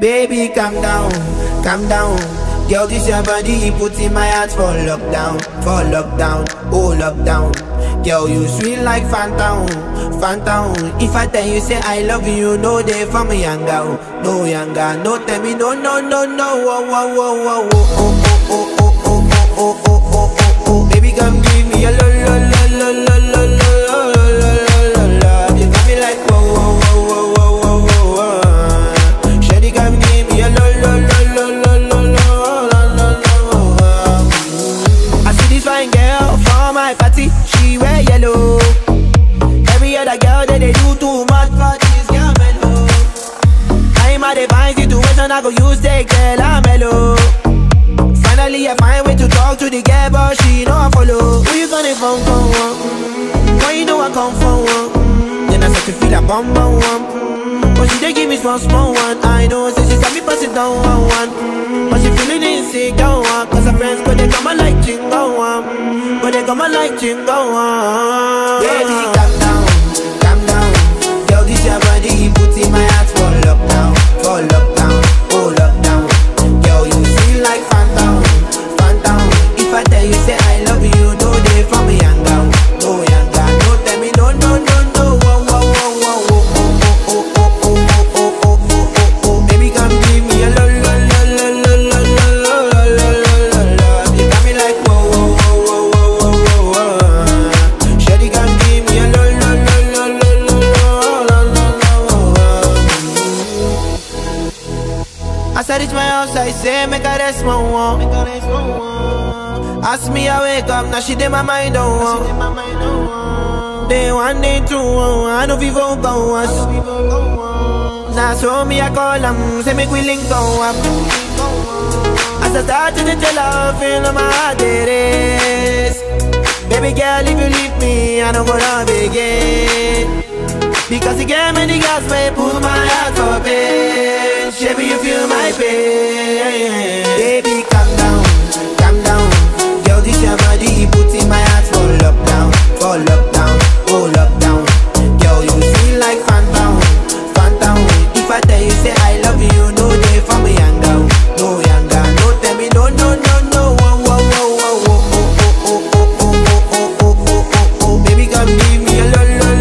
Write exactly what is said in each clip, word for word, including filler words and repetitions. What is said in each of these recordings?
Baby, calm down, calm down. Girl, this your body, put in my heart for lockdown, for lockdown, oh lockdown. Girl, you sweet like Fanta, Fanta. If I tell you say I love you, no day for me younger, no younger, no tell me no, no, no, no, oh, oh, oh, oh, oh, oh, oh, oh, oh, oh, oh, oh, oh, oh. Baby, come give me your love, love, love, love, love, love, love, love, love. You got me like whoa, whoa, whoa, whoa, whoa, whoa, whoa. Shawty, come give me your love, love, love, love, love. She wear yellow. Every other girl that they do too much for this girl mellow. I'm at a fine situation, I go use the girl I'm mellow. Finally I find way to talk to the girl, but she know I follow. Who you gonna phone for? Why you know I come for one? Then I start to feel a bum bum one. But she dey give me small small one. I know, so she said me pass it down one one. But she feeling insecure one, cause her friends go they come and like jingle one. But they come and like jingle one. Baby, calm down, calm down. Girl, this your body, put in my heart for lockdown, for lockdown, oh lockdown. Girl, you feel like phantom, phantom. If I tell you say I love you, no day for me young girl, no young girl, no tell me no, no, no, no. Whoa, whoa, whoa, whoa, oh, oh, oh, oh, oh, oh, oh, oh, oh, oh. Baby, come give me a love. I reach my house, I say, make her rest my one. Ask me, I wake up, now she did my mind on one. Day one, day two, I know we won't go once. Now so me, I call them, say make we link go up. As I start to get your love, feel on my heart it is. Baby girl, if you leave me, I don't go down again. Because you gave me the gas, babe, pull my heart for pain. Baby, you feel my pain. Baby, calm down, calm down. Girl, this your body, put in my heart for lockdown, for lockdown, oh lockdown. Girl, you feel like phantom, phantom. If I tell you say I love you, no day for me young girl, no young girl, no tell me no, no, no, no. Oh, oh, oh, oh, oh, oh, oh, oh, oh, oh, oh, oh, oh, oh. Baby, come give me a love, love, love.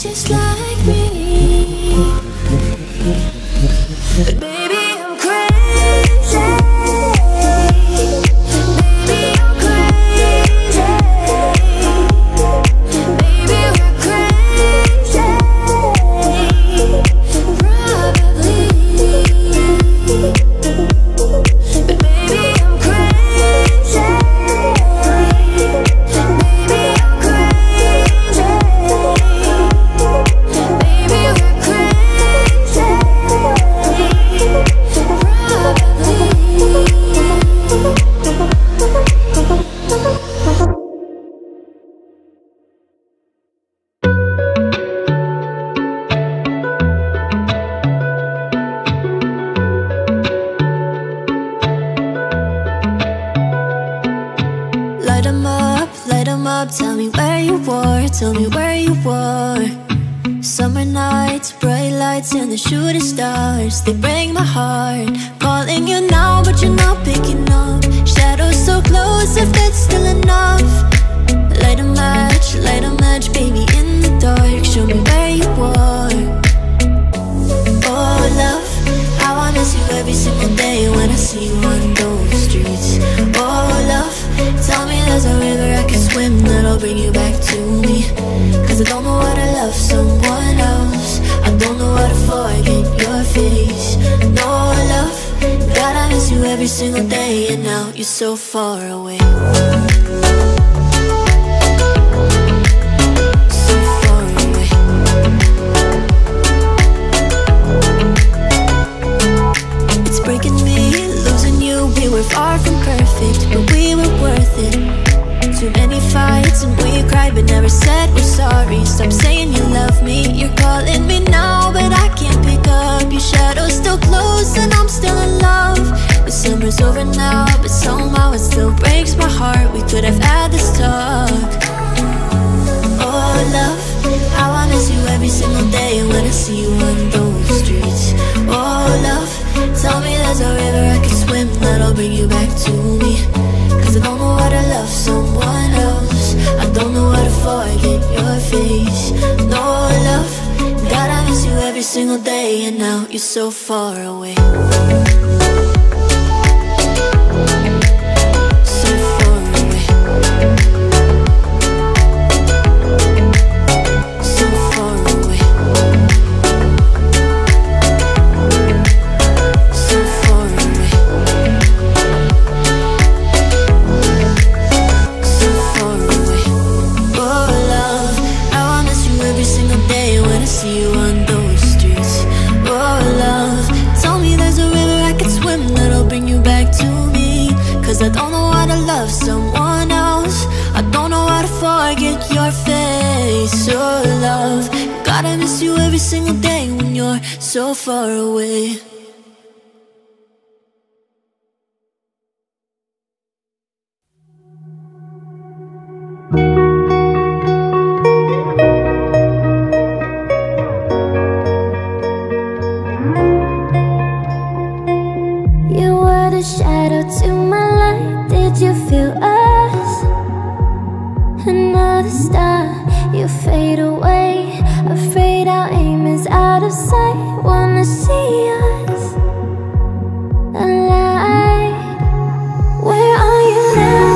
Just like me. tell me where you are. Summer nights, bright lights, and the shooting stars, they break my heart. Calling you now, but you're not picking up. Shadows so close, if that's still enough. Light a match, light a match, baby, in the dark. Show me where you are. Oh, love, I wanna see you every single day when I see you on those streets. Oh, love, tell me there's a river I can swim that'll bring you back to me. Cause I don't know how to love someone else, I don't know how to forget your face. No, love, God, I miss you every single day, and now you're so far away. We're far from perfect, but we were worth it. Too many fights and we cried but never said we're sorry. Stop saying you love me, you're calling me now but I can't pick up. Your shadow's still close and I'm still in love. The summer's over now, but somehow it still breaks my heart. We could have had this talk. Oh, love, I wanna miss you every single day when I see you on those streets. Oh, love, tell me there's a river I can swim that'll bring you back to me. Cause I don't know how to love someone else, I don't know how to forget your face. No, love, God, I miss you every single day, and now you're so far away. So far away. You were the shadow to my light. Did you feel us? Another star, you fade away. Afraid our aim is out of sight. Wanna see us alive. Where are you now?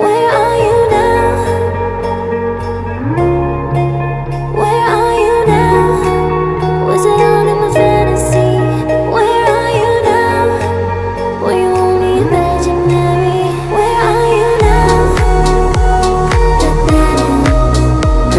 Where are you now? Where are you now? Was it all in my fantasy? Where are you now? Were you only imaginary? Where are you now? I'm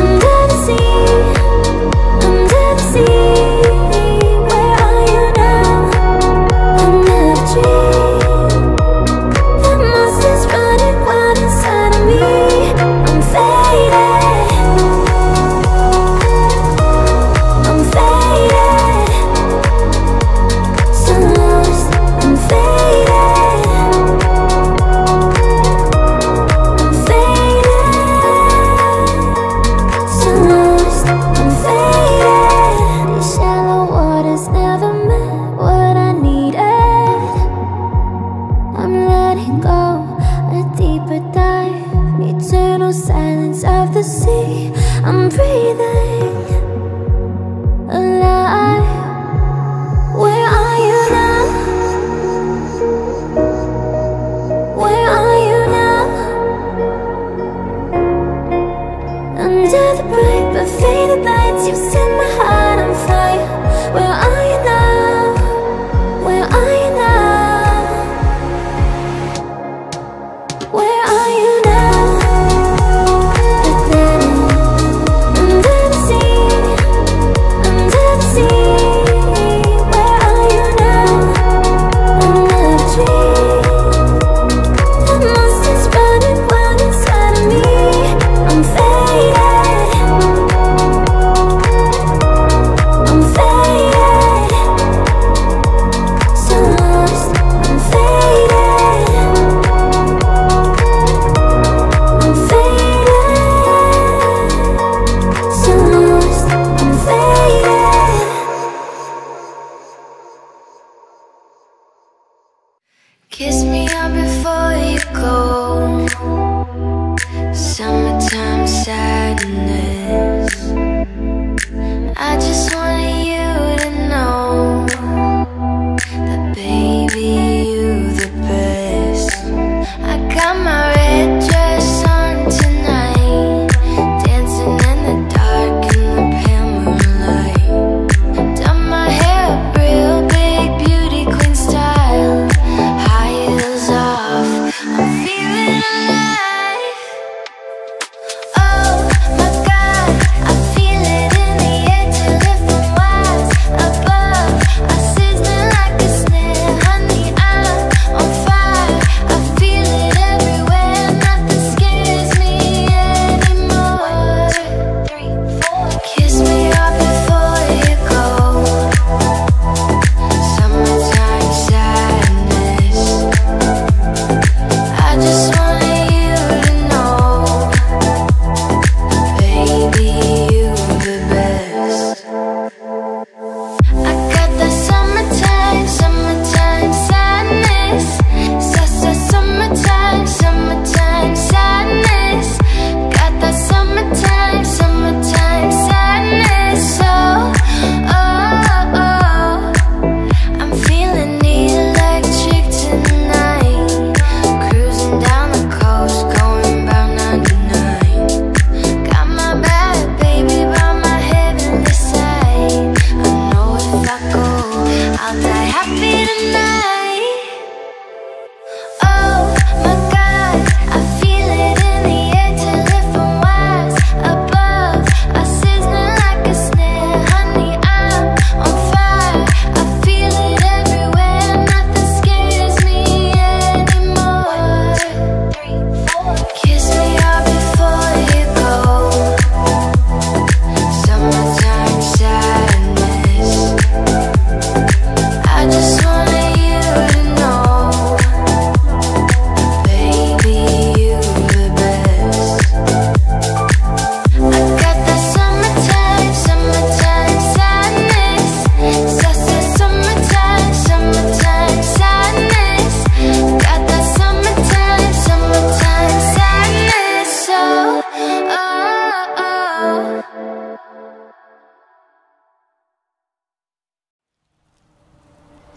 dead to see.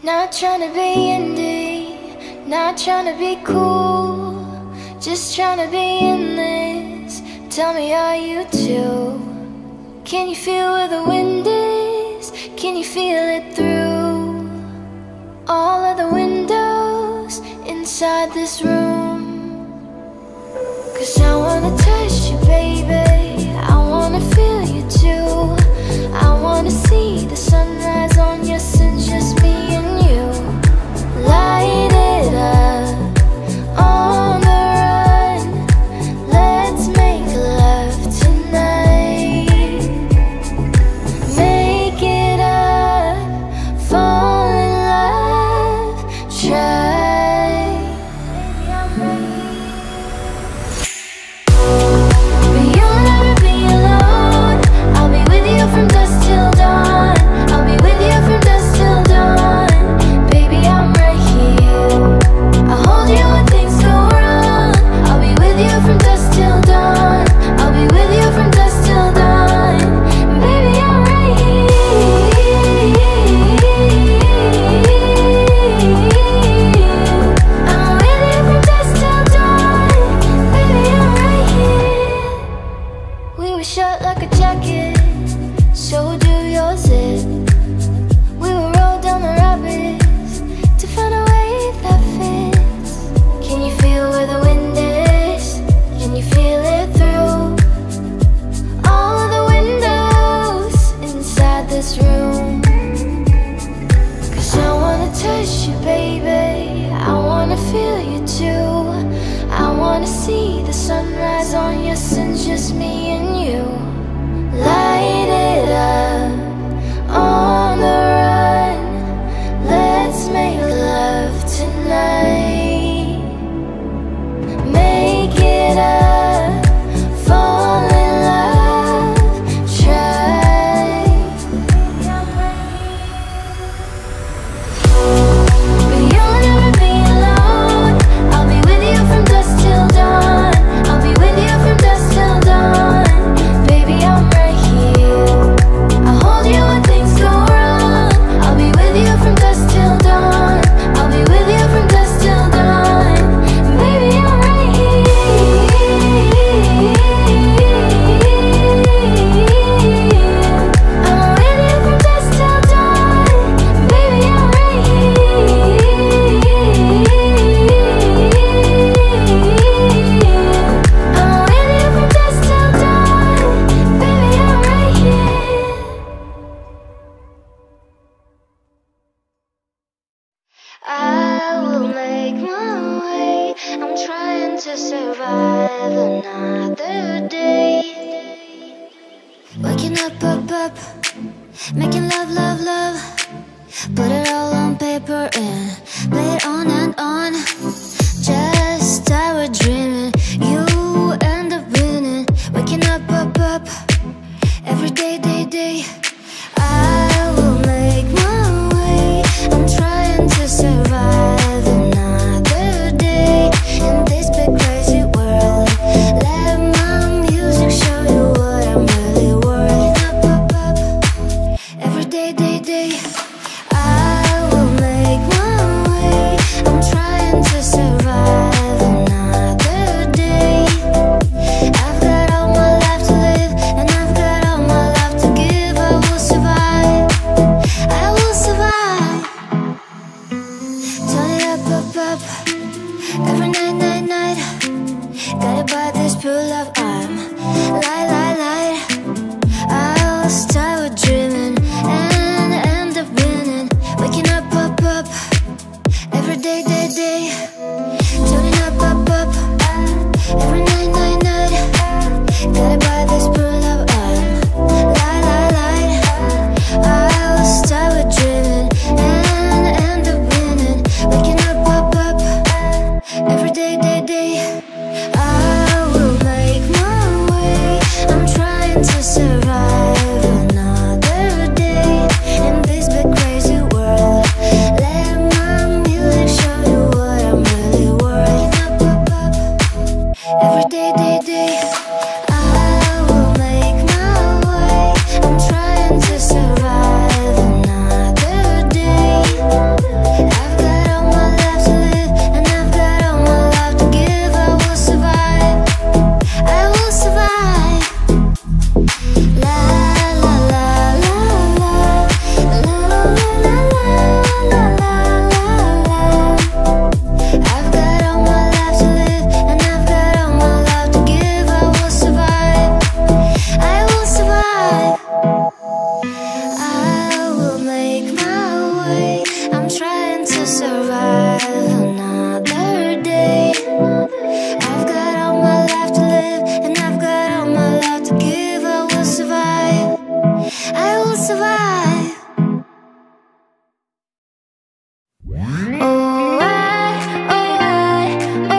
Not trying to be indie, not trying to be cool, just trying to be in this. Tell me, are you too? Can you feel where the wind is? Can you feel it through all of the windows inside this room? Cause I wanna touch you, baby, I wanna feel you too. I wanna see the sunrise on your sins, just me and you. Light it up, on the run. Let's make love tonight. Make it up, fall in love, try. But you'll never be alone. I'll be with you from dusk till dawn. I'll be with you from dusk till dawn. Baby, I'm right here. I'll hold you when things go wrong. I'll be with you from dusk till dawn. I'll be with you from dusk till dawn. Baby, I'm right here. I'm with you from dusk till dawn. Baby, I'm right here. We were shut like a jacket, so do yours it. We will roll down the rapids to find a wave that fits. Can you feel where the wind is? Can you feel it through all of the windows inside this room? Cause I wanna touch you, baby, I wanna feel you too. I wanna see the sunrise on your sins, just me and you. Light it up, on the run. Let's make love tonight. Make it up, fall in love, try. But you'll never be alone. I'll be with you from dusk till dawn. I'll be with you from dusk till dawn. up, up, up, making love, love, love. Put it all on paper and play it on and on. Just I was dreaming, you end up winning. Waking up, up, up, every day, day, day. I will make my way. I'm trying to survive another day in this big crazy world. Let my music show you what I'm really worth. Up, up, up, every day, day, day. I will make my way. I'm trying to survive another day. I've got all my life to live, and I've got all my love to give. I will survive, I will survive. Turn it up, up, up, every night, night, night. Guided by this pure love, I'm light, light, light. I'll start with dreaming and end up winning. Waking up, up, up, every day, day, day. Turning up, up, up, every night, night, night. Guided by this pure love, I'm light, light, light. I'll start with dreaming and end up winning. Waking up, up, up, every day, day, day. I will make my way. I'm trying to survive another day in this big crazy world. Let my music show you what I'm really worth. Up, up, up, every day, day, day. I will make my way. I'm trying to survive another day. I've got all my life to live, and I've got all my love to give. I will survive, I will survive. La la la la la, la la la la la la. I've got all my life to live, and I've got all my love to give. I will survive, I will survive. I will make my way. I'm trying to survive another day. I've got all my life to live, and I've got all my love to give. I will survive, I will survive. Oh, I, oh, I, oh, I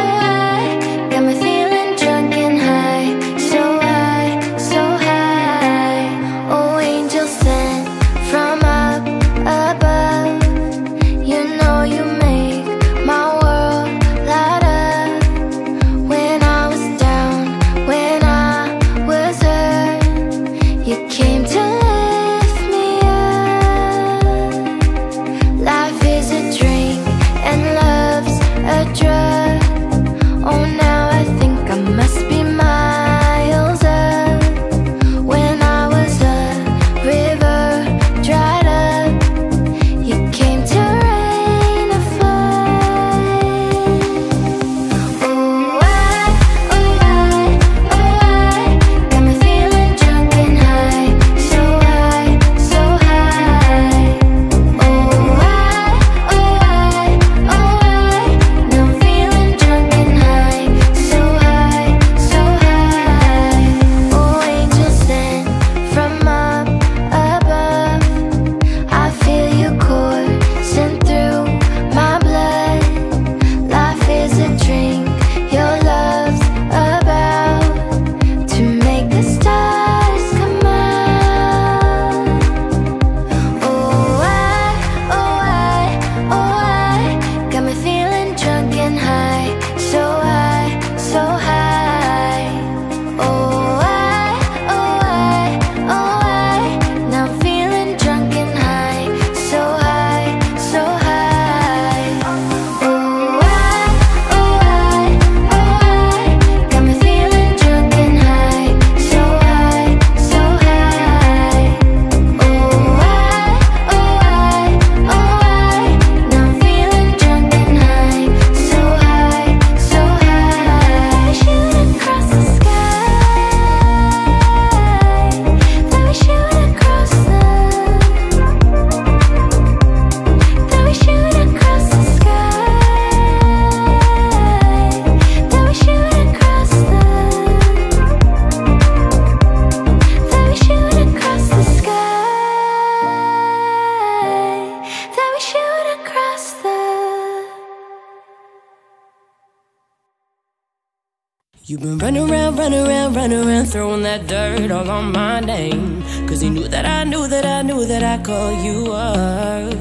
got me feeling drunk and high, so high, so high. Oh, angels sent from up above, you know you make my world light up. When I was down, when I was hurt, you came to lift me up. Life is a drink and love's a drug. Oh, now I think I must be miles up. When I was a river dried up, you came to rain a flood. Oh, I, oh, I, oh, I got me feeling drunk and high, so You've been running around, running around, running around, throwing that dirt all on my name, 'cause you knew that I knew that I knew that I called you up.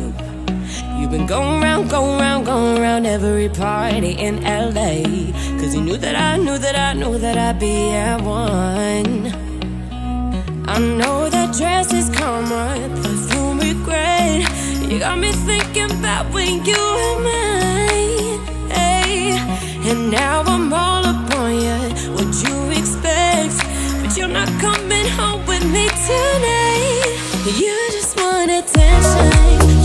You've been going round, going round, going round every party in L A, 'cause you knew that I knew that I knew that I'd be at one. I know that dress is karma, perfume regret. You got me thinking about when you were mine, hey. And now I'm all upon you, what you expect, but you're not coming home with me tonight. You just want attention,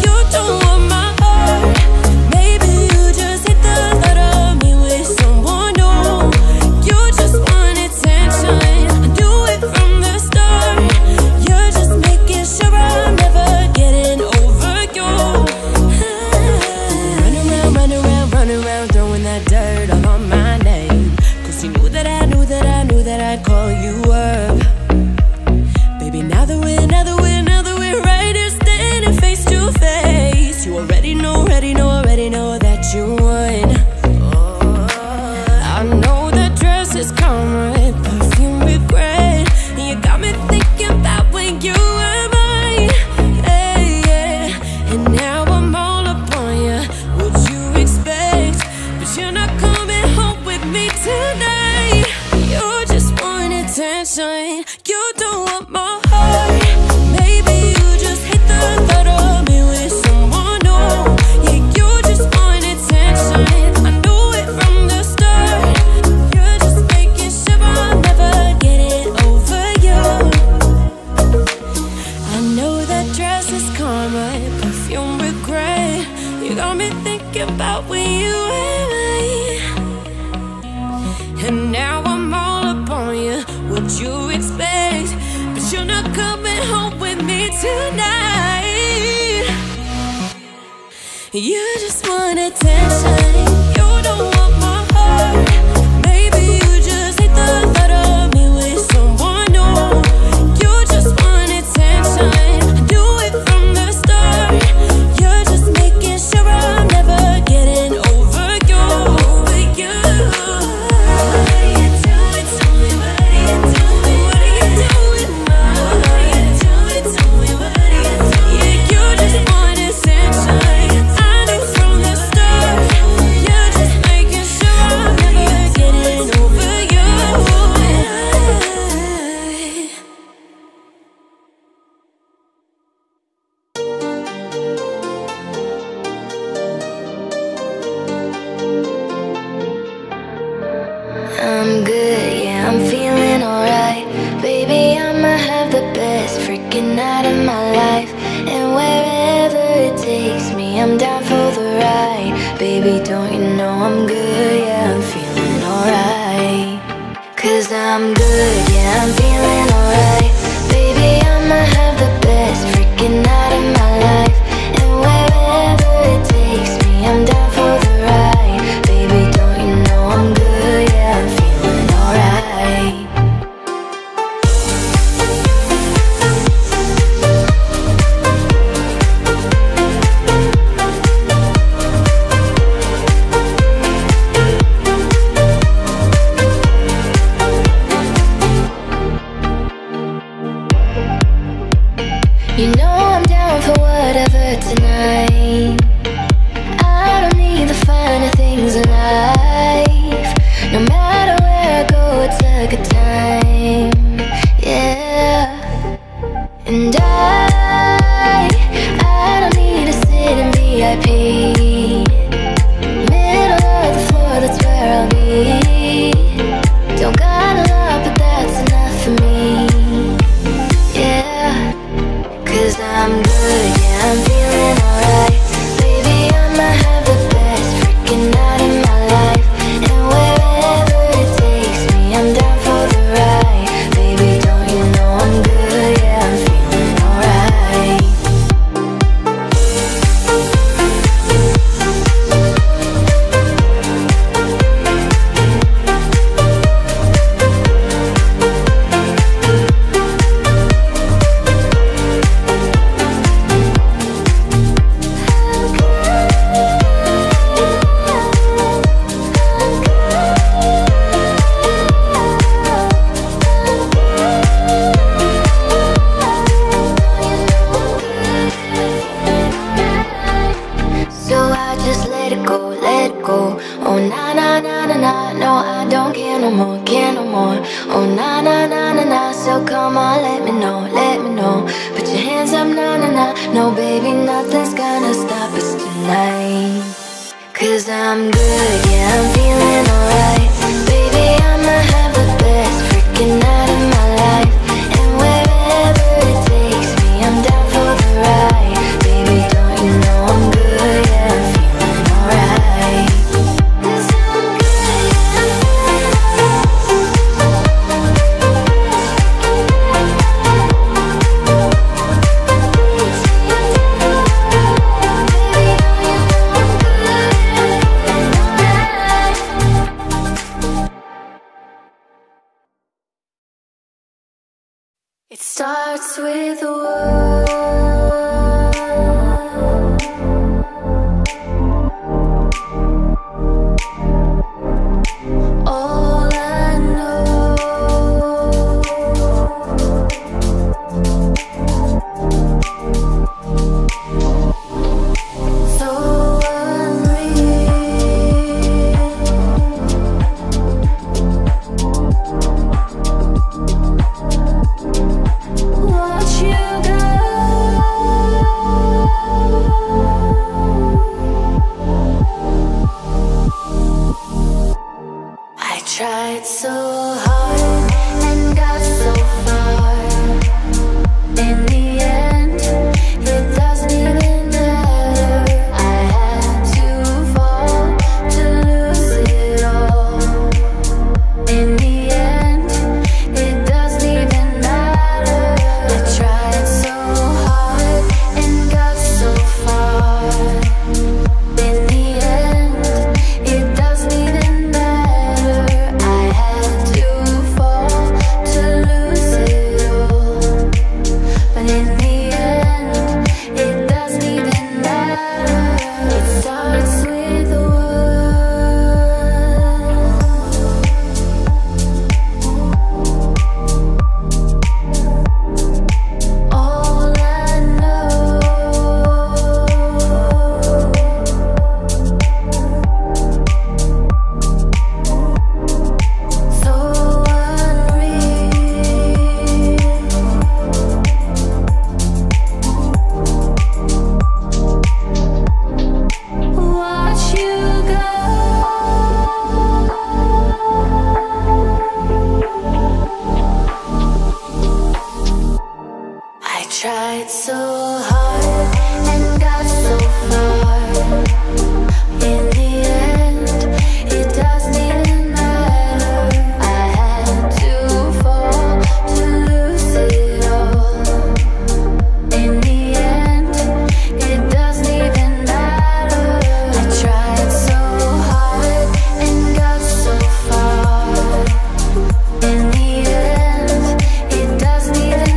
you don't want my heart. Maybe you just hit the thought of me with someone new. You just want attention, I do it from the start. You're just making sure I'm never getting over you. Ah. Run around, run around, run around, throwing that dirt all on my name, 'cause you knew that I knew that I knew that I'd call you up. Baby, now that we're, now that we're, now that we're right here standing face to face, you already know, already know, already know that you won. I know that dress is karma, perfume regret. You got me thinking about when you were mine, hey, yeah. And now I'm all upon you, what you expect, but you're not coming home with me tonight. You just want attention, you don't want my. About when you were mine, and now I'm all upon you. What you expect, but you're not coming home with me tonight. You just want attention, you don't want my heart. Maybe you just hate the thought of me with someone new. You just want attention, I do it from the start. You're just making sure I'm never getting over you, over you. What are you doing to me? What are you doing? What are you doing? What are you doing to me? What are you doing? Yeah, you just want attention. I knew from the start. You're just making sure I'm never getting over you. I'm good, yeah, I'm feeling alright. Baby, I'ma have the best freaking night of my life. And wherever it takes me, I'm down for the ride. Baby, don't you know I'm good, yeah, I'm feeling alright. 'Cause I'm good, yeah, I'm feeling alright. Baby, I'ma have the best freaking night of my life. And wherever it takes me, I'm down for the ride. Baby, don't you know I'm good, yeah, I'm feeling alright. You know I'm down for whatever tonight. I don't need the finer things in life. No matter where I go, it's a good time, yeah. And I, I don't need to sit in V I P. Middle of the floor, that's where I'll be. Don't got a lot, but that's enough for me. I'm good, yeah, I'm feeling alright. so come on, let me know, let me know. Put your hands up, na na na. No baby, nothing's gonna stop us tonight. Cause I'm good, yeah, I'm feeling alright. Baby, I'ma have the best freaking night of my life. And wherever it takes me, I'm down for the ride. Baby, don't you know I'm good, yeah, I'm feeling alright. Cause I'm good, yeah, I'm feeling It starts with a word. All I know, so tried so hard and got so far. In the end, it doesn't even matter. I had to fall to lose it all. In the end, it doesn't even matter. I tried so hard and got so far. In the end, it doesn't even matter. Tried so hard and got so far. In the end, it doesn't even matter. I had to fall to lose it all. In the end, it doesn't even matter. I tried so hard and got so far. In the end, it doesn't even matter.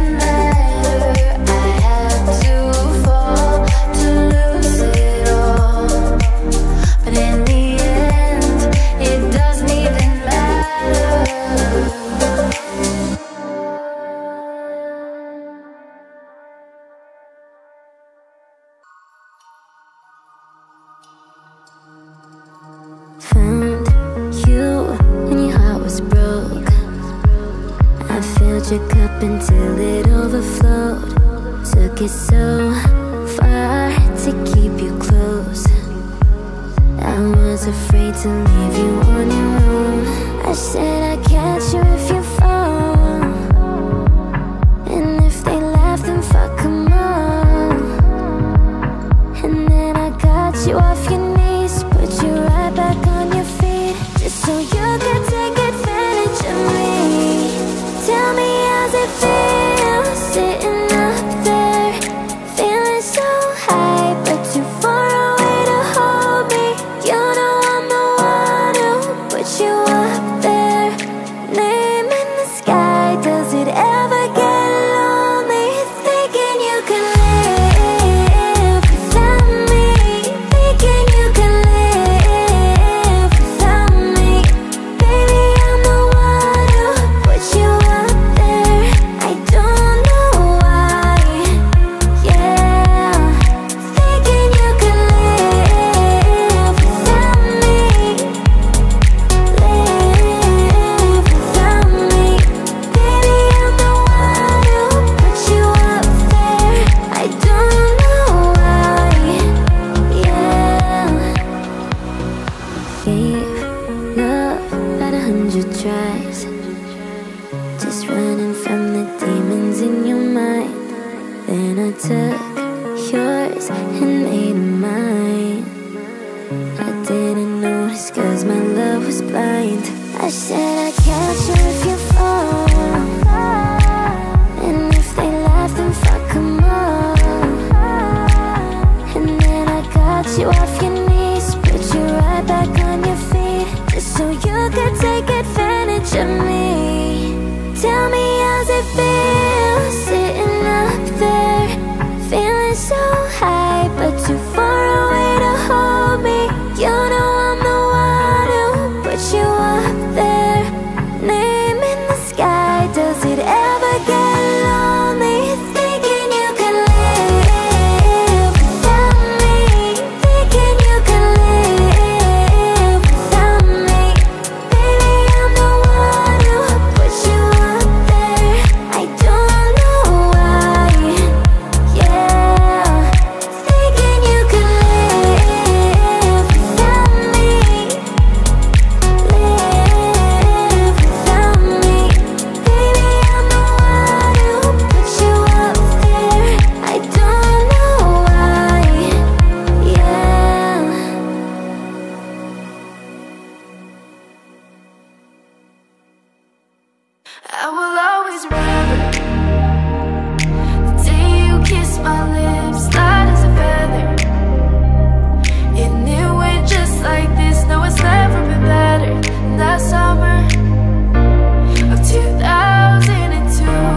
Your cup until it overflowed. Took it so far to keep you close. I was afraid to leave you on your own. I said I'd catch you if you fall, and if they laugh then fuck them all. And then I got you off your knees, put you right back on your feet, just so you could take advantage of me. Tell me, how's it feel sitting up there, feeling so high, but too far away to hold me. You know I'm the one who put you up there, name in the sky. Does it ever get lonely thinking you can live without me, thinking you can live without me? Baby, I'm the one who put you up there. I I took yours and made mine. I didn't notice cause my love was blind. I said I'd catch you if you fall, and if they laugh then fuck them all. And then I got you off your knees, put you right back on your feet, just so you could take advantage of me. Tell me, how's it feel sitting up there, feeling so high but too far away to hold me? You know I'm the one who put you up there, name in the sky. Does it ever get lonely thinking you can live without me, thinking you can live without me? Baby, I'm the one who put you up there. I don't know why, yeah, thinking you can live without me, live without me. Baby, I'm the one who put you up there. I don't know why, yeah. I will always remember the day you kissed my lips, light as a feather. And it went just like this, no, it's never been better than that summer of two thousand two.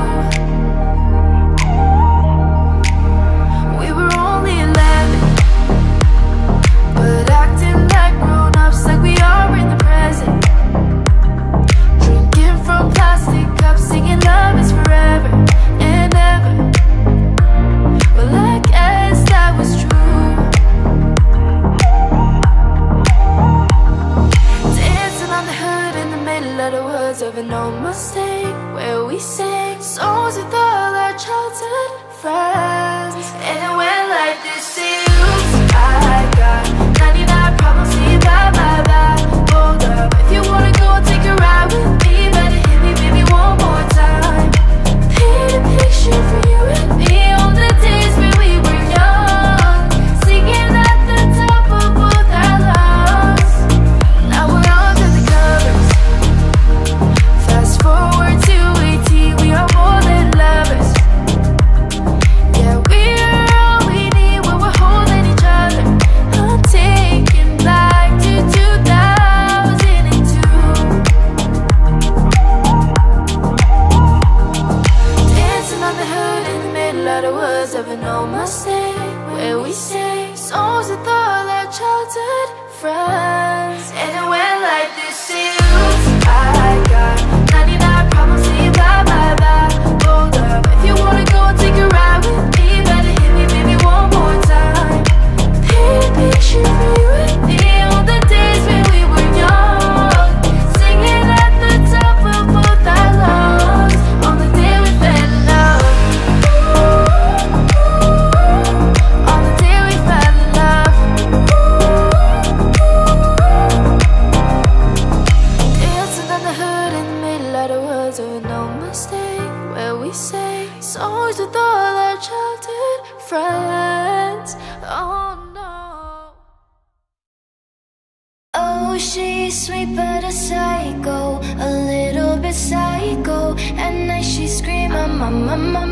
We were only eleven, but acting like grown-ups, like we are in the present. Drinking from plastic cups, singing love is forever and ever. Well, I guess that was true. Dancing on the hood in the middle of the woods of an old Mustang, where we sang songs with all our childhood friends. And it went like this to you. I got ninety-nine problems, see you bye bye bye. Hold up, if you wanna go and take a ride with me, better hit me baby one more time. Paint a picture for you and me on the days when we were young, singing at the top of both our lungs. Now we're under the covers. Fast forward to eighteen, we are more than lovers. Yeah, we are all we need when we're holding each other. I'm taking back to two thousand two. Dancing on the hood in the middle of the woods of an old Mustang, where we sang songs with all our childhood friends. And it went like this to you. I got ninety-nine problems, see you bye bye bye. Hold up, if you wanna go and take a ride with me, better hit me baby one more time. Paint a picture for you and me on the days when we were young, singing at the top of both our lungs on the day we fell in love. On the day we fell in love. Dancing on the hood in the middle of the woods of an old Mustang, where we sang songs with all our childhood friends. Oh no. Oh, she's sweet but a psycho, a little bit psycho. At night she scream, I'm on my, my, my,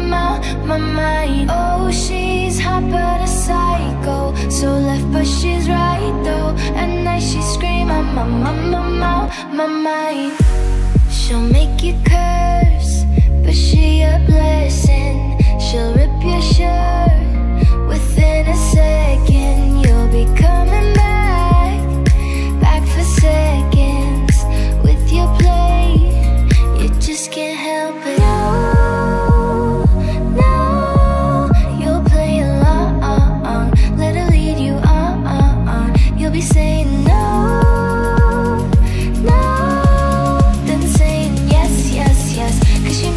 my mind. Oh, she's hot but a psycho, so left but she's right though. At night she scream, I'm on my, my, my, my mind. She'll make you curse, but she a blessing. She'll rip your shirt within a second. You'll be coming back, back for seconds with your play. You just can't help it. No, no, you'll play along, let her lead you on, on, on. You'll be saying no, no, then saying yes, yes, yes, 'cause you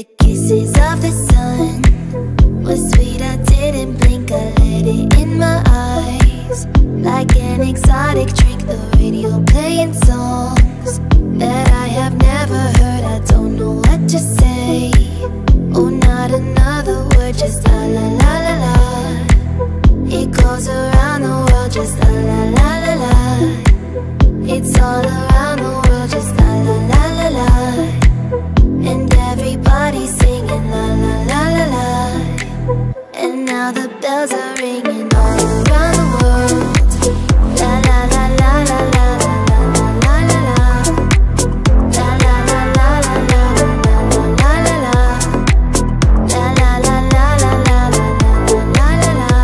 The kisses of the sun were sweet, I didn't blink. I let it in my eyes, like an exotic drink. The radio playing songs that I have never heard. I don't know what to say, oh, not another word. Just la la la la la. It goes around the world. Just la la la la la. It's all around the world. Just la la la la la. And everybody's singing la la la la la. And now the bells are ringing all around the world. La la la la la la la la la la la. La la la la la la la la la la. La la la la la la la la la.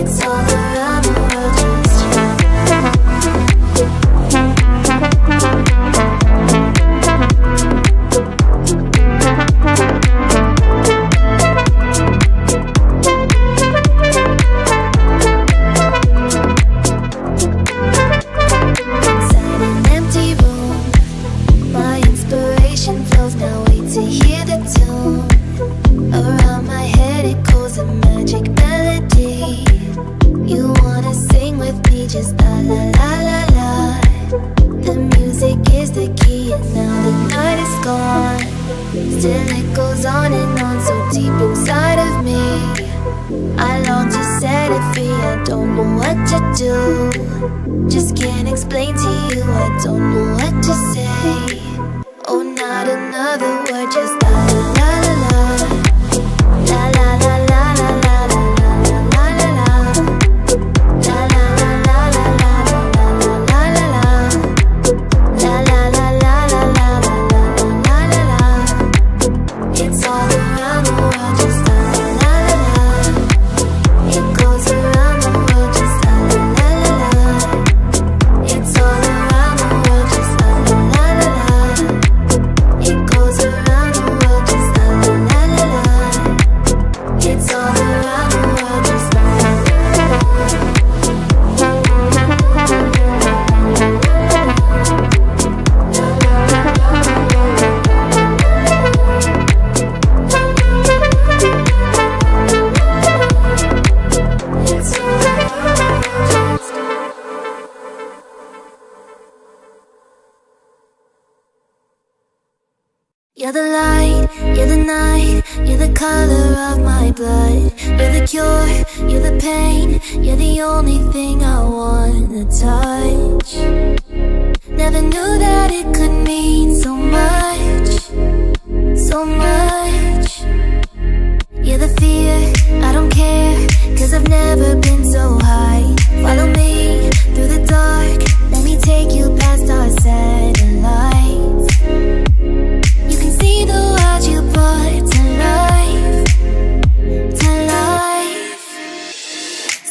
It's all around the world.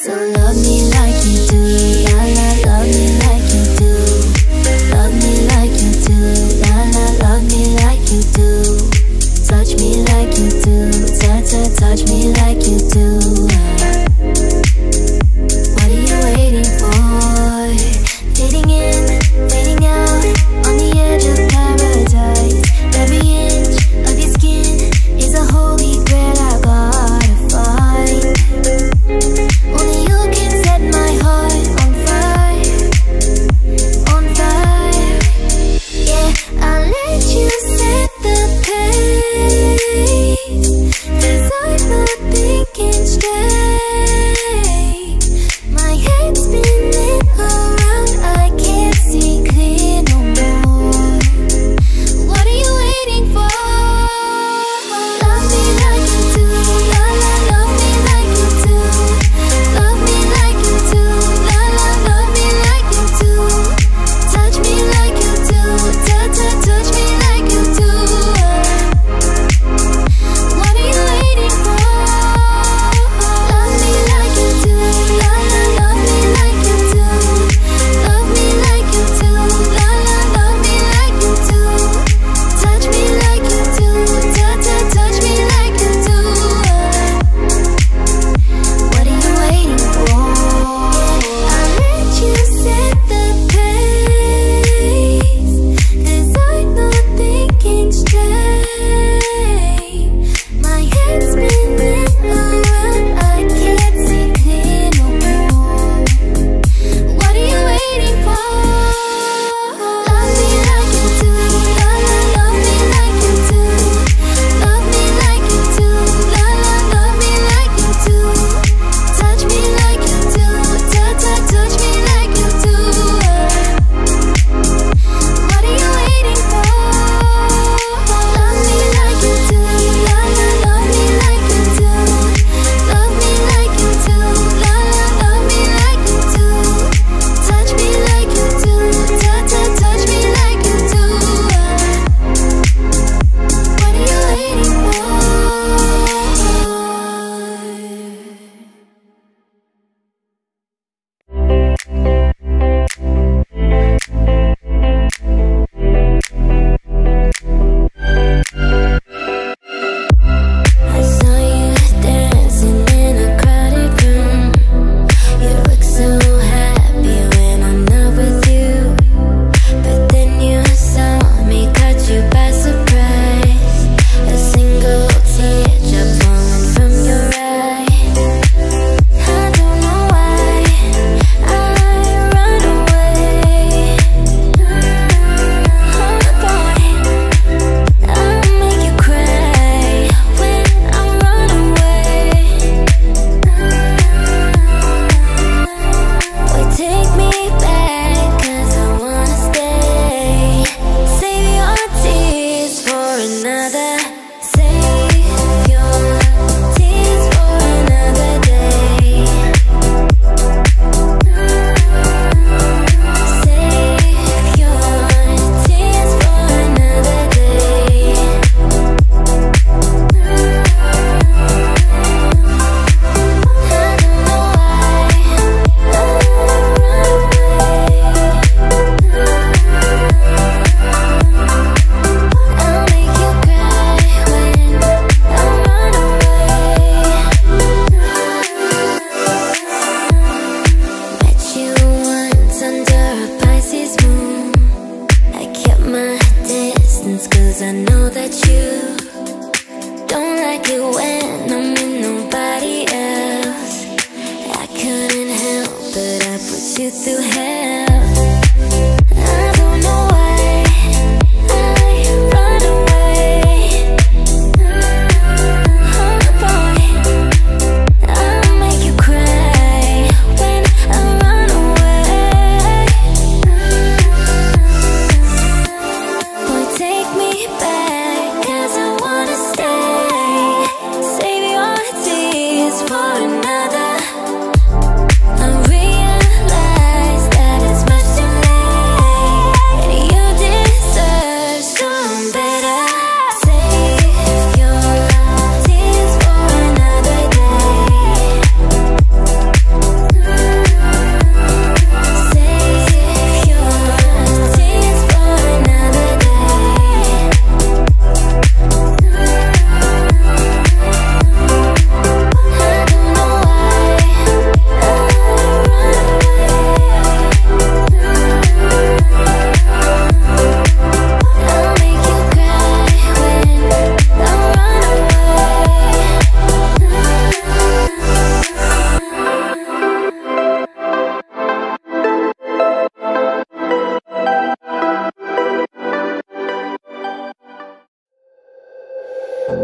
Love me like you do, la la. Love me like you do, love me like.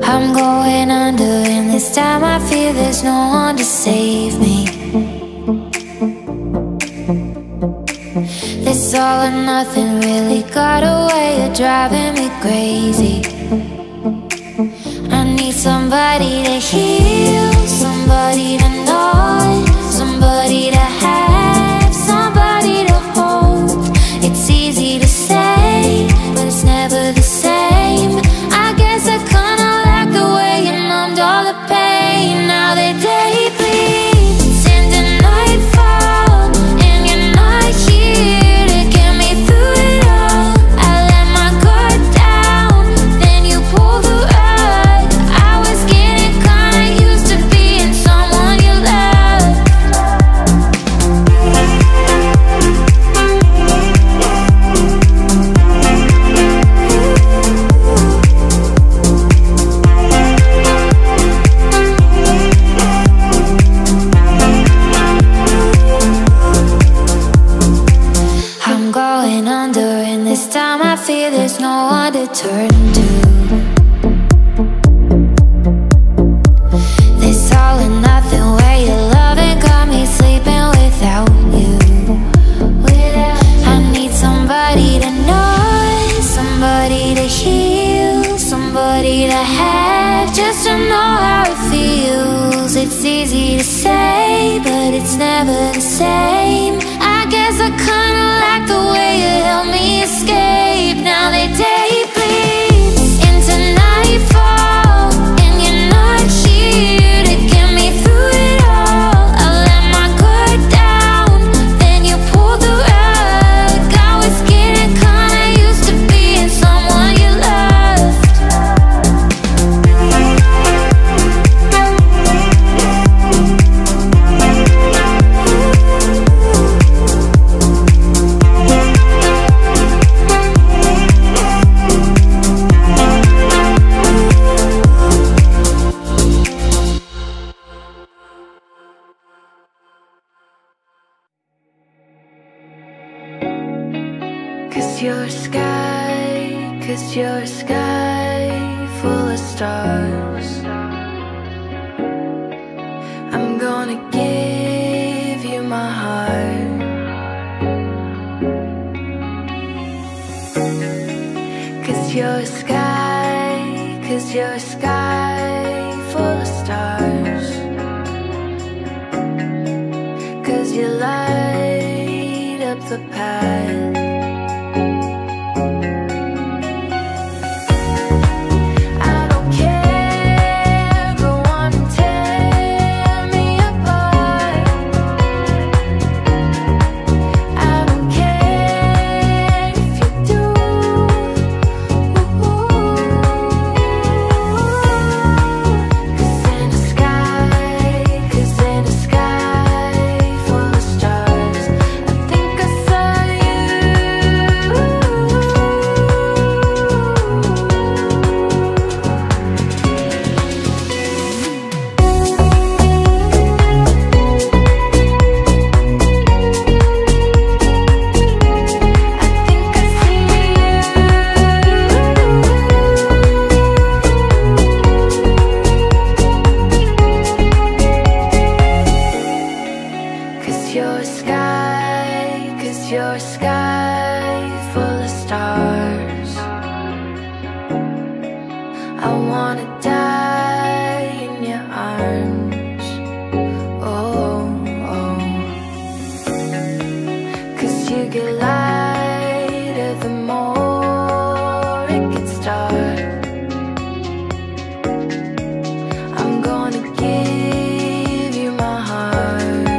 I'm gonna give you my heart. 'Cause you're a sky, 'cause you're a sky full of stars. 'Cause you light up the path. You're a sky, 'cause you're a sky full of stars. I wanna die in your arms. Oh, oh. 'Cause you get lighter the more it gets dark. I'm gonna give you my heart.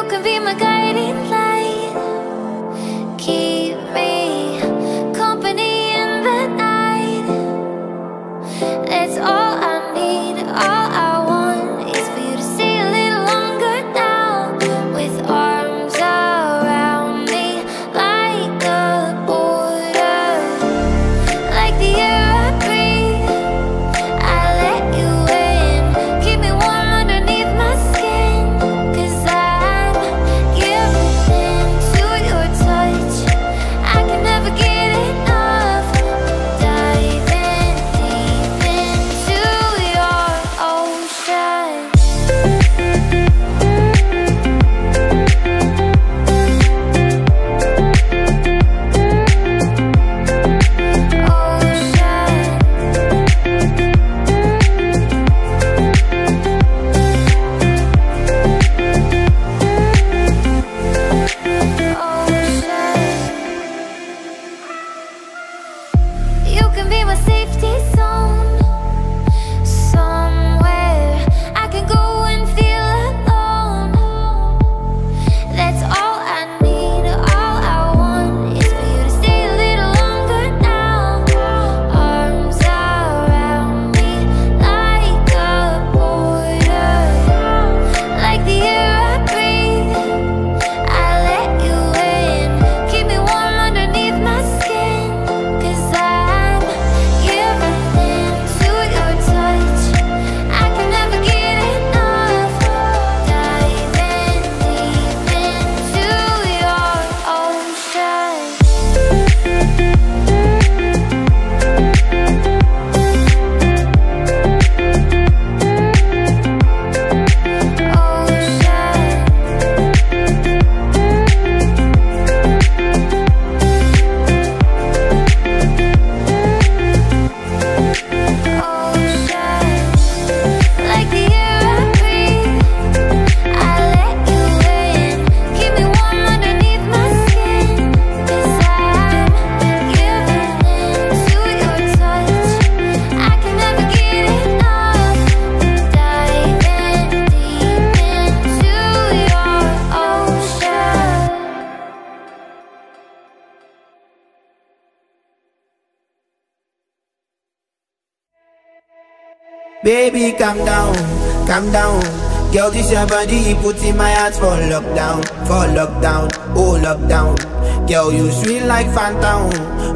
Everything Baby, calm down, calm down. Girl, this your body, put in my heart for lockdown, for lockdown, oh lockdown. Girl, you sweet like Fanta,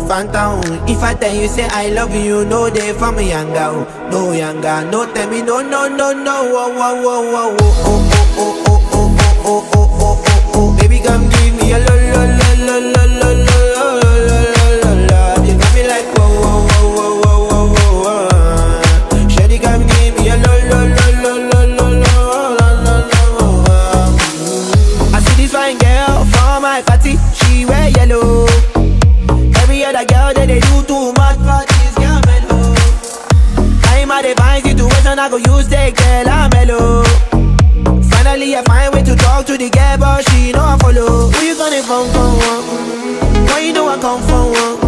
Fanta. If I tell you say I love you, no day for me younger, no younger, no tell me no, no, no, no, oh, oh, oh, oh, oh, oh, oh, oh, oh, oh, oh, oh, oh. Baby, come give me a lo, lo, lo, lo, lo, lo. I go use the girl, I'm mellow. Finally I find way to talk to the girl, but she know I follow. Who you gonna phone for? Why you know I come for one?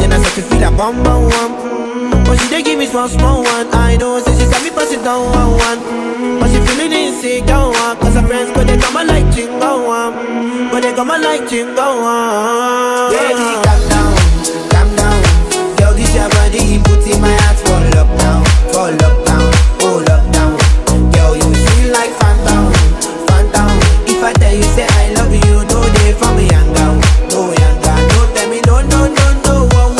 Then I start to feel a bum bum one. But she dey give me small small one. I know, say she said me pass it down one one. But she feeling insecure one. Cause her friends go, they come on like Jingo one. But they come on like Jingo one. Baby, calm down, calm down. Girl, this your body, put in my heart for lockdown, for lockdown. You say I love you, no day for me younger, no younger, no tell me no, no, no, no, oh, oh,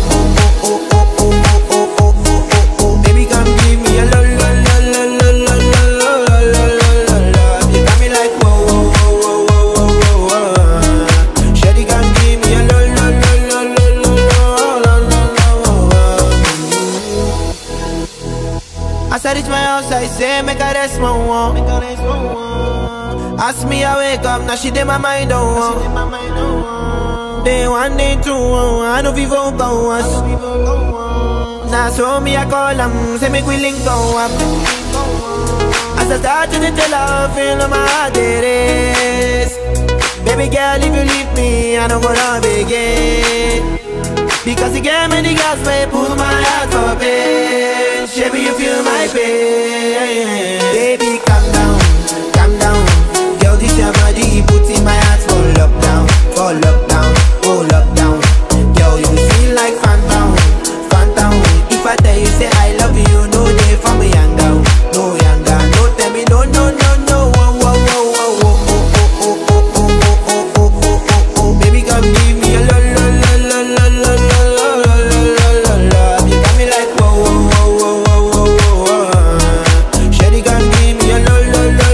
oh, oh, oh, oh, oh, oh, oh, oh, oh. Baby, come give me a lo, lo, lo, lo, lo, lo, lo, lo, lo. You got me like whoa, whoa, whoa, whoa, whoa, whoa. Shawty, come give me a lo, lo, lo, lo, lo, lo, lo. As I reach my house, I say make I rest my one, make I rest my one. Ask me I wake up, now she did my mind on one. Day one, day two, oh, I know people go once. Now so me I call them, say make we link go up. As I start to tell her, feel on my heart it is. Baby girl, if you leave me, I don't wanna begin. Because you gave me the gas, babe, pull my heart for pain. Baby, you feel my pain. Baby, calm down, calm down. This your body, put in my heart for lockdown, for lockdown, oh lockdown. Girl, you feel like phantom, phantom. If I tell you say I love you, no day for me younger, no younger, no tell me no, no, no, no, oh, oh, oh, oh, oh, oh, oh, oh, oh, oh, oh, oh, oh, oh. Baby, come give me a lo, lo, lo, lo, lo, lo, lo, lo, lo, lo. You got me like whoa, whoa, whoa, whoa, whoa, whoa. Shawty, come give me a lo, lo, lo, lo.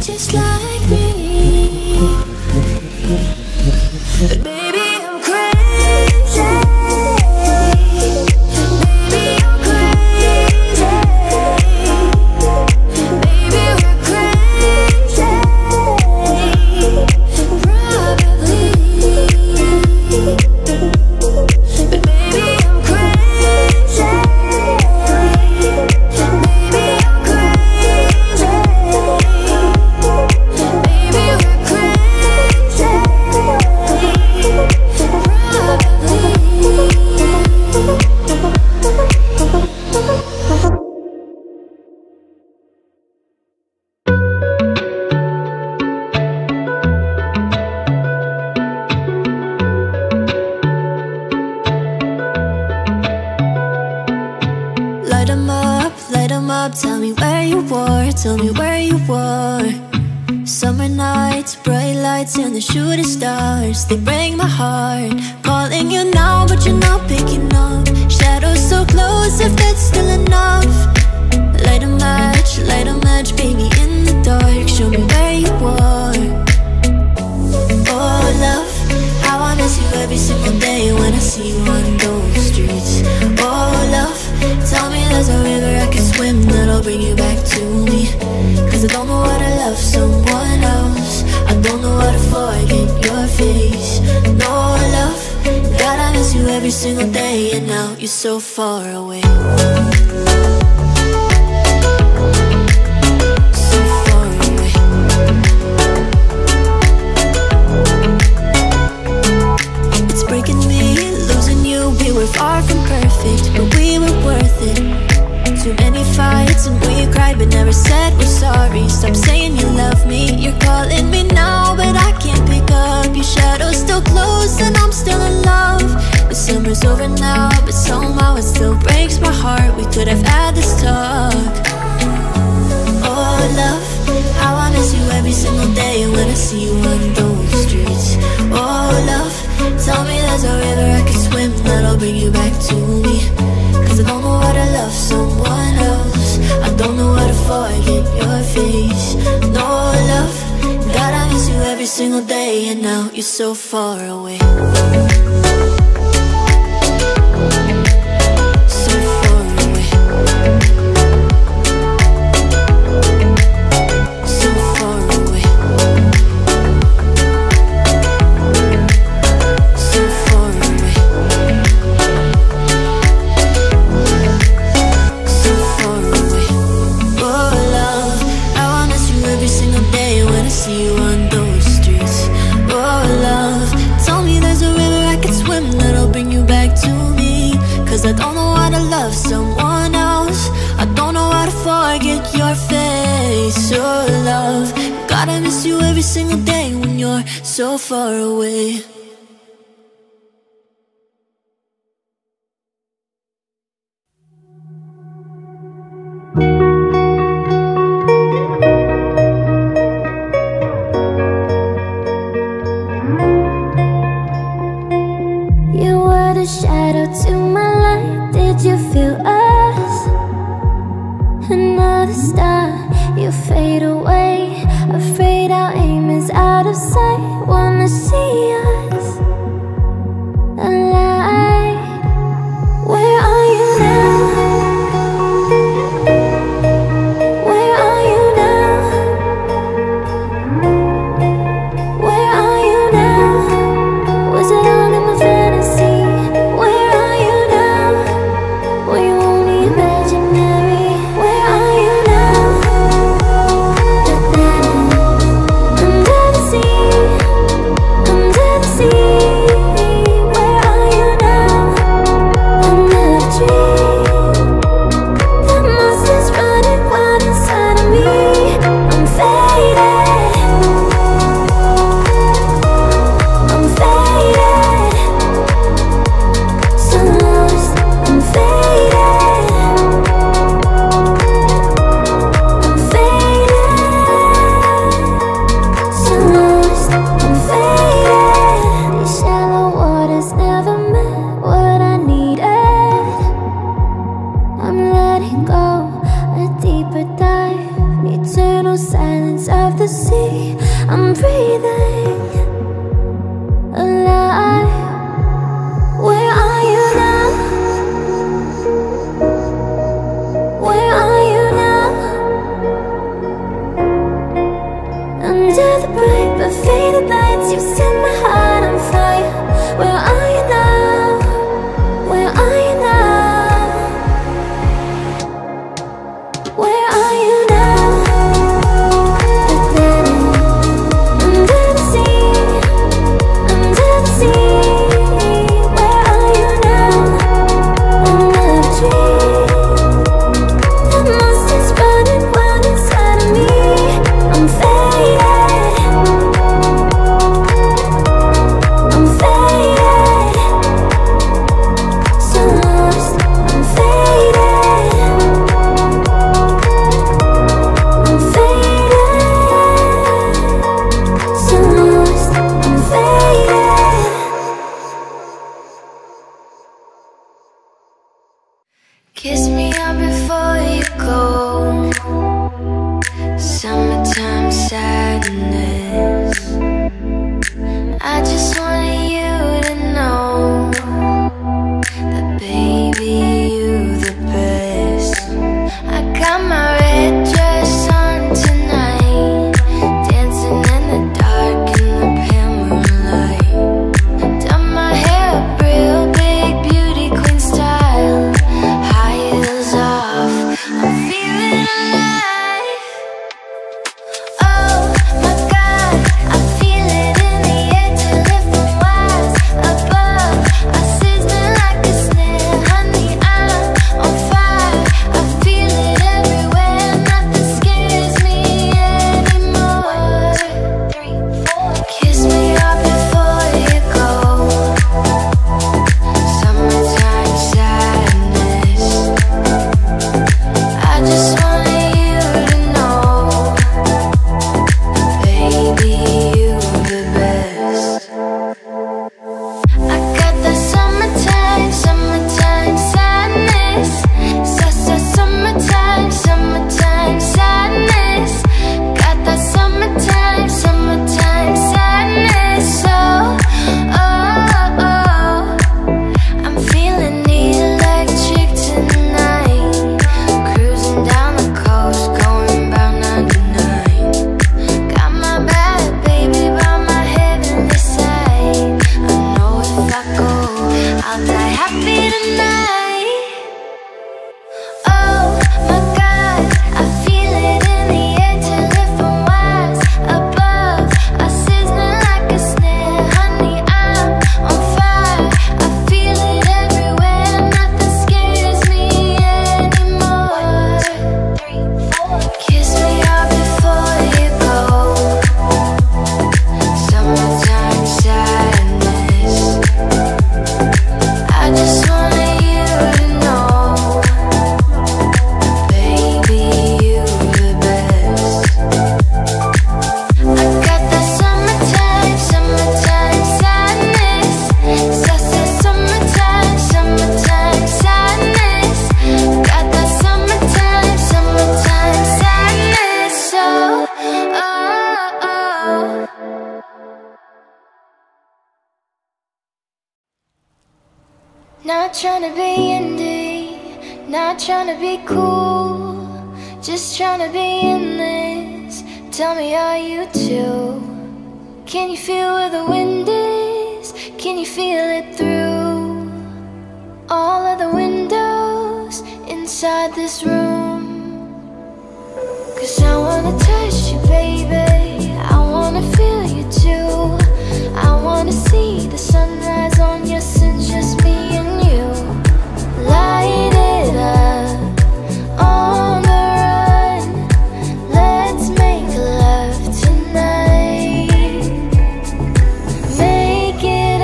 Just like me. tell me where you are. Summer nights, bright lights, and the shooting stars, they break my heart. Calling you now, but you're not picking up. Shadows so close, if that's still enough. Light a match, light a match, baby, in the dark. Show me where you are. Oh, love, how I miss you every single day when I see you on those streets. Oh, love, tell me there's a river I can swim that'll bring you back to me. Cause I don't know how to love someone else. I don't know how to forget your face. No, love, God, I miss you every single day, and now you're so far away. Far from perfect, but we were worth it. Too many fights and we cried but never said we're sorry. Stop saying you love me. You're calling me now but I can't pick up. Your shadow's still close and I'm still in love. The summer's over now but somehow it still breaks my heart. We could have had this talk. Oh, love, how I miss you every single day when I see you on those streets. Oh, love, tell me there's a river I can swim that'll bring you back to me. Cause I don't know how to love someone else. I don't know how to forget your face. No, love, God, I miss you every single day, and now you're so far away. So far away. Where are you? I just wanted you to know that, baby, you the best. I got my red dress on tonight, dancing in the dark in the pale moonlight. Done my hair up real big, beauty queen style, high heels off, I'm feeling alive. Not trying to be indie, not trying to be cool, just trying to be in this. Tell me, are you too? Can you feel where the wind is? Can you feel it through all of the windows inside this room? 'Cause I wanna touch you, baby, I wanna feel you too. I wanna see the sunrise on your sins, just me and you. Light it up, on the run, let's make love tonight. Make it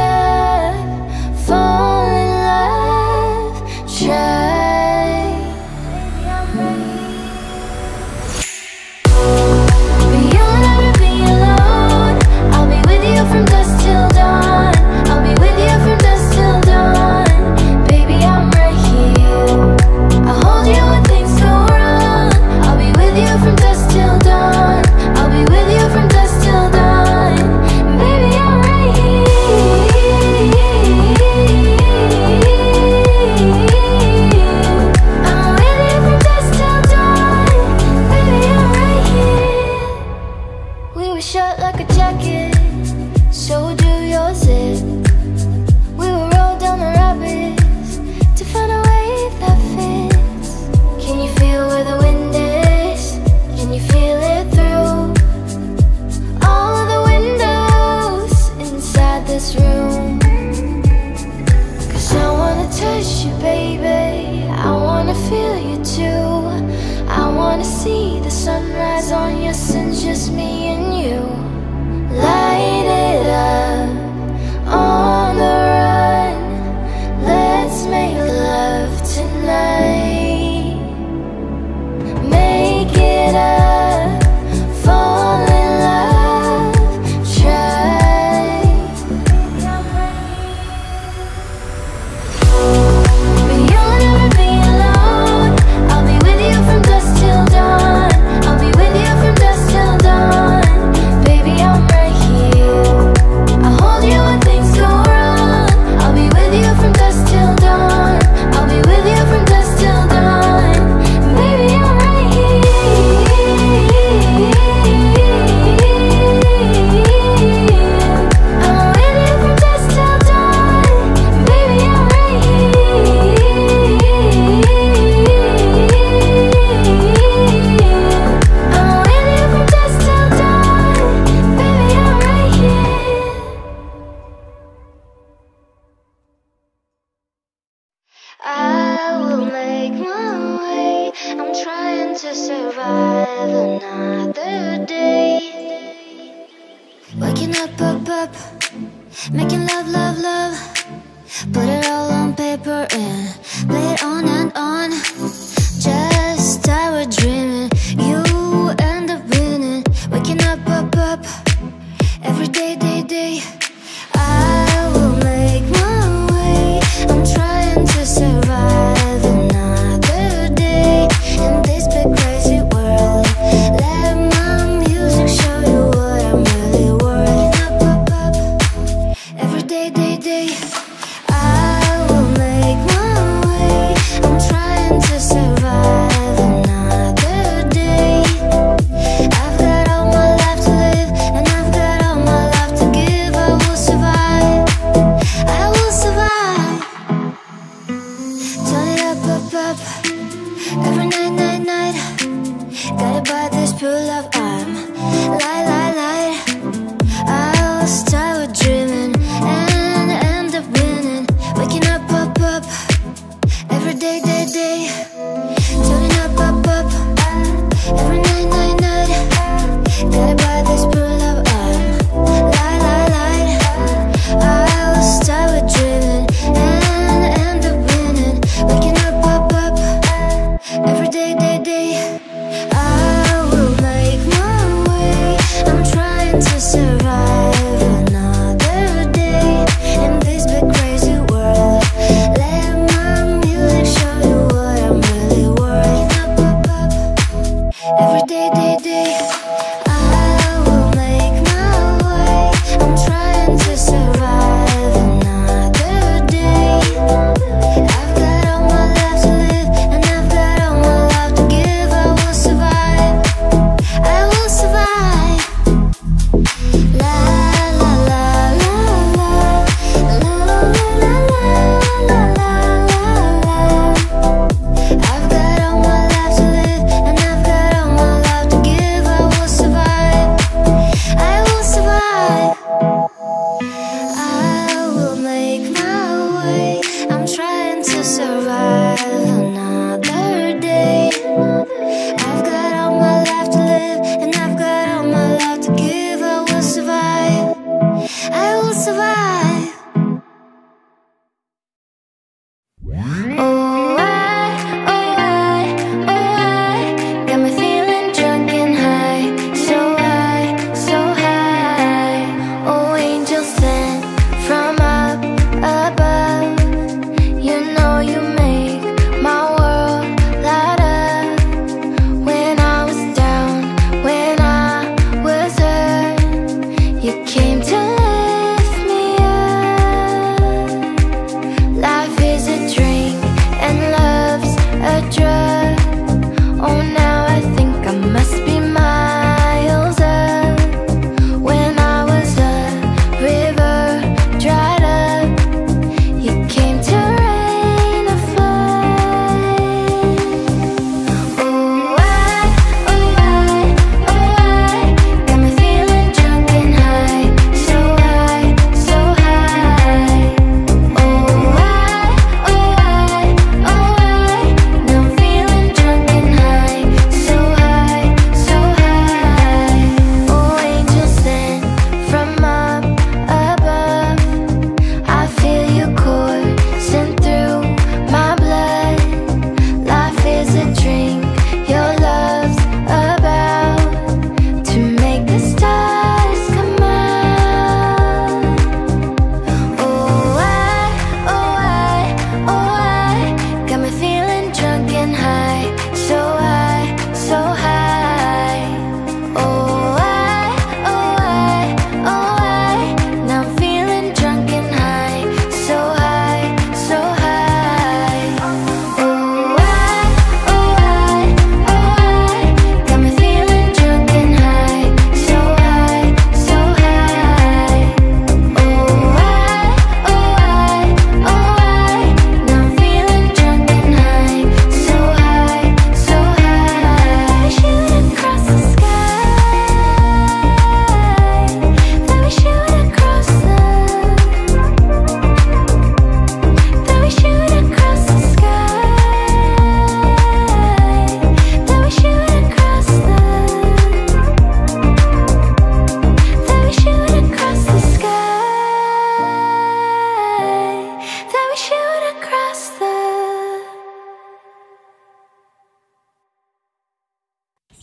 up, fall in love, try. up, making love, love, love. Put it all on paper and play it on and on. Just how we're dreaming, you end up winning. Waking up, up, up, every day, day, day. I will make my way, I'm trying to survive another day in this big crazy world. Let my music show you what I'm really worth. Up, up, up, every day, day, day. I will make my way, I'm trying to survive. You came to lift me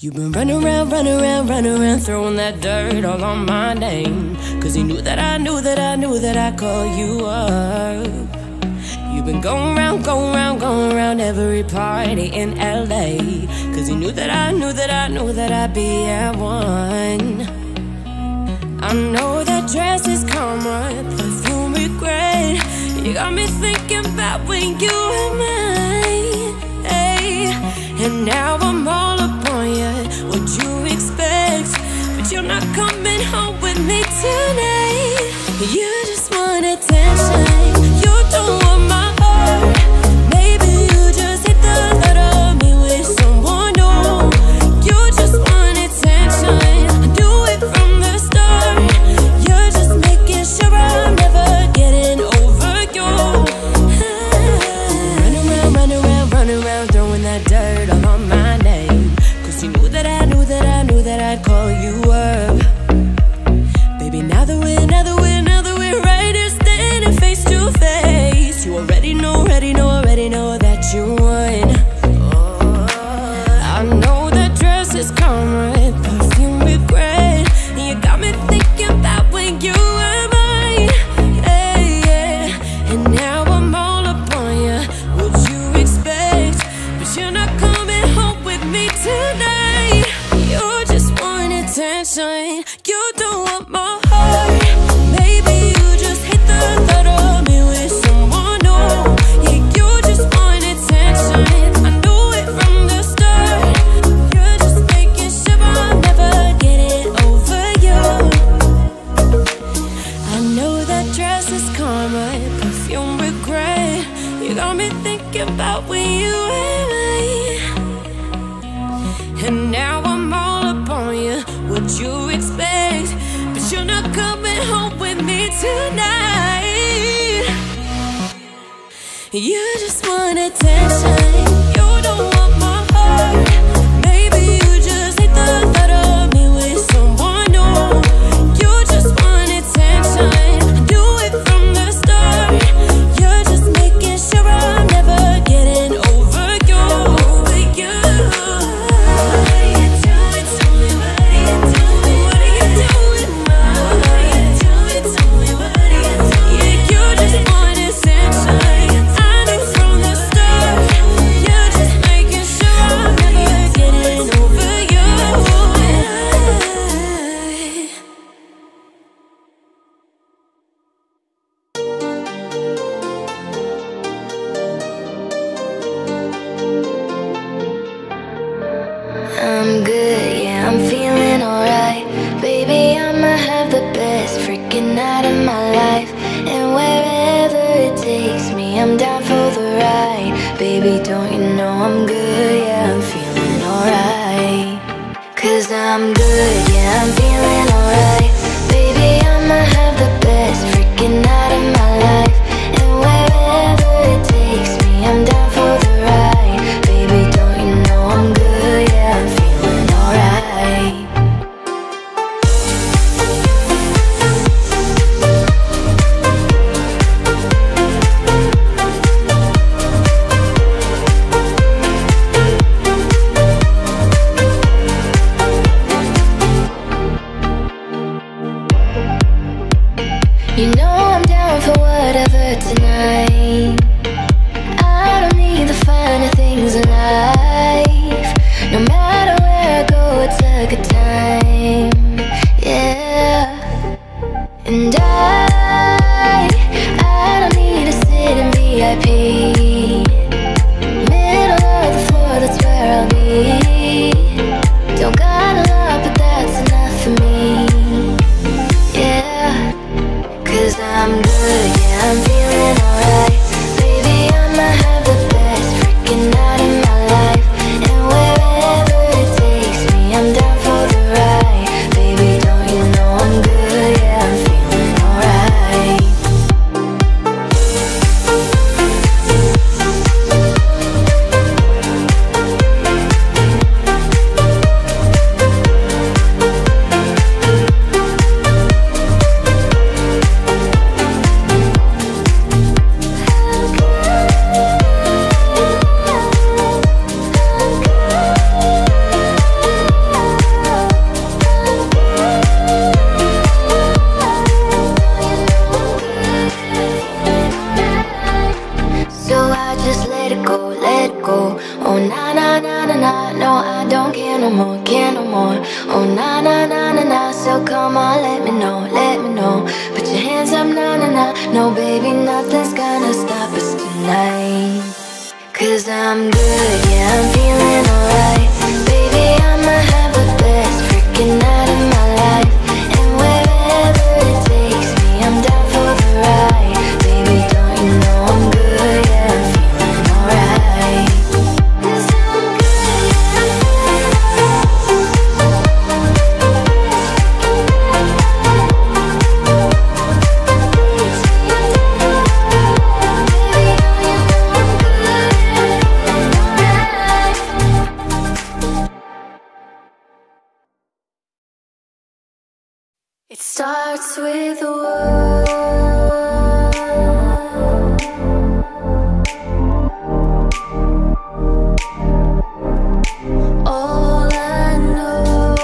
You've been running around, running around, running around, throwing that dirt all on my name. Cause you knew that I knew that I knew that I called you up. You've been going around, going around, going around every party in L A. Cause you knew that I knew that I knew that I'd be at one. I know that dress is karma, perfume regret. You got me thinking about when you were mine, hey. And now I'm all up on you, what you expect. But you're not coming home with me tonight. You just want attention, you don't want my heart. You just want attention, you don't want my heart. Maybe you just hate the thought of me with someone new. You just want attention, do it from the start. You're just making sure I'm never getting over you, over you. What are you doing to me, what are you doing, what are you doing, what are you doing to me, what are you doing? Yeah, you just want attention. na-na-na. No baby, nothing's gonna stop us tonight. Cause I'm good, yeah, I'm feeling alright. Baby, I'ma have the best freaking night of my life. And wherever it takes me, I'm down for the ride. Baby, don't you know I'm good, yeah, I'm feeling alright. Cause I'm good, yeah, I'm starts with a word. All I know,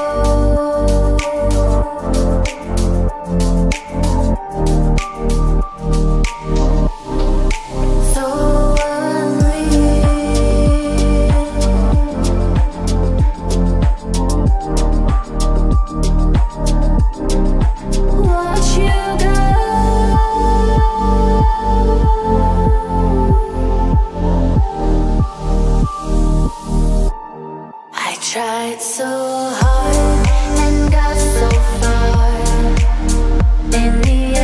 so unreal. Watch you go. I tried so hard and got so far. In the thinking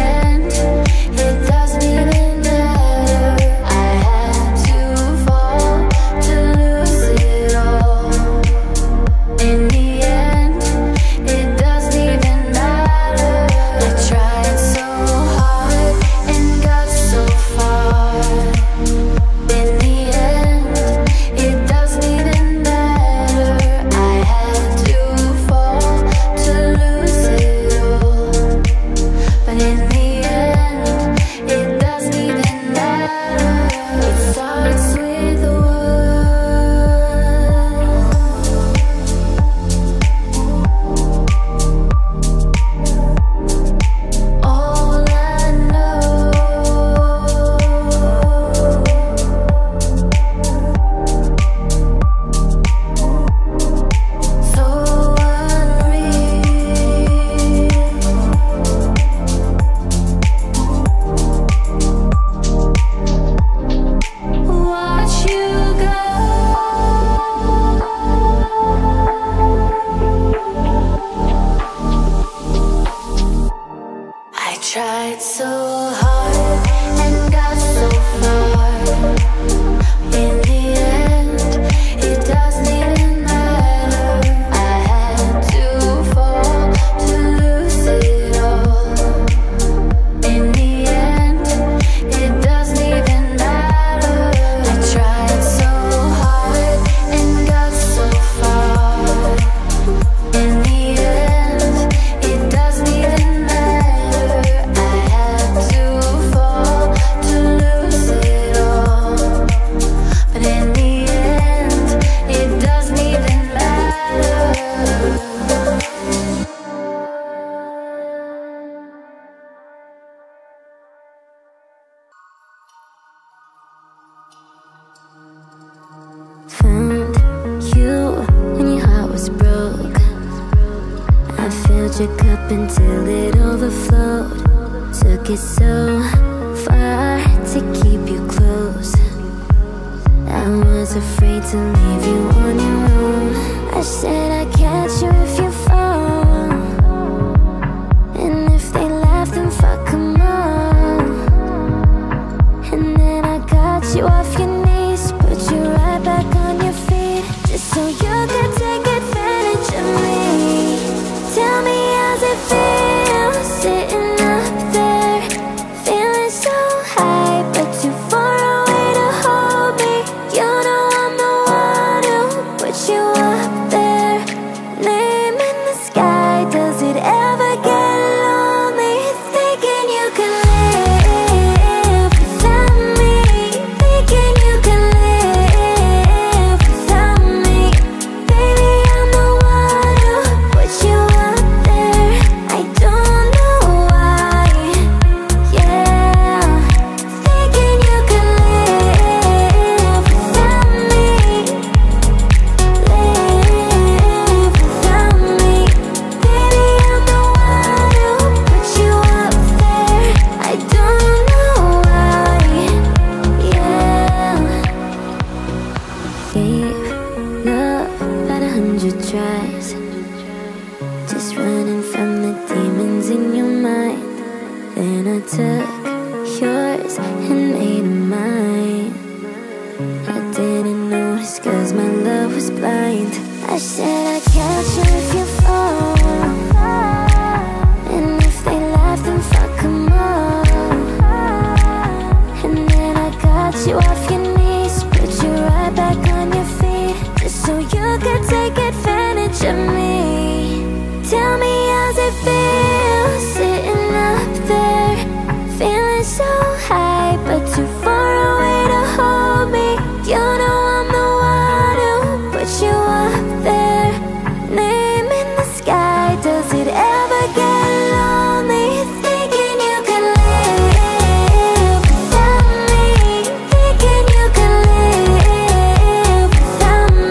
when I took yours and made mine. I didn't notice cause my love was blind. I said I'd catch you if you fall, and if they laugh then fuck them all. And then I got you off your knees, put you right back on your feet, just so you could take advantage of me. Tell me how's it feel sitting up there, feeling so high but too far away to hold me. You know I'm the one who put you up there, name in the sky. Does it ever get lonely thinking you can live without me, thinking you can live without me?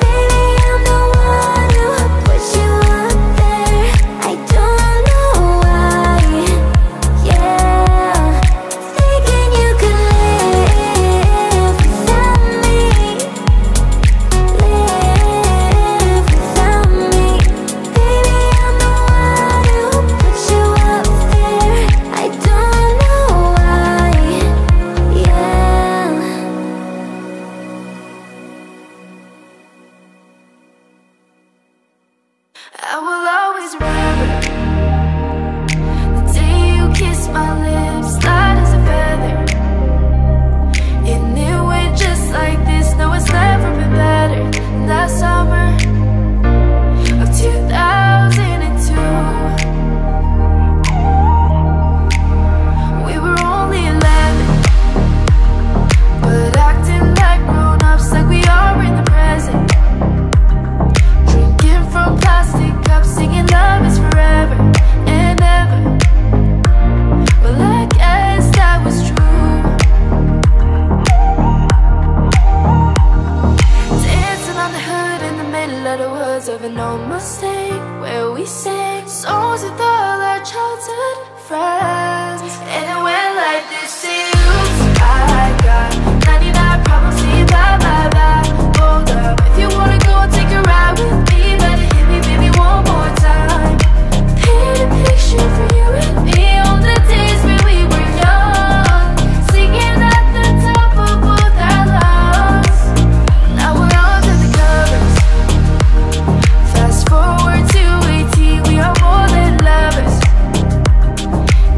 Baby, I'm the one who put you up there. I don't know why, yeah, thinking you can live without me, live without me. Baby, I'm the one who put you up there. I don't know why, yeah. I will always remember the day you kissed my lips, light as a feather. And it went just like this, no it's never been better. And that summer of two thousand two, we were only eleven, but acting like grown-ups, like we are in the present. Drinking from plastic cups, singing love is forever and ever. Well, I guess that was true. Dancing on the hood in the middle of the woods of an old Mustang, where we sang songs with all our childhood friends. And it went like this to you. I got ninety-nine problems, see you bye bye bye. Hold up, if you wanna go and take a ride with me, better hit me baby one more time. Paint a picture for you and me on the days when we were young, singing at the top of both our lungs. Now we're under the covers. Fast forward to eighteen, we are more than lovers.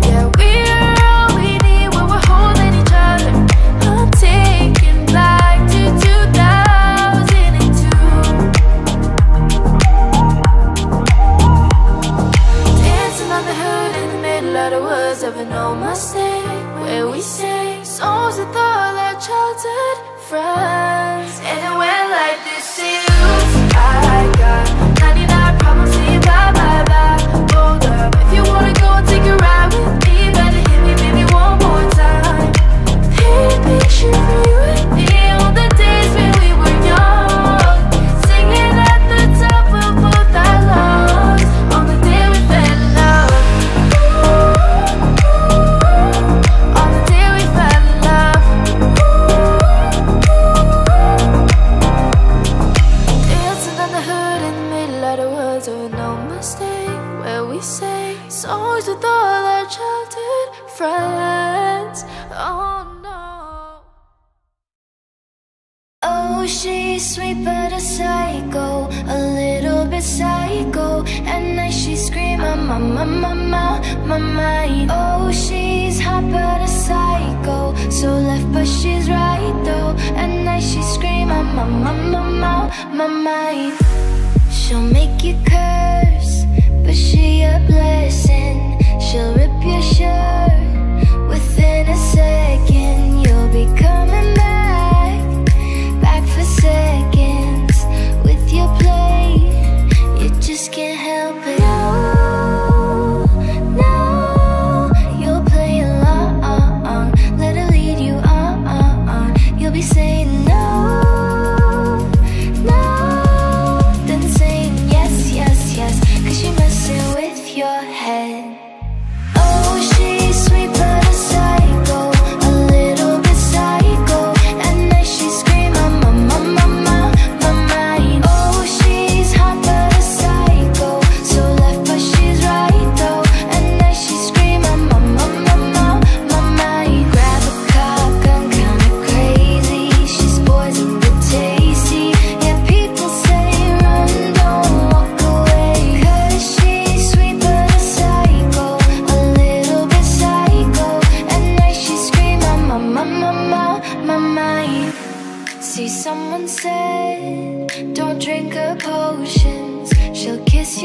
Yeah, we are all we need when we're holding each other. I'm taking back to two thousand two. Dancing on the hood in the middle of the woods of an old Mustang, where we sang songs with all our childhood friends. And it went like this to you. I got ninety-nine problems, see you bye bye bye. Hold up, if you wanna go and take a ride with me, better hit me baby one more time. Paint a picture for you and me on the days when we were young, singing at the top of both our lungs on the day we fell in love. On the day we fell in love. Dancing on the hood in the middle of the woods of an old Mustang, where we sang songs with all our childhood friends. Oh no. Oh, she's sweet but a psycho, a little bit psycho. At night she scream, I'm on my, my, my, my mind. Oh, she's hot but a psycho, so left but she's right though. At night she scream, I'm on my, my, my, my mind. She'll make you curse, but she a blessing. She'll rip your shirt within a second. You'll be coming back, back for seconds with your play. You just can't help it. No, no, you'll play along. Let her lead you on, on, on. You'll be saying no, no, then saying yes, yes, yes, 'cause she messing with your head. Oh, she's sweet. La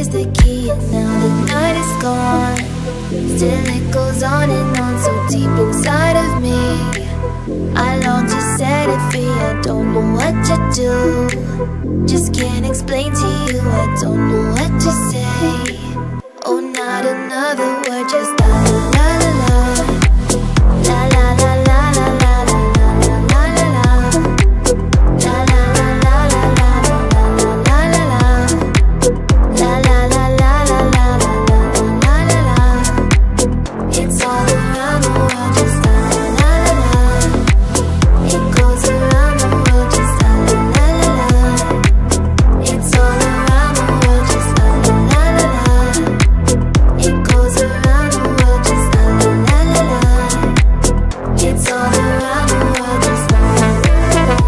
is the key. Now the night is gone, still it goes on and on. So deep inside of me, I long to set it free. I don't know what to do, just can't explain to you. I don't know what to say. Oh, not another word, just la la la la. La la la la la la la la la la. La la la la la la la la la la. La la la la la la la la la. It's all around the world, just la la la la. It goes around the world, just la la la la. It's all around the world, just la la la la. It goes around the world, just la la la la. It's all around the world, just la la la la.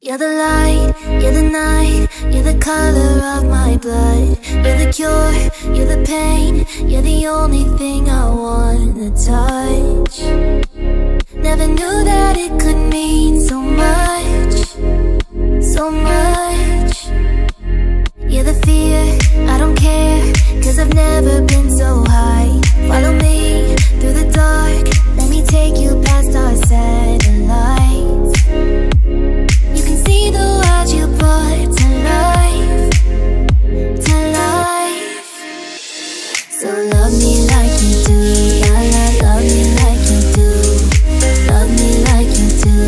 You're the light, you're the night, you're the color of my blood. You're the cure, you're the pain, you're the only thing I wanna touch. Never knew that it could mean so much, so much. You're the fear, I don't care, cause I've never been so high. Follow me through the dark, let me take you past our satellites. See the world you brought to life, to life. So love me like you do, la la, love me like you do, love me like you do.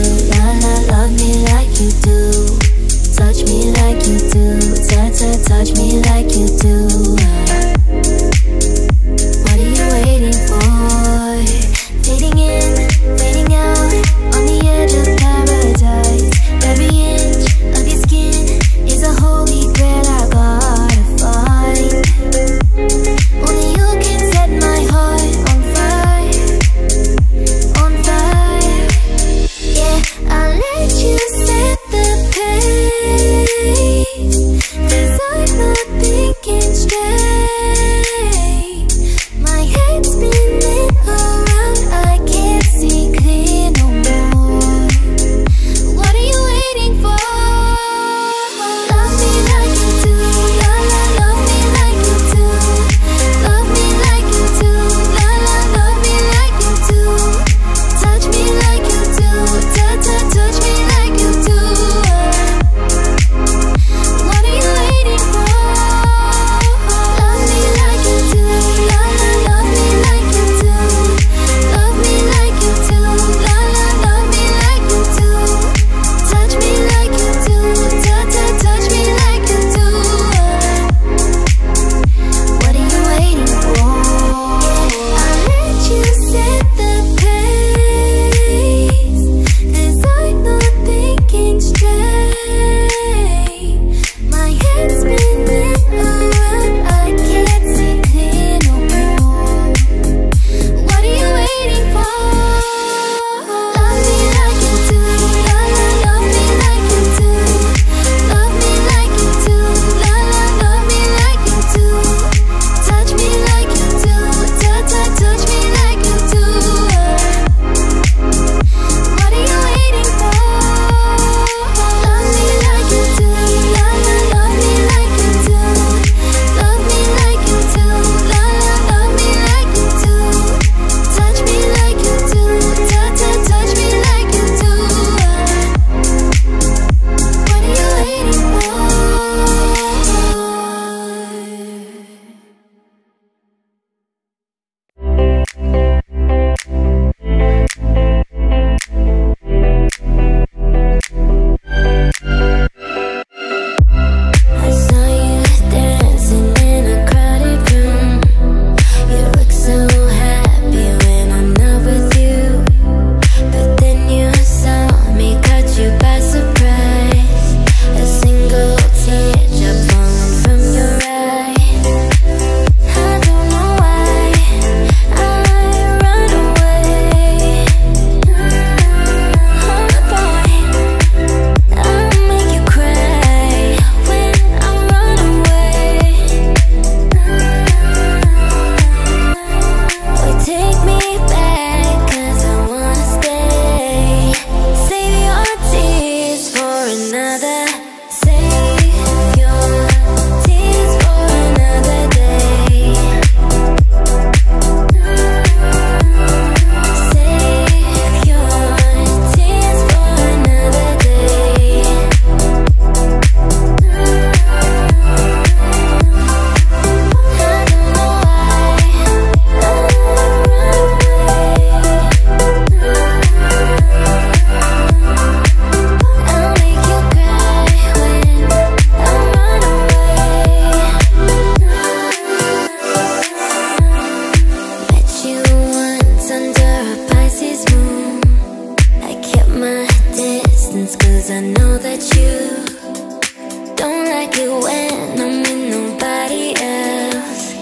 my distance, cause I know that you don't like it when I'm with nobody else.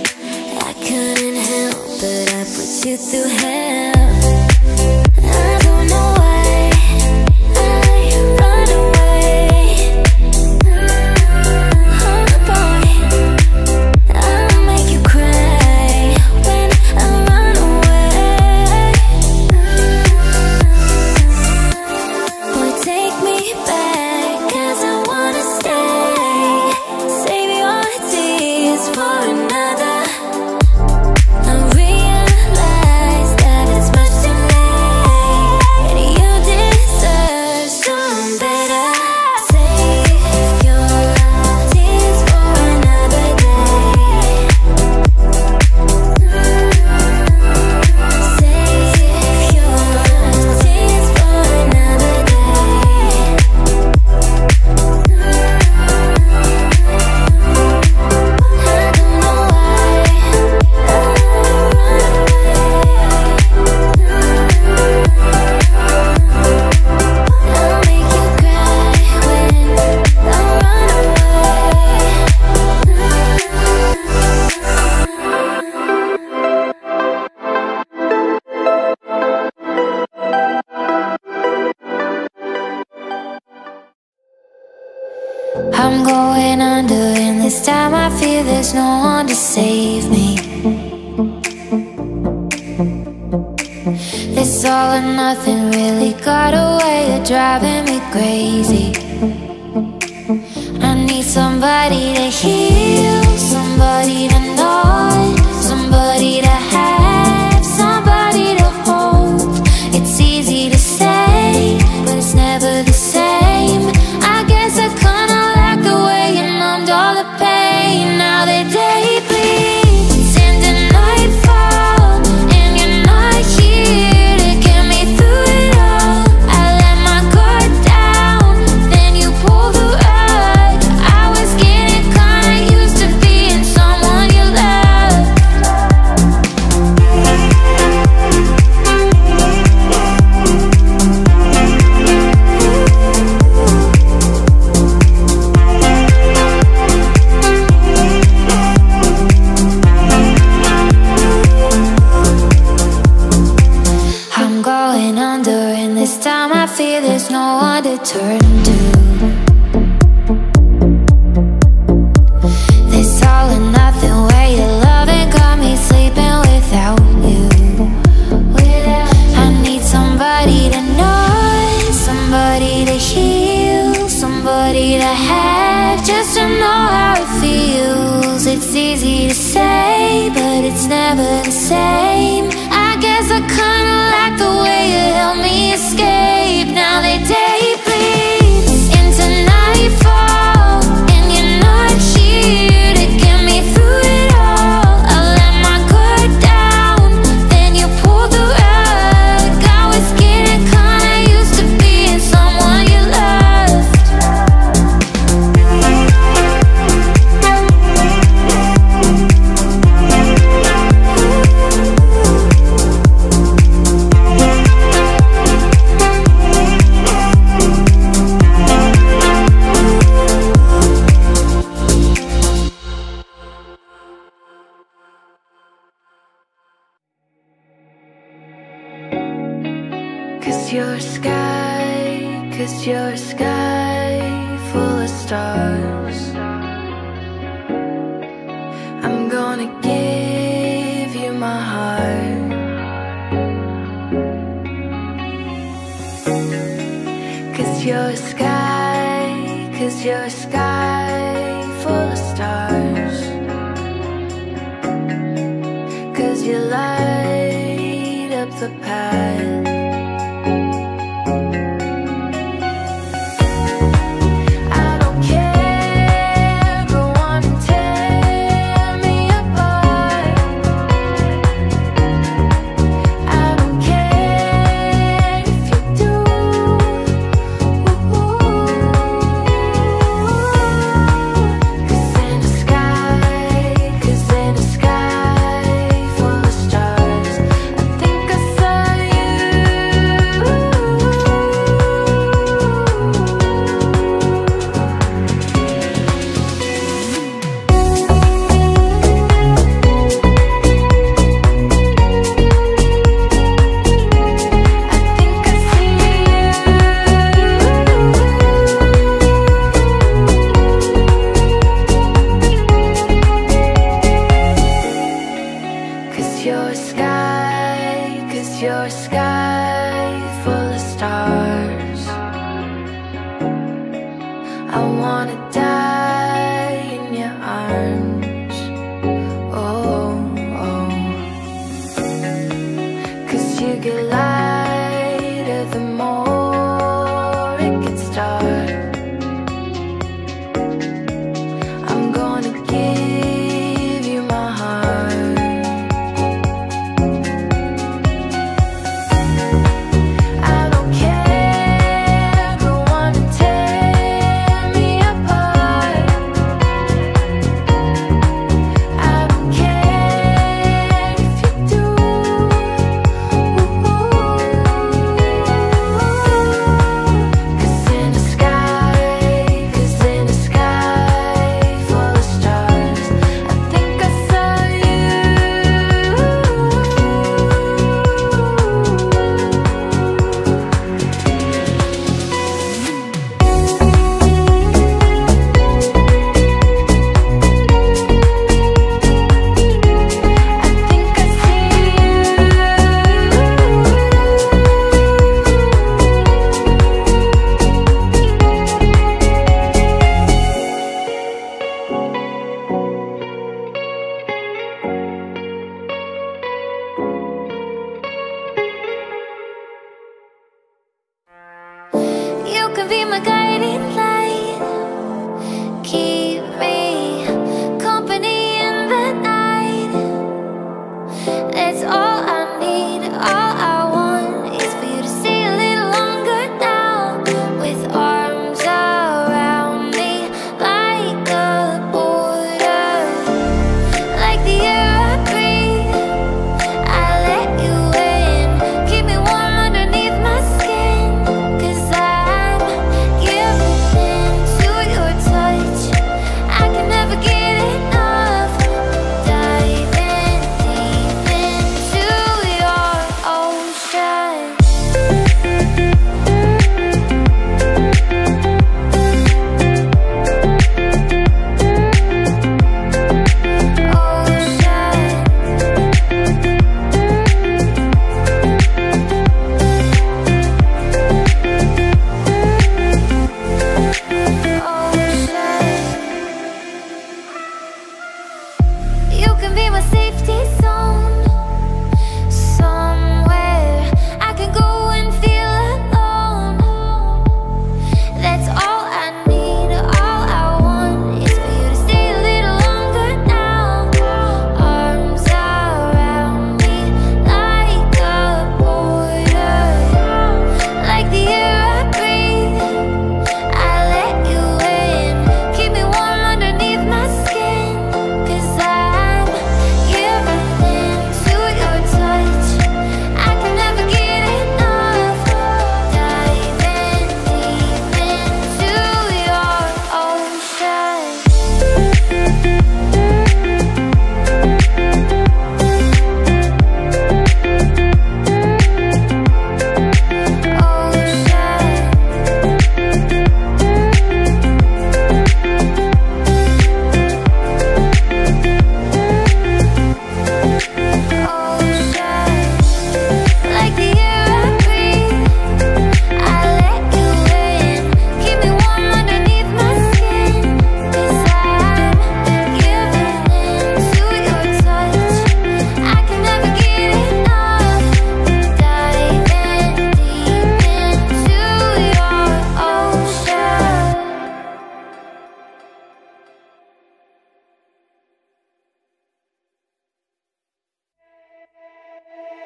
I couldn't help but I put you through hell. I'm going under, and this time I fear there's no one to save me. This all or nothing really got a way of driving me crazy. I need somebody to heal, somebody to know, somebody to have, somebody to hold. It's easy to say, but it's never the same. I guess I can't. All the pain, now the day bleeds into nightfall, and you're not here to get me through it all. I let my guard down, then you pulled the rug. I was getting kinda used to being someone you turn to. This all or nothing way your loving got me sleeping without you. I need somebody to know, somebody to heal, somebody to have, just to know how it feels. It's easy to say, but it's never the same. I guess I kinda like the way you helped me escape. Now they day second star. I'm gonna give you my heart. I don't care if you want to tear me apart. I don't care if you do. Be my guiding light, keep me company in the night. That's all I need, all I want is for you to stay a little longer now, with arms around me like a border, like the air I breathe. I let you in, keep me warm underneath my skin, 'cause I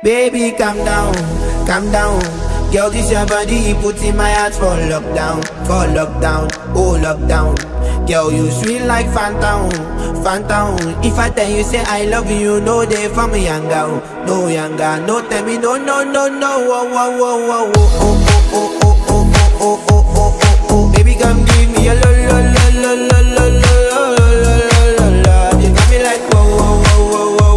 baby, calm down, calm down. Girl, this your body, you put in my heart for lockdown, for lockdown, oh lockdown. Girl, you sweet like phantom, phantom. If I tell you say I love you, no day for me younger, no younger, no tell me no, no, no, no, oh, oh, oh, oh, oh, oh, oh, oh, oh, oh, oh, oh, oh, oh. Baby, come give me a lo, lo, lo, lo, lo, lo, lo, lo, lo. You got me like whoa, whoa, whoa, whoa.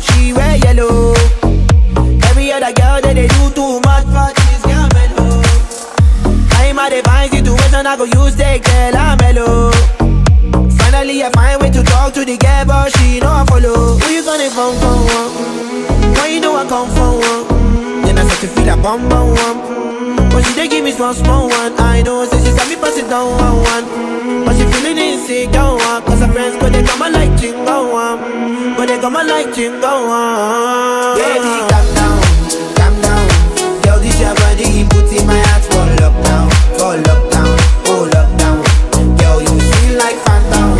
She wear yellow. Every other girl that they do too much, but this girl mellow. I'm at a fine situation, I go use the girl, I'm mellow. Finally I find way to talk to the girl, but she know I follow. Who you gonna come from? Mm-hmm. Why you know I come from? Mm-hmm. Then I start to feel a bum bum bum. Mm-hmm. But she dey give me small small one. I know, since she said me pass it down one one. Mm-hmm. But she feeling insecure, 'cause her friends go they come and like jingle. got my lighting go on. Baby, calm down, calm down. Girl, this your body, he put in my heart. For lockdown, for lockdown, oh lockdown. Girl, you feel like phantom,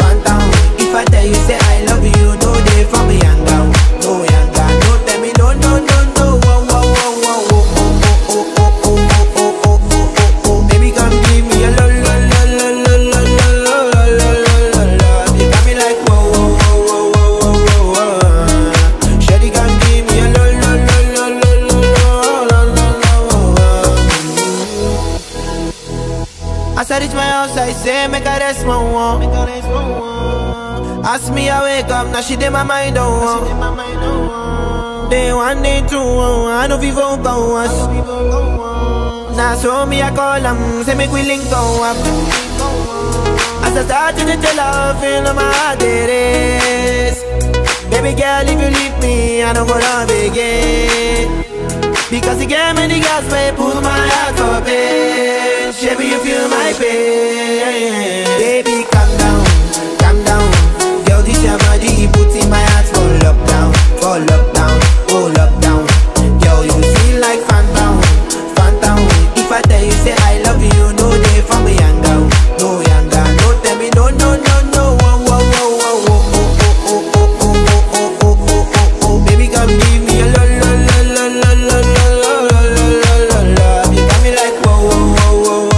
phantom. If I tell you, say I love you, no day for me, young girl, no young girl. No, tell me, no, no, no, no. Whoa, whoa, whoa, whoa, whoa, whoa, whoa, whoa, whoa, whoa, whoa, whoa, whoa, whoa. Baby, come give me a love. As I reach my house, I say, make I rest my one. Ask me, I wake up, now she did my mind on one. Day one, day two, I know people go us. Now so me, I call them, say make we link go up. As I start to get your love, feel on my heart it is. Baby girl, if you leave me, I don't go love again. Because you gave me the gas, babe, pull my heart up, babe. Baby, you feel my pain. Baby, calm down, calm down. Girl, this your body, he put in my heart. For lockdown, for lockdown, oh lockdown. Girl, you feel like phantom, phantom. If I tell you, say I love you, no day for me, young girl, no young girl. No, tell me, no, no, no, no. Whoa, whoa, whoa, whoa, whoa, oh, oh, oh, oh, oh, oh, oh, oh, oh. Baby, come give me a lo, lo, lo, lo, lo, lo, lo, lo, lo, lo. You got me like whoa, whoa, whoa.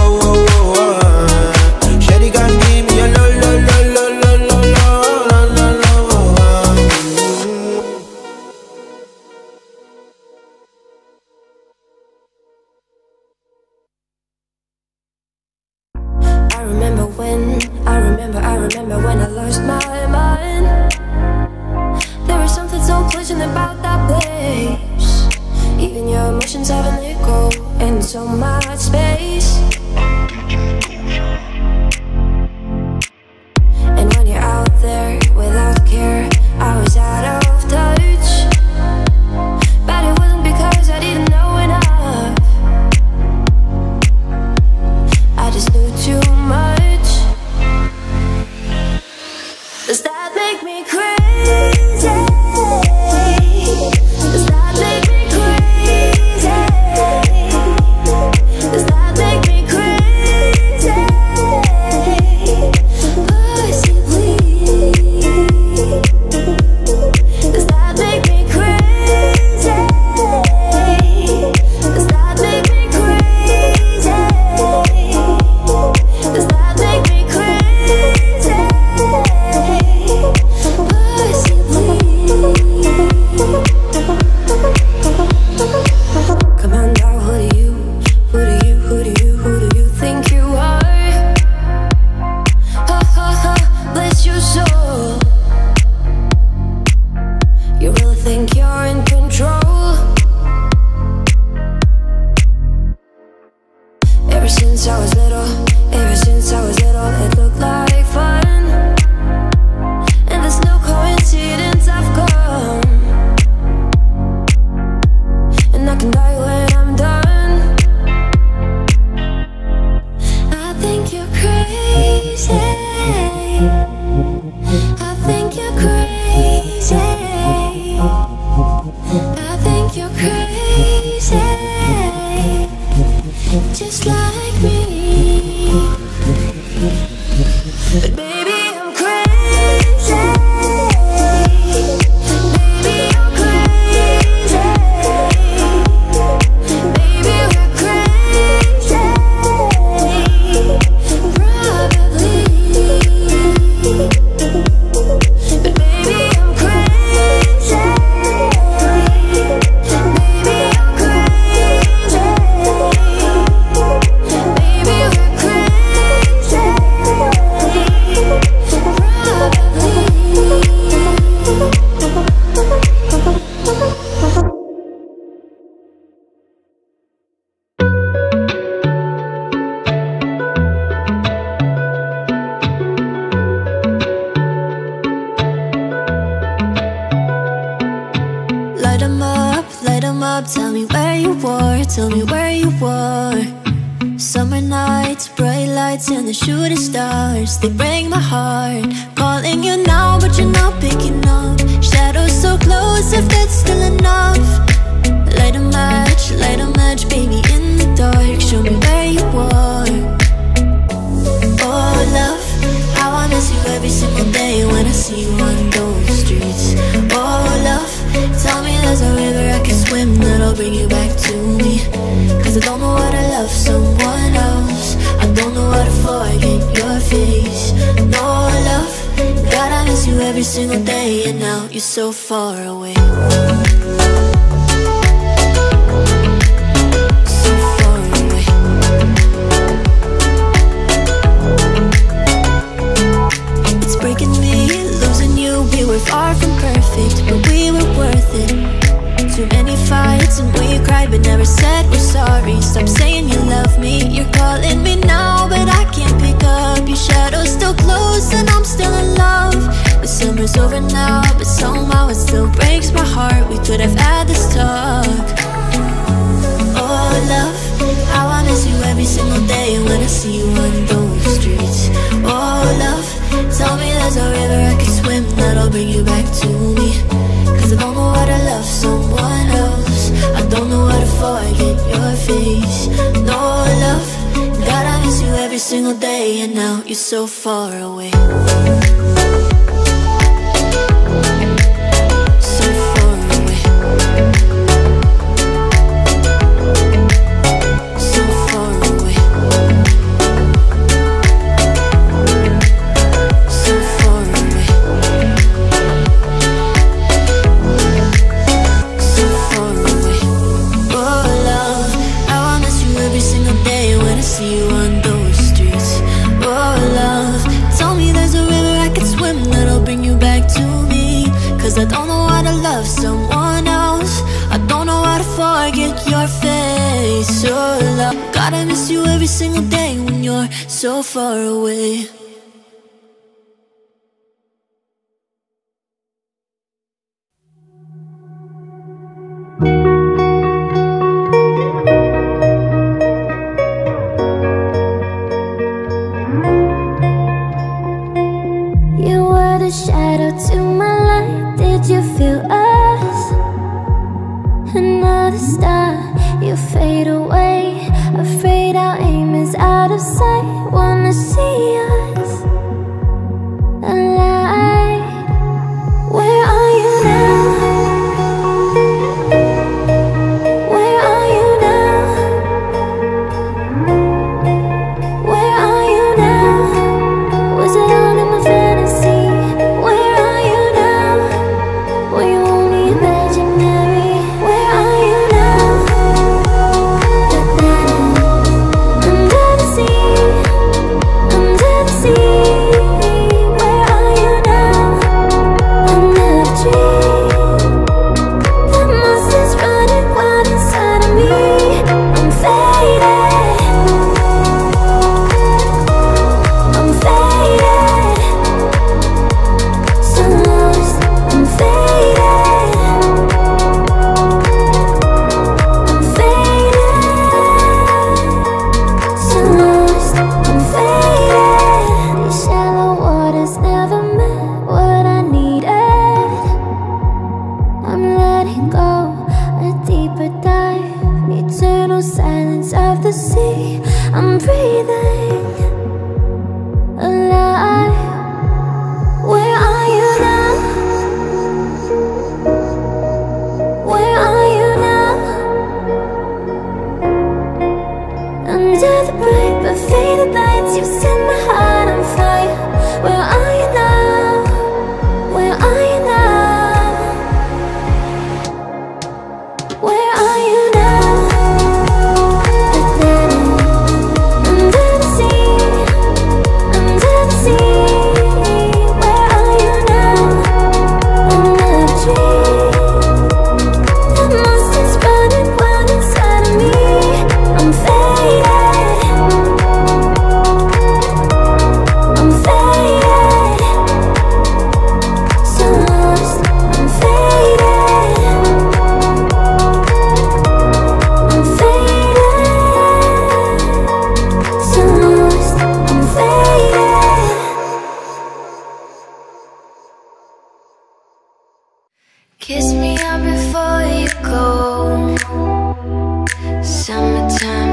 Shooting stars, they break my heart. Calling you now, but you're not picking up. see you on those streets. Oh love, tell me there's a river I can swim that'll bring you back to me. Cause I don't know how to love someone else, I don't know how to forget your face. No love, God I miss you every single day, and now you're so far away. We're far from perfect, but we were worth it. Too many fights and we cried but never said we're sorry. Stop saying you love me, you're calling me now, but I can't pick up. Your shadow's still close and I'm still in love. The summer's over now, but somehow it still breaks my heart. We could have had this talk. Oh love, how I miss you every single day when I see you on those streets. Oh love, tell me there's a river I can swim that'll bring you back to me. Cause I don't know how to love someone else, I don't know how to forget your face. No love, God I miss you every single day, and now you're so far away. So far away. You were the shadow to my light. Did you feel us? Another star, you fade away. Afraid our aim is out of sight. Wanna see us alive. Where are you now? Where are you now? Where are you now? Was it all in my fantasy? Where are you now? Were you only imaginary? Where are you now?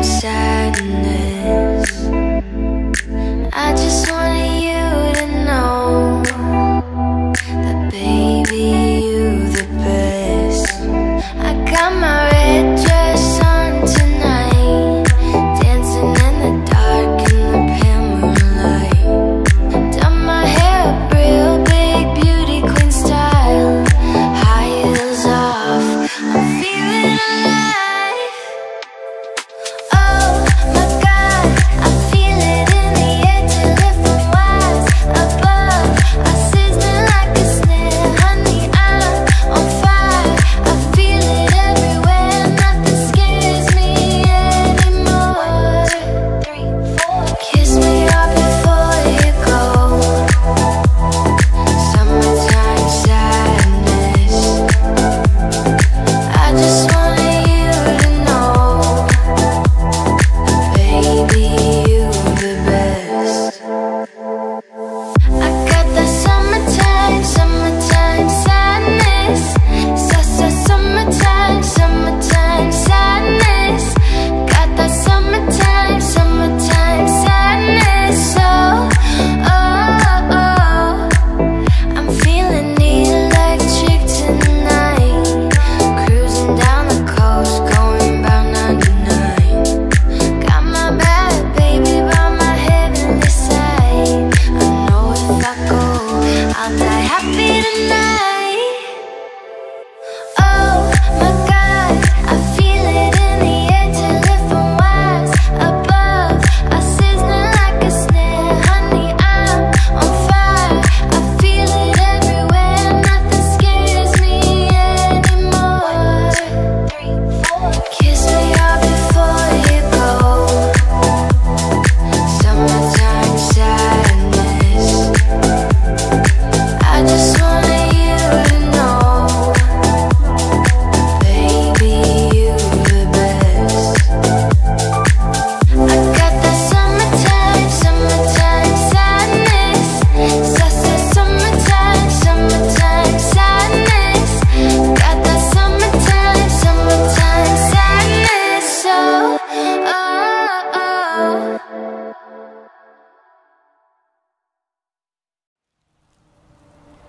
Sadness, I just wanted you to know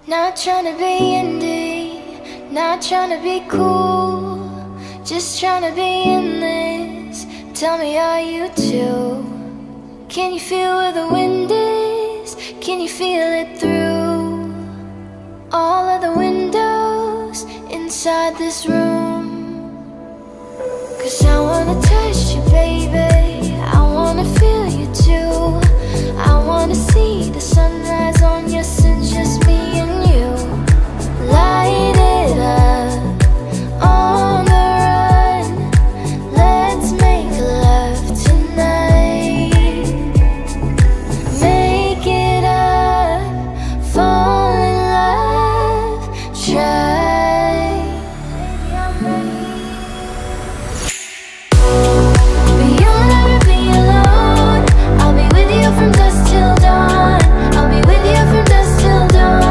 Not trying to be indie, not trying to be cool, just trying to be in this. Tell me, are you too? Can you feel where the wind is? Can you feel it through all of the windows inside this room? Cause I wanna touch you, baby, I wanna feel you too. I wanna see the sunrise on your sins, just me and you. Light it up, on the run, let's make love tonight. Make it up, fall in love, try. But you'll never be alone, I'll be with you from dusk till dawn. I'll be with you from dusk till dawn.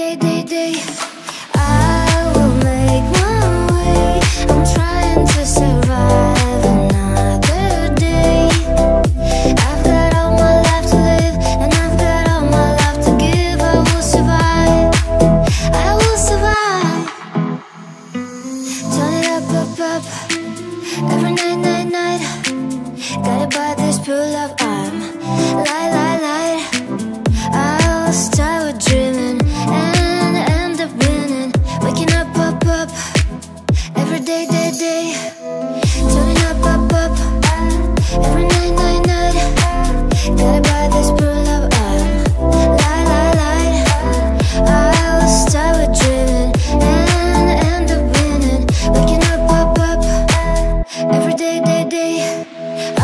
Day, day, day, I will make my up every night, night, night. Guided by this pure love, I'm light, light, light. I'll start with dreaming and end up winning. Waking up, up, up every day, day, day. Turning up, up, up every night, night, night. Guided by this pure love, I'm light, light, light. I'll start with dreaming and end up winning. Waking up, up, up every day, day, day. I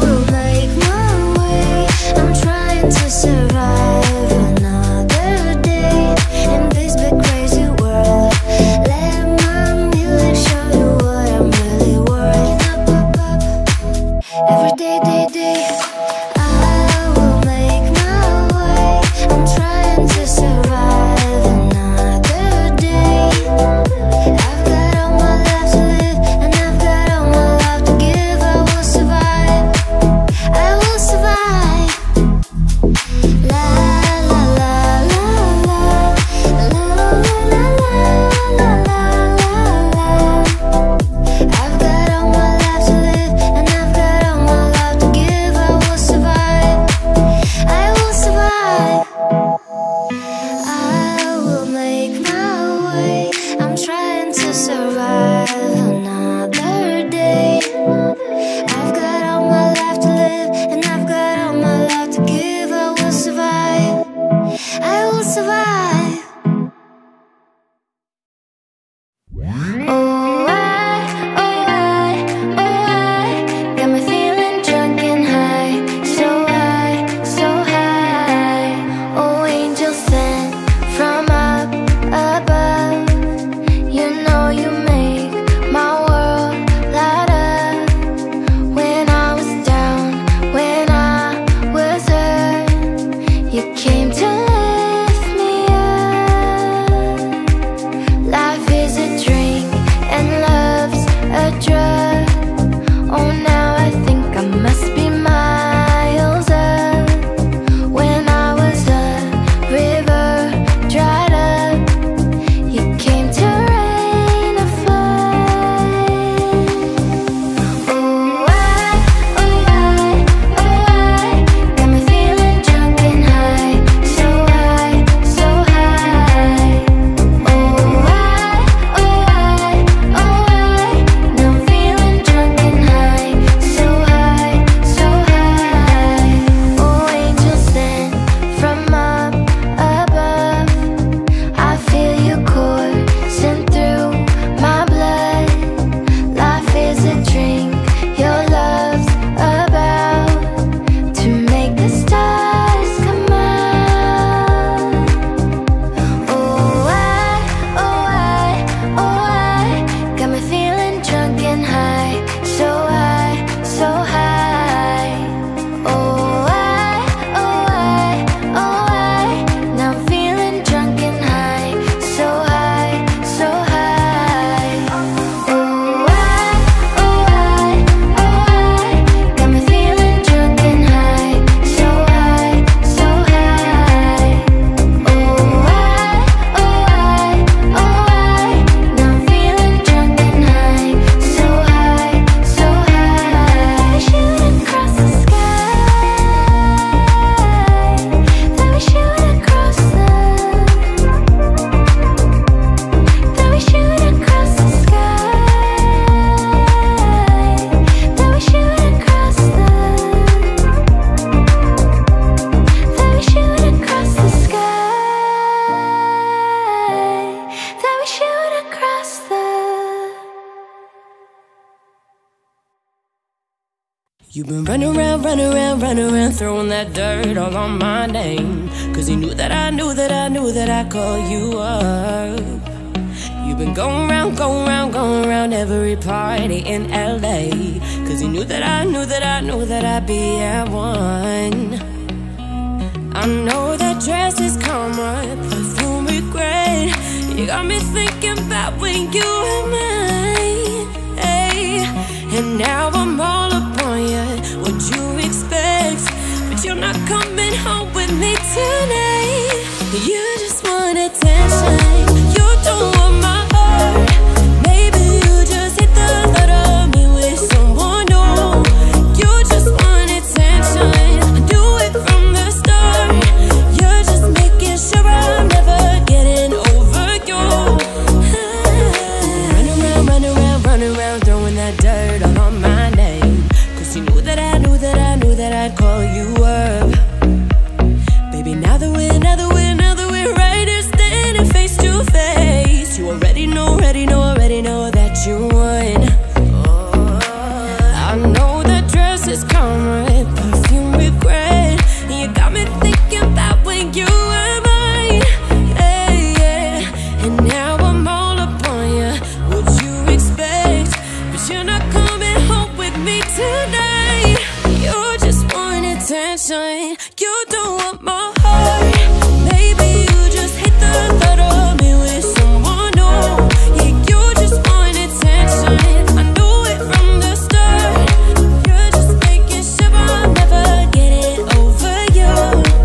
will make my way. I'm trying to survive another day in this big crazy world. Let my music show you what I'm really worth. Up, up, up every day, day, day. I will make my way. I'm trying to survive another day. I've got all my life to live and I've got all my love to give. I will survive. I will survive. La la la la la la la la la la la la. I've got all my life to live and I've got all my love to give. I will survive. I will survive. I will make my way. I'm trying to survive another day. I've got all my life to live and I've got all my love to give. I will survive. I will survive. Oh I, oh I, oh I, got me feeling drunk and high, so high, so high. Oh angels sent from up above, you know you make my world light up. When I was down, when I was hurt, you came to lift me up. Life is a drink and love's a drug. Oh now I think I must be miles up. When I was a river dried up, you came to rain a flood. Oh I, oh I, oh I, got me feeling drunk and high, so high, so high. Oh I, oh I, oh I, now I'm feeling drunk and high, so high, so high. Oh angels sent from up above, I feel you coursing through my blood. Life is a drink, your love's about to make the stars come out. Oh I, oh I, oh I, got me feeling drunk and high, so high, so high. Oh I, oh I, oh I, now I'm feeling drunk and high, so high, so high. Oh I, oh I, oh I, got me feeling drunk and high, so high, so high. Oh I, oh I, oh I, now I'm feeling drunk and high, so high, so high. Shoot across the sky. Then we shoot across the. Then we shoot across the sky. Then we shoot across the. Then we shoot across the sky. Then we shoot across the. You've been running around, running around, running around, throwing that dirt all on my name. Cause you knew that I knew that I knew that I called you up. You've been going around, going around, going around every party in L A. Cause you knew that I knew that I knew that I'd be at one. I know that dress is karma, perfume regret. You got me thinking about when you were mine. Ay. And now I'm all up on you, what you expect. But you're not coming home with me tonight. You just want attention, you don't want my heart. Maybe you just hit the around throwing that dirt all on my name, cause you knew that I knew that I knew that I'd call you up. Baby, now that we're, now that we're, now that we're right here standing face to face, you already know, already know, already know that you won. Oh, I know the dress is coming with perfume regret, and you got me thinking about when you were mine. Yeah, yeah. And now I'm all up on you, what you expect, but you're not coming home with me tonight. You just want attention, you don't want my heart. Maybe you just hate the thought of me with someone new. Yeah, you just want attention, I knew it from the start. You're just making sure I'll never get it over you.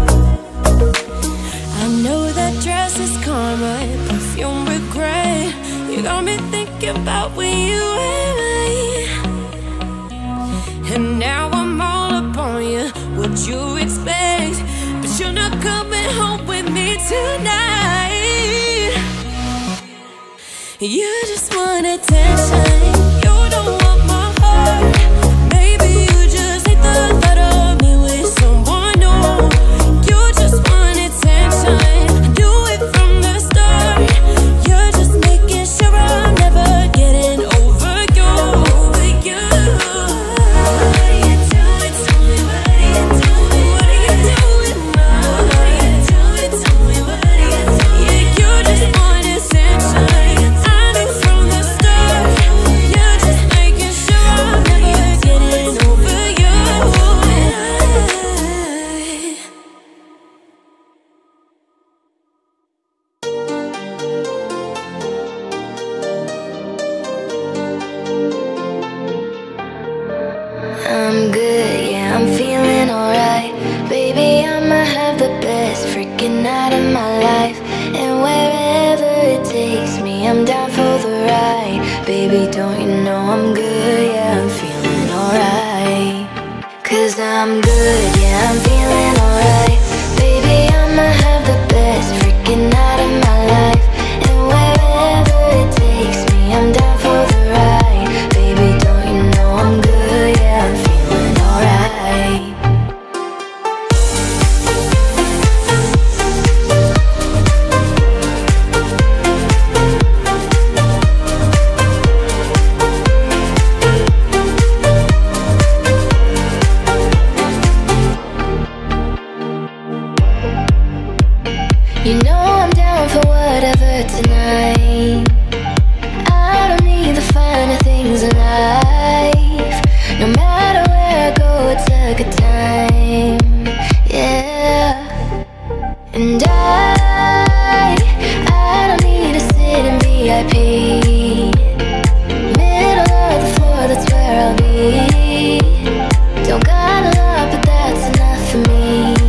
I know that dress is karma, perfume regret, you got me thinking about when you were mine. And now I'm all up on you, what you expect, but you're not coming home with me tonight. You just want attention, you don't want my heart. Maybe you just hate the thought of me with someone new. You just want attention, do it from the start. You're just making sure I'm never getting over you, over you. What are you doing to me? What are you doing? What are you doing now? What are you doing to me? What are you doing? Yeah, you just want attention, I knew from the start. You're just making sure I'm never getting over you. I'm good, yeah, I'm feeling alright. Baby, I'ma have the best freaking night of my life. And wherever it takes me, I'm down for the ride. Baby, don't you know I'm good, yeah, I'm feeling alright. Cause I'm good, yeah, I'm feeling alright. Baby, I'ma have the best freaking night of my life. And wherever it takes me, I'm down for the ride. Baby, don't you know I'm good, yeah, I'm feeling alright. You know I'm down for whatever tonight. I don't need the finer things in life. No matter where I go, it's a good time. Yeah. And I, I don't need to sit in V I P. Middle of the floor, that's where I'll be. Don't got a lot, but that's enough for me.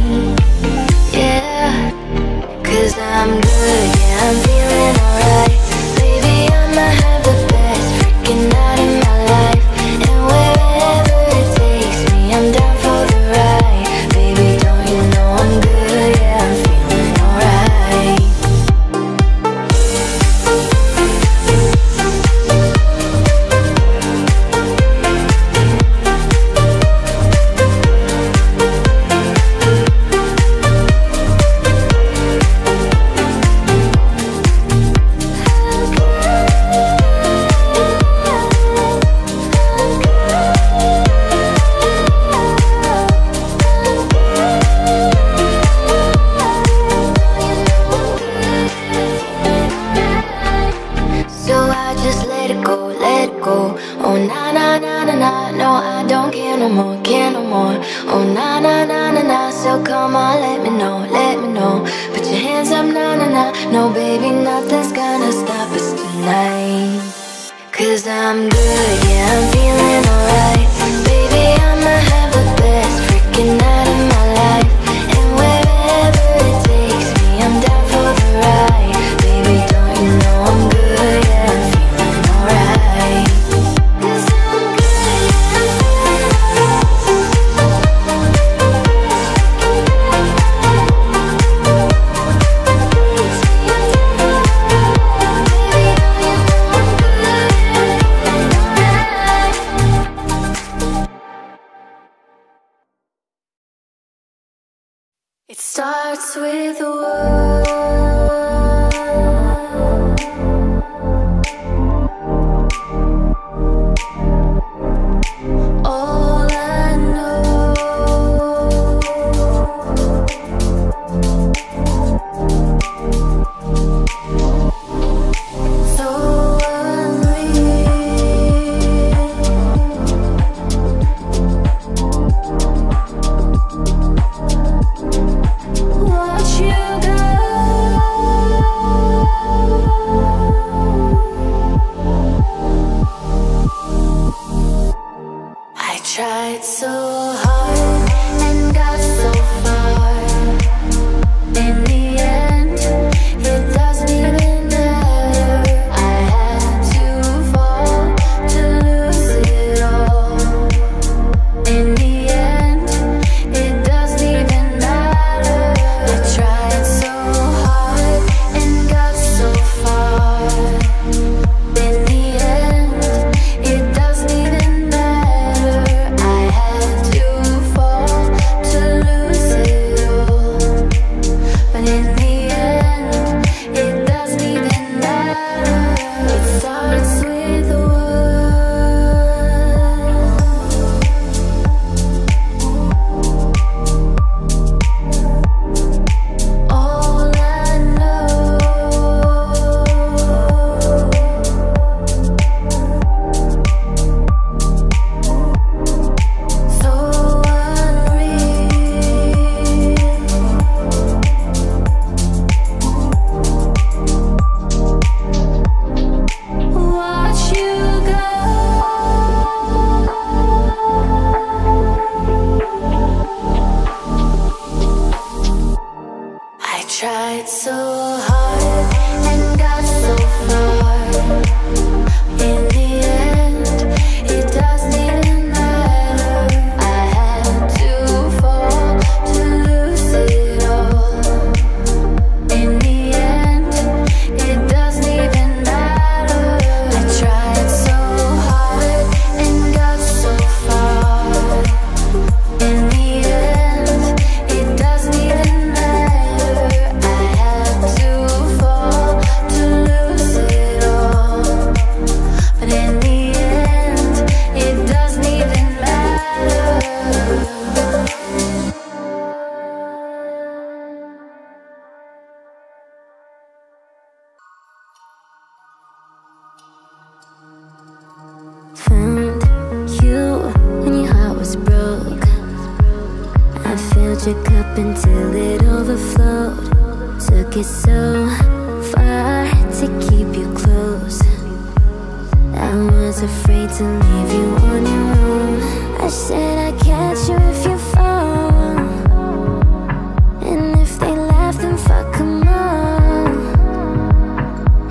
Cause I'm good, yeah, I'm feeling alright. Baby, I'ma have the best freaking night of my life. And wherever it takes me, I'm down for the ride. Baby, don't you know I'm good, yeah, I'm feeling alright. starts with a word. All I know. Tried so hard and got so far. In the end, it doesn't even matter. I had to fall to lose it all. In the end, it doesn't even matter. I tried so hard and got so far. In the end, it doesn't even matter. Tried so hard and got so far. In the end, it doesn't even matter. I had to fall to lose it all. In the end, it doesn't even matter. I tried so hard and got so far. In the end, it doesn't even matter. Your cup until it overflowed. Took it so far to keep you close. I was afraid to leave you on your own. I said I'd catch you if you fall, and if they laugh then fuck them all.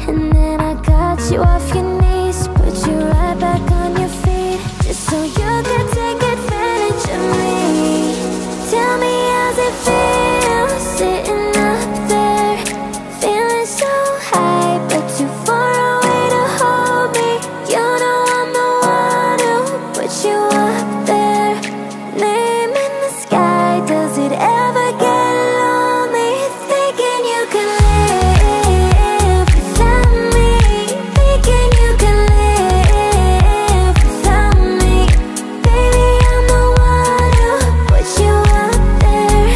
And then I got you off your knees, put you right back on your feet, just so you could take advantage of me. Tell me, how's it feel sitting up there, feeling so high, but too far away to hold me. You know I'm the one who put you up there, name in the sky. Does it ever get lonely thinking you can live without me, thinking you can live without me? Baby, I'm the one who put you up there.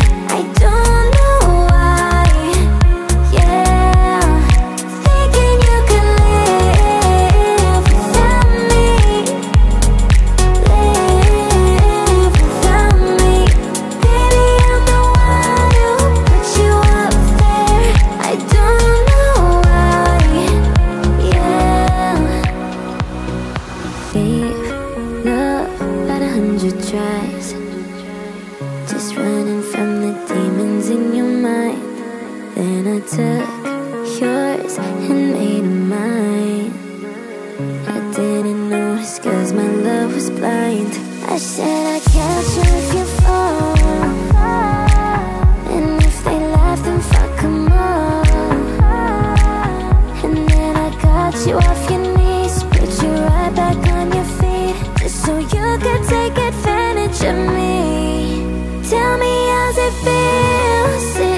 Take advantage of me. Tell me, how's it feel?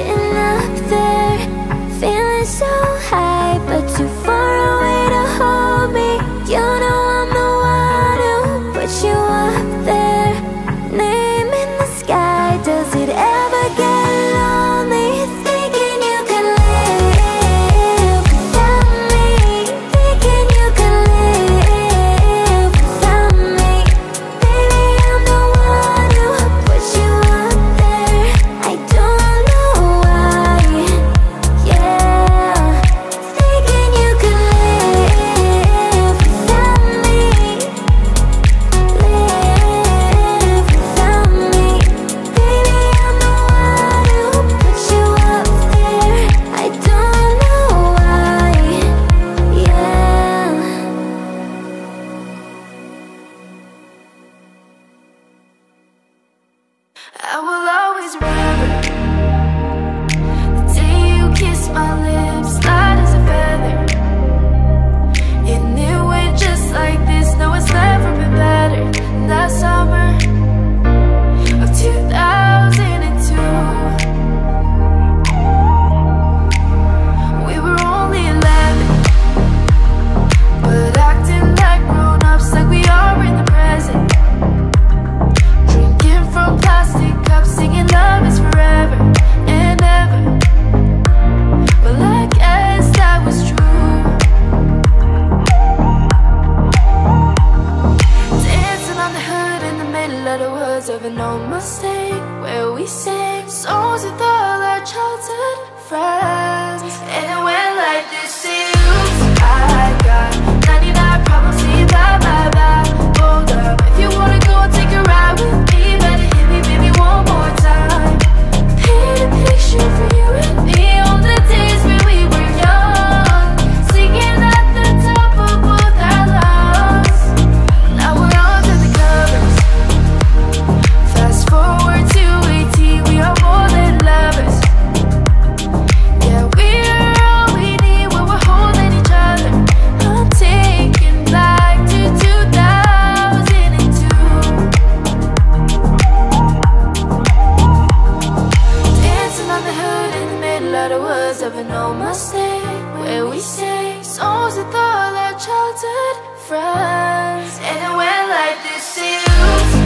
friends. And it went like this to you.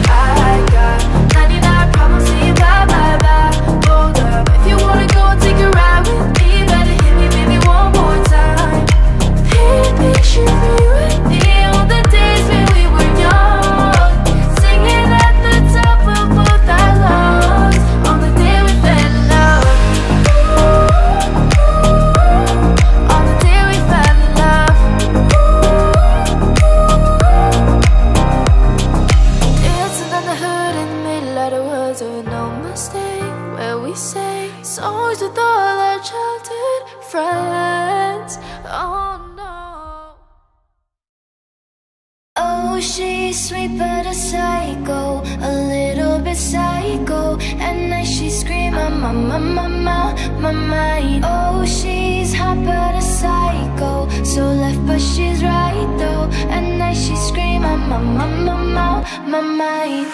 I got ninety-nine problems, so you got my back. Hold up, if you wanna go and take a ride with me, better hit me, baby, one more time. Paint a picture for you and me, all the days when we were young, singing at the top of both our lungs, on the day we fell in love. On the day we fell in love. Dancing on the hood in the middle of the woods, with no mistake, where we say songs with all our childhood friends. Oh, she's sweet but a psycho, a little bit psycho. At night she scream, I'm on my, my, my, my mind. Oh, she's hot but a psycho, so left but she's right though. At night she scream, I'm on my, my, my, my mind.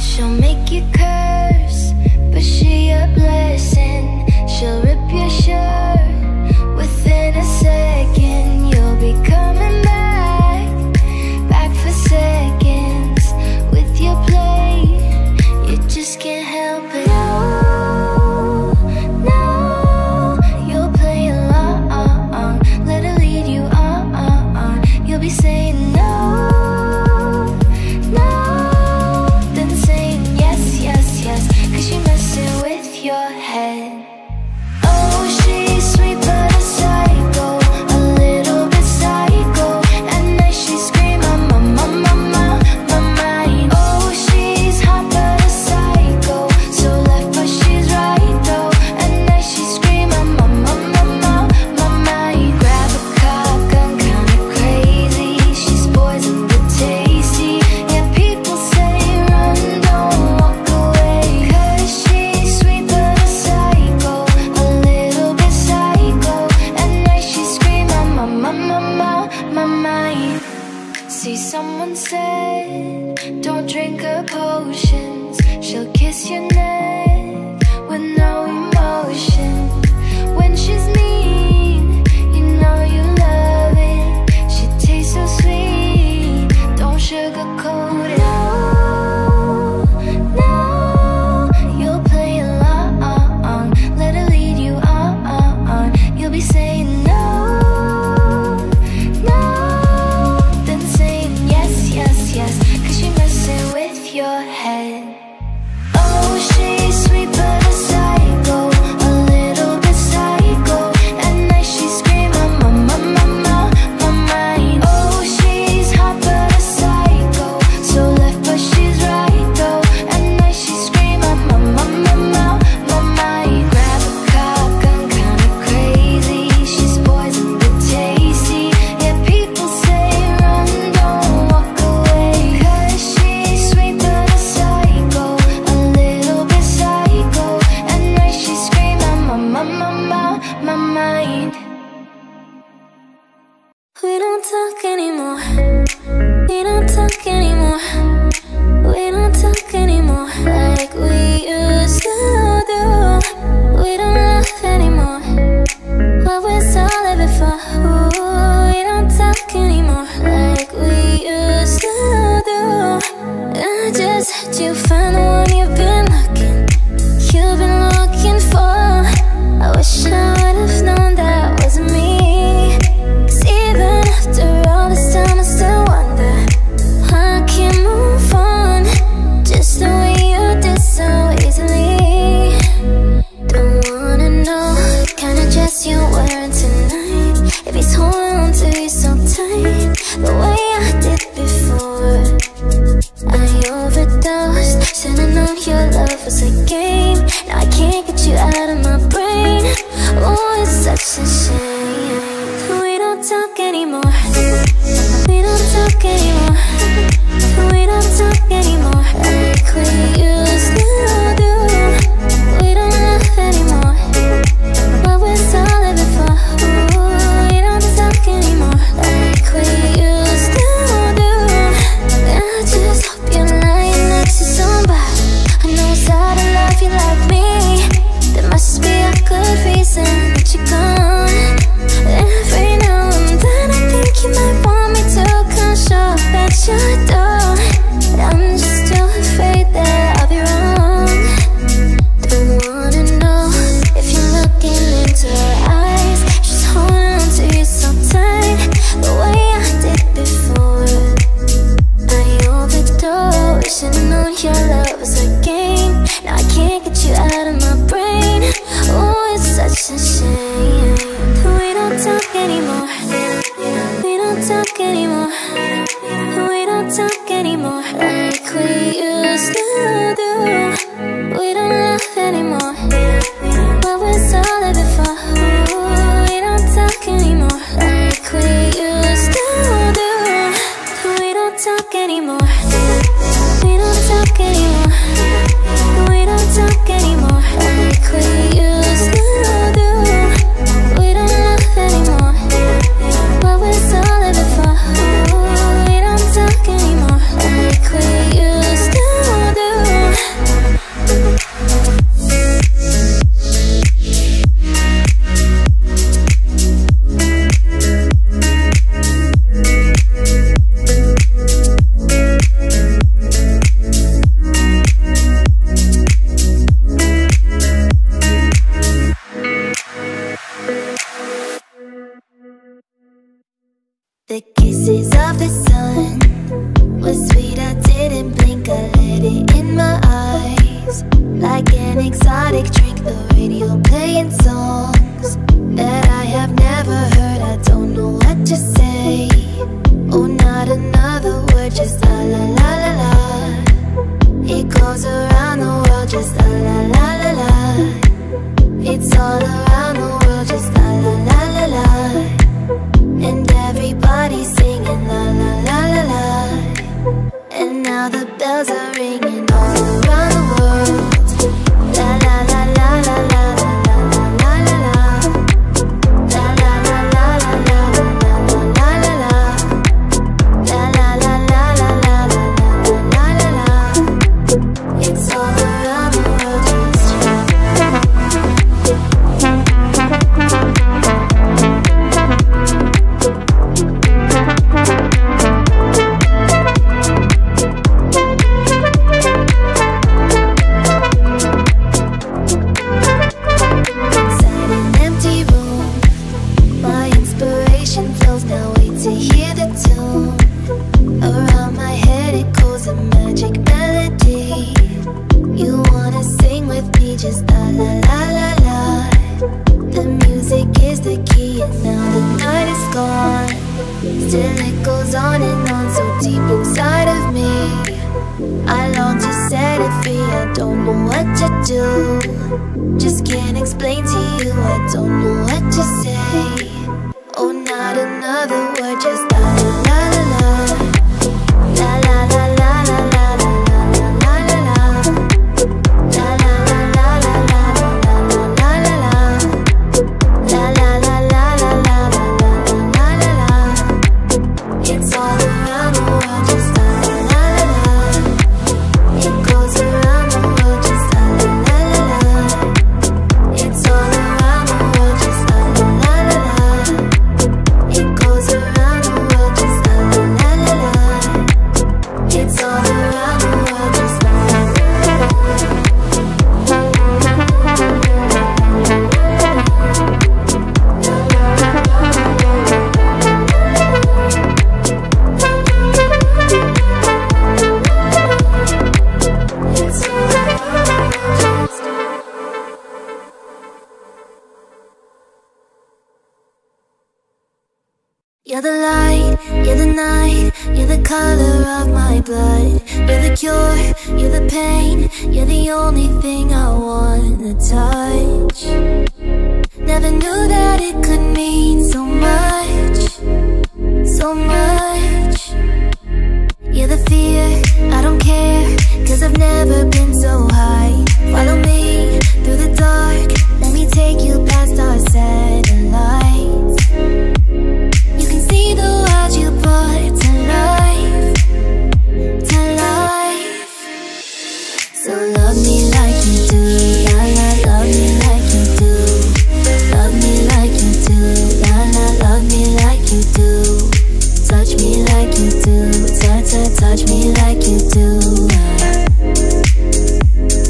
She'll make you curse, but she a blessing. She'll rip your shirt within a second. You'll be coming back for seconds with your play, you just can't help it. No, no, you'll play along, let her lead you on, on, on. You'll be saying no, no, then saying yes, yes, yes, cause you're messing with your head. Oh, she's sweet but a psycho, your head. Oh, she's anymore. We don't talk anymore like we used to do. We don't laugh anymore. What was all of it for? We don't talk anymore like we used to do. We don't talk anymore. We don't talk anymore. We don't talk anymore like we used to do. We don't laugh anymore. What was all of it for? We don't talk anymore like we used to do. The kisses of the sun were sweet, I didn't blink. I let it in my eyes like an exotic drink. The radio playing songs that I have never heard. I don't know what to say. Oh, not another word, just la la la la la. It goes around the world, just la la la la la. It's all around the world, just la la la la la. And everybody's singing la la la la la. And now the bells are ringing all around the world. La la la la la la la la la la. La la la la la la la la la la. La la la la la la la la la. It's all around the world, just.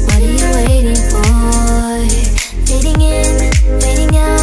What are you waiting for? Fading in, fading out.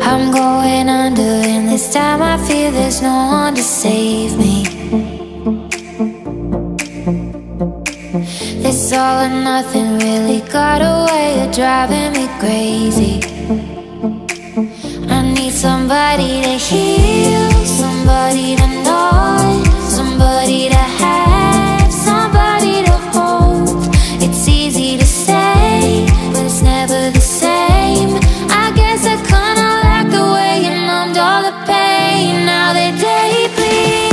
I'm going under, and this time I fear there's no one to save me. This all or nothing really got a way of driving me crazy. I need somebody to heal, somebody to know, somebody to have, somebody to hold. It's easy to say, but it's never the same. I guess I kinda like the way you numbed all the pain. Now the day bleeds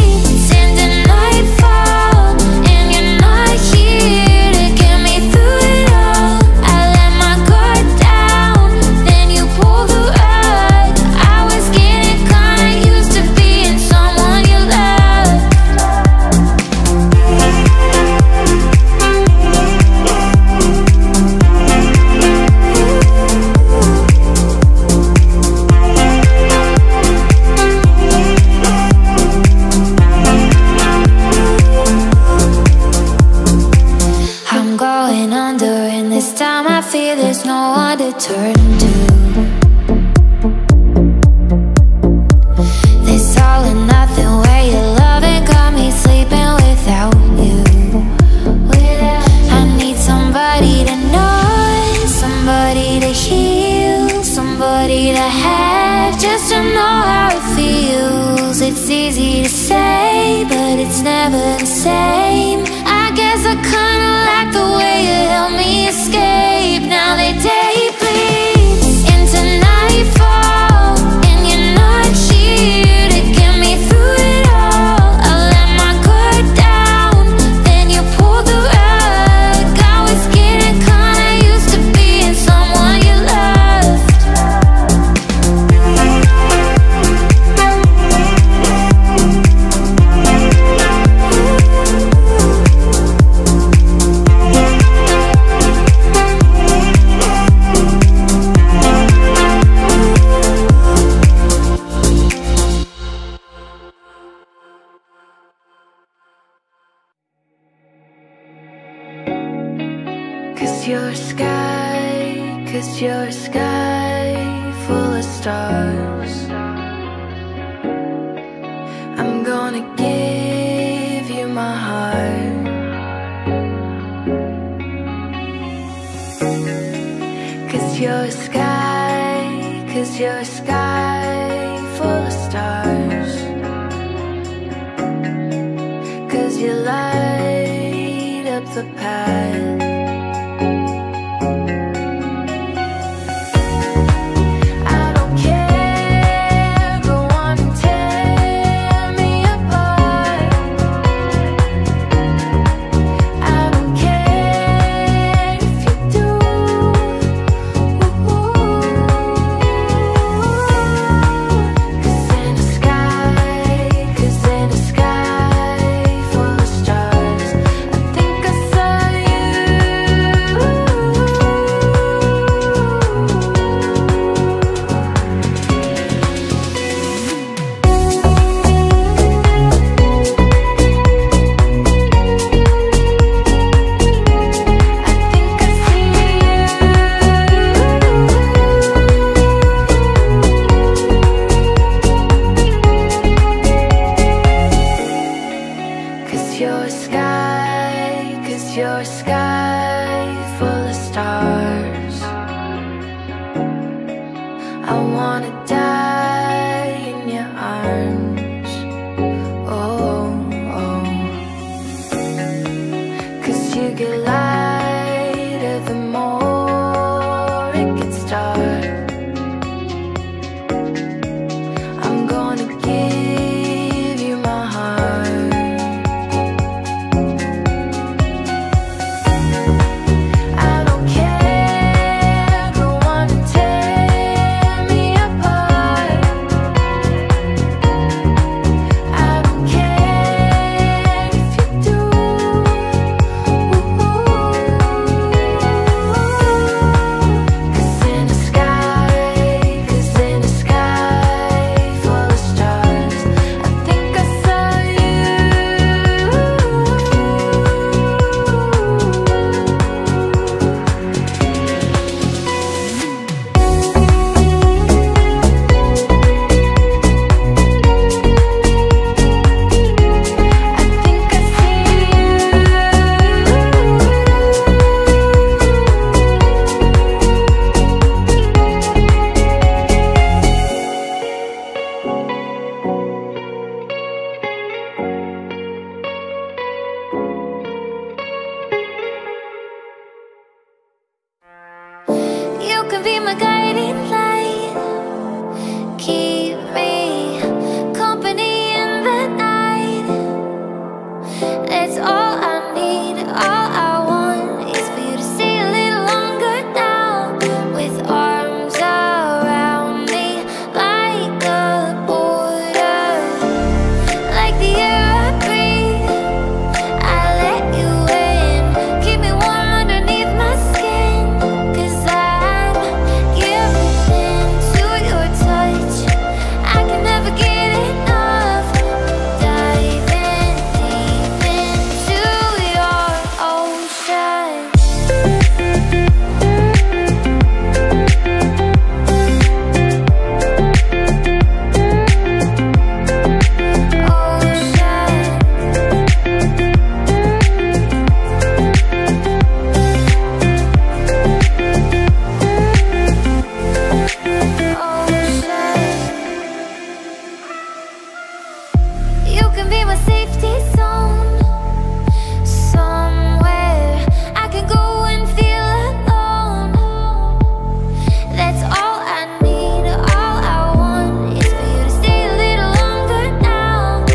can be my safety zone. Somewhere I can go and feel alone. That's all I need, all I want is for you to stay a little longer now.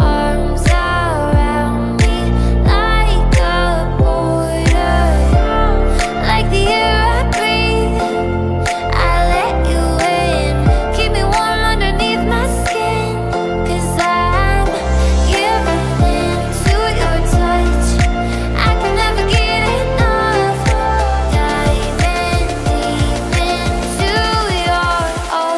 Arms around me like a border, like the air I breathe. I let you in, keep me warm underneath my skin, 'cause I'm giving in to your touch. I can never get enough. Diving deep into your ocean.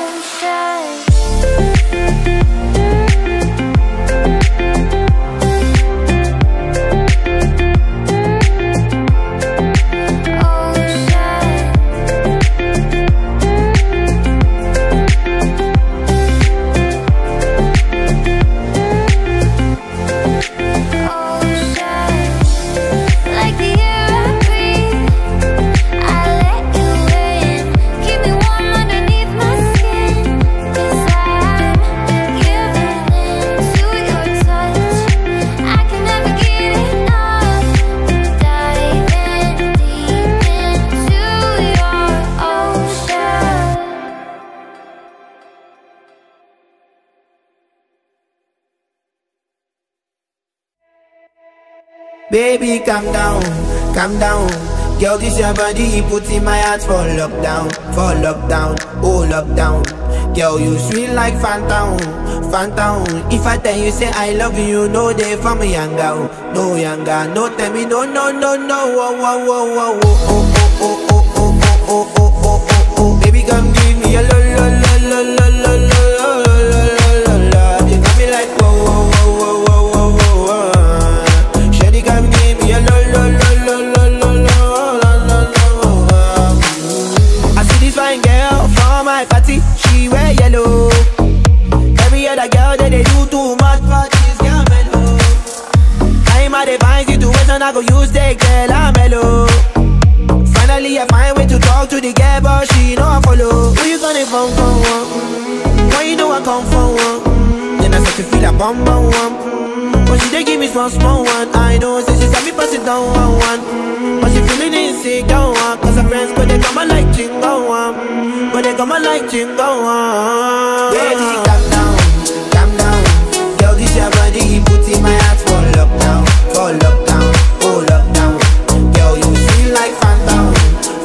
Baby, calm down, calm down. Girl, this your body, it puts in my heart for lockdown, for lockdown, oh lockdown. Girl, you sweet like phantom, phantom. If I tell you say I love you, you know they for me younger, no younger, no tell me no, no, no, no, oh, oh, oh, oh, oh, oh, oh, oh, oh, oh, oh, oh, oh. Baby, come give me a lo, lo, lo, lo, lo, lo, lo, lo. You got me like whoa, whoa, whoa, whoa. She wear yellow. Every other girl that they do too much, but this girl mellow. Time I define situation, I go use the girl I'm mellow. Finally I find way to talk to the girl, but she no follow. Who you gonna phone for? Mm-hmm. Why you know I come for one? Mm-hmm. Then I start to feel a bum bum one. Mm-hmm. But she dey give me small small one. I know say she said me pass it down one one. Mm-hmm. But she feeling insecure, 'cause her friends go they come and like jingle one. Mm-hmm. When they come on like jingle on. Baby, calm down, calm down. Girl, this your body, he put in my heart for lockdown, for lockdown, oh lockdown. Girl, you feel like phantom,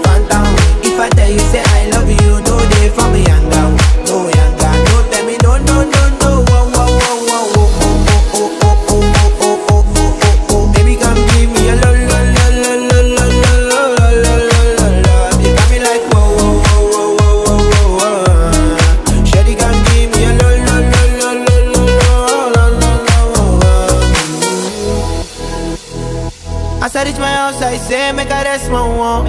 phantom. If I tell you say I love you, you know they for me young down, no young down. No tell me no, no, no, no, oh, oh, oh, oh, oh, oh, oh, oh, oh, oh, oh, oh, oh, oh. Baby, come give me a lo, lo, lo, lo, lo, lo, lo, lo, lo, lo. You got me like whoa, whoa, whoa. As I reach my house, I say, make a rest, my one.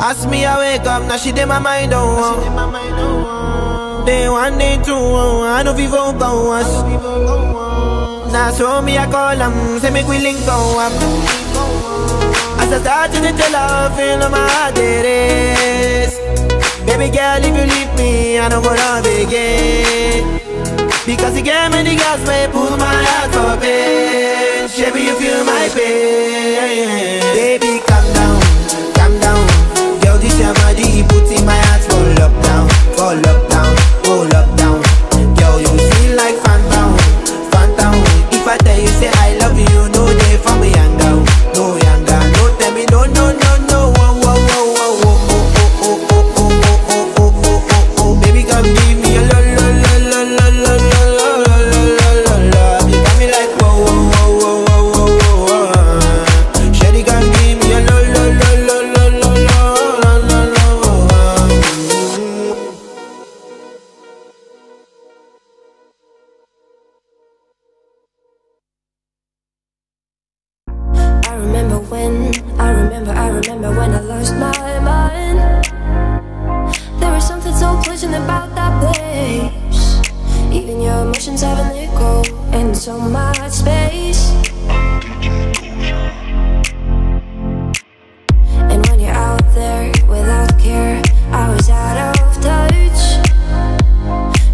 Ask me, I wake up, now she did my mind on one. Day one, day two, I know people won't go once. Now so me, I call them, say, make we link go up. As I start to tell her, feel on my heart, it is. Baby girl, if you leave me, I don't go love again. Because you gave me the gas, way pull my heart for pain. Baby, you feel my pain. Baby, calm down, calm down. Girl, this your body, he put in my heart for lockdown, for lockdown, oh lockdown. Girl, you feel like phantom, phantom. If I tell you say I love you, no day for me younger, no younger. No tell me no, no, no, no, oh, oh, oh, oh, oh, oh, oh, oh, oh, oh, oh, oh, oh, oh. Baby, come give me a lo, lo, lo, lo, lo, lo, lo, lo, lo, lo, lo. You got me like whoa, whoa, whoa, whoa.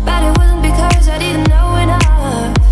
But it wasn't because I didn't know enough.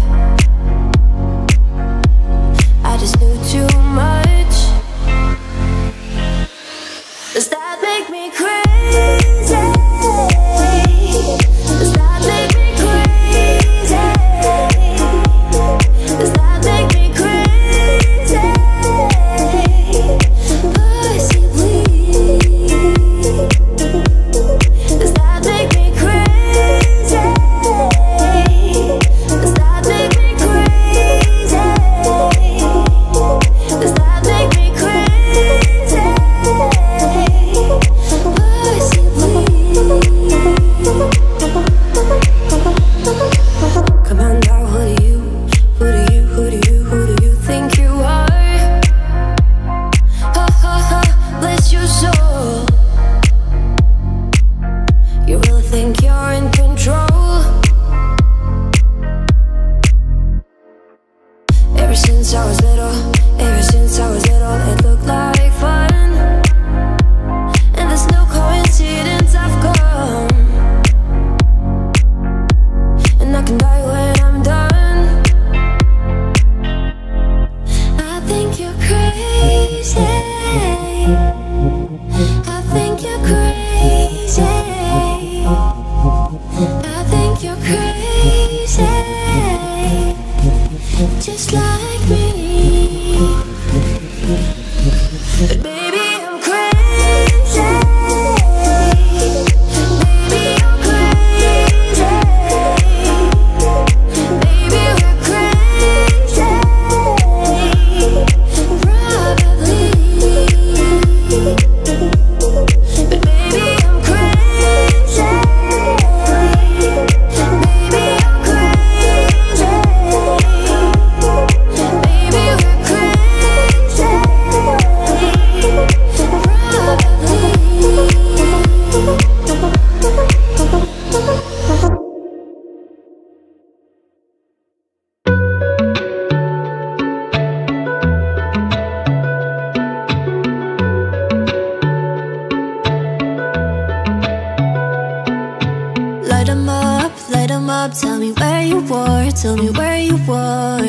light them up, tell me where you were, tell me where you were.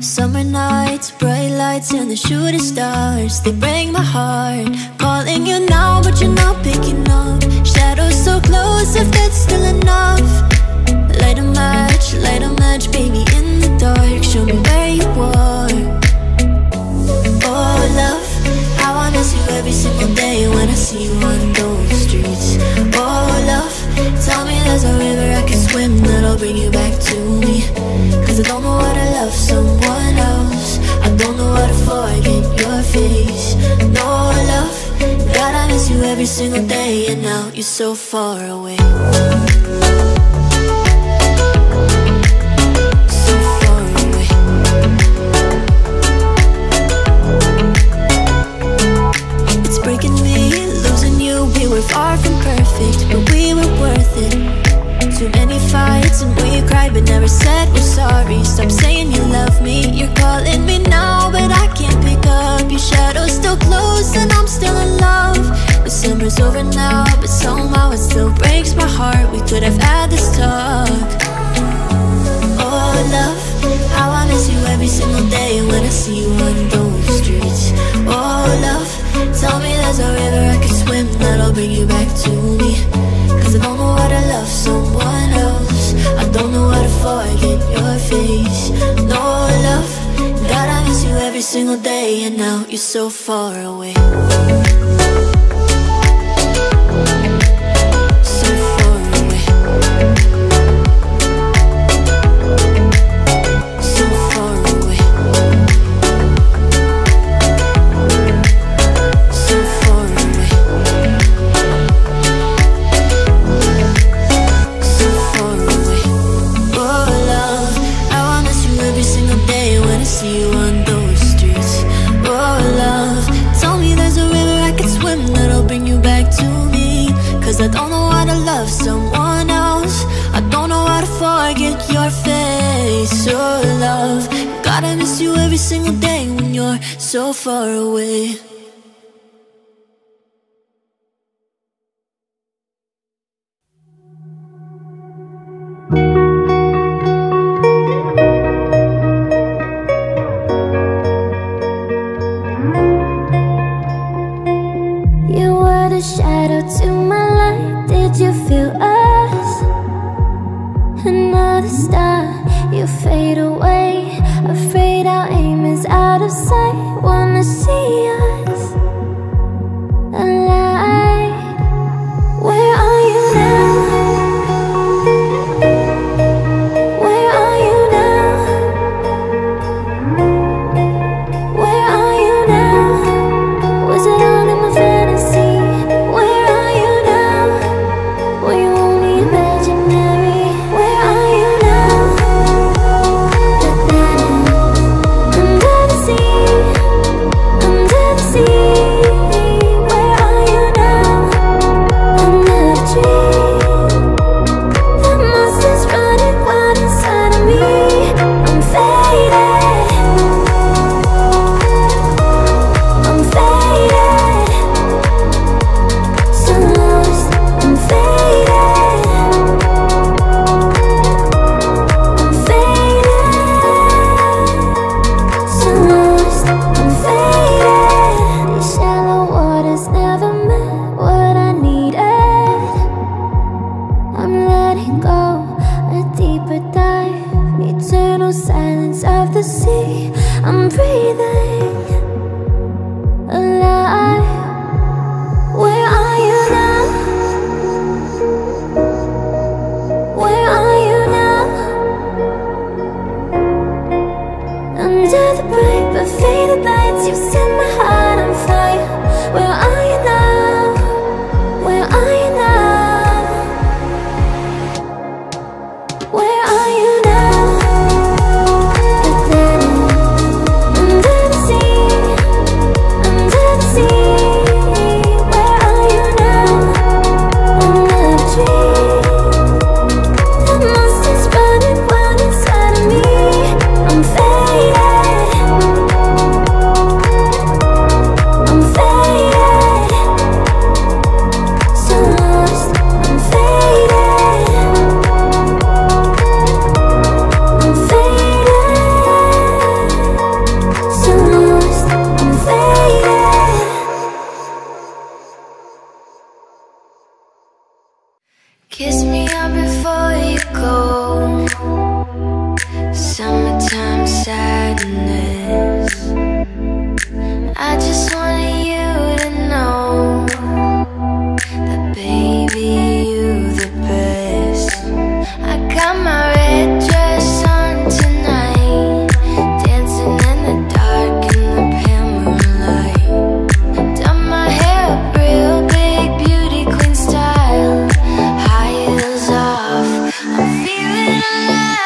Summer nights, bright lights and the shooting stars, they break my heart. Calling you now, but you're not picking up. Shadows so close, if that's still enough. Light a match, light a match, baby, in the dark. Show me where you were. Oh, love, I wanna see you every single day when I see you on those streets. Oh, love, tell me there's a river I can swim that'll bring you back to me. Cause I don't know how to love someone else, I don't know how to forget your face. No, love, God, I miss you every single day, and now you're so far away. Far from perfect, but we were worth it. Too many fights and we cried but never said we're sorry. Stop saying you love me, you're calling me now but I can't pick up. Your shadow's still close and I'm still in love. December's over now but somehow it still breaks my heart. We could have had this talk. Oh, love, how I miss you every single day when I see you on those streets. Oh, love, tell me there's a river I can swim that'll bring you back to me. Cause I don't know how to love someone else, I don't know how to forget your face. No, love, God, I miss you every single day, and now you're so far away. I don't know how to love someone else, I don't know how to forget your face. Oh, love, God, I miss you every single day when you're so far away. You were the shadow to my light. Did you feel us? Another star, you fade away. Afraid our aim is out of sight. Wanna see us alive. Where are you now? Where are you now? Where are you now? Was it all in my face? goodness. I just wanted you to know that, baby, you the best. I got my red dress on tonight, dancing in the dark in the pale moonlight. Done my hair up real big, beauty queen style, high heels off, I'm feeling alive.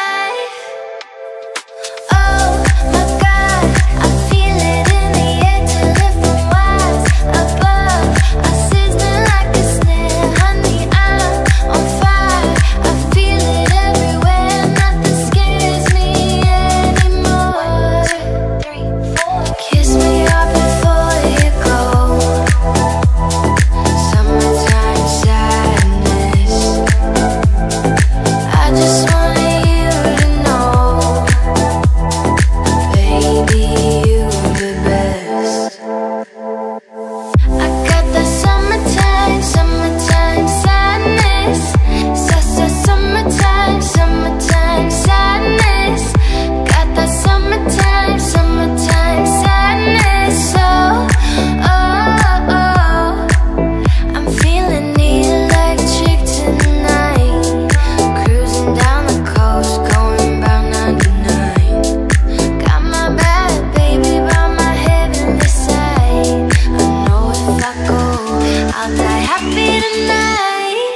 I'll die happy tonight.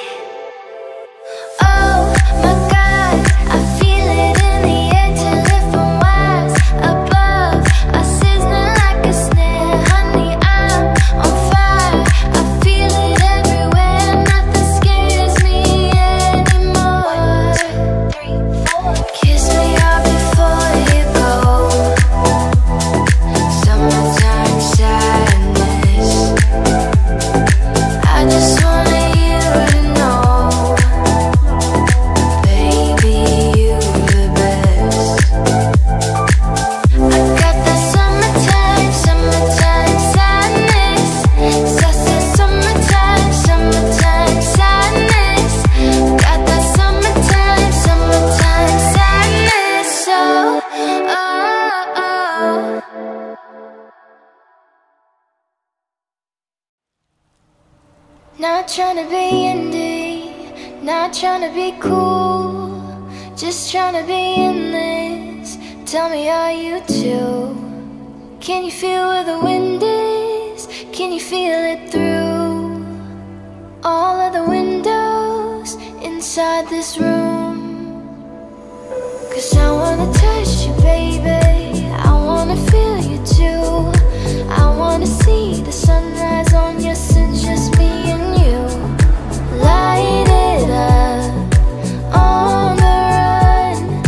Oh my God, I feel it in the air till it from wires above. I sizzling like a snare, honey, I'm on fire. I feel it everywhere, nothing scares me anymore. One, two, three, four. Kiss me all before you go. Summertime sadness. I just wanted you to know, baby, you the best. I got that summertime, summertime sadness. Sassy summertime, summertime sadness. Got that summertime, summertime sadness. Oh, oh, oh. Not trying to be indie, not trying to be cool, just trying to be in this. Tell me, are you too? Can you feel where the wind is? Can you feel it through all of the windows inside this room? Cause I wanna touch you, baby, I wanna feel you too. I wanna see the sunrise on your sins, just me and light it up, on the run,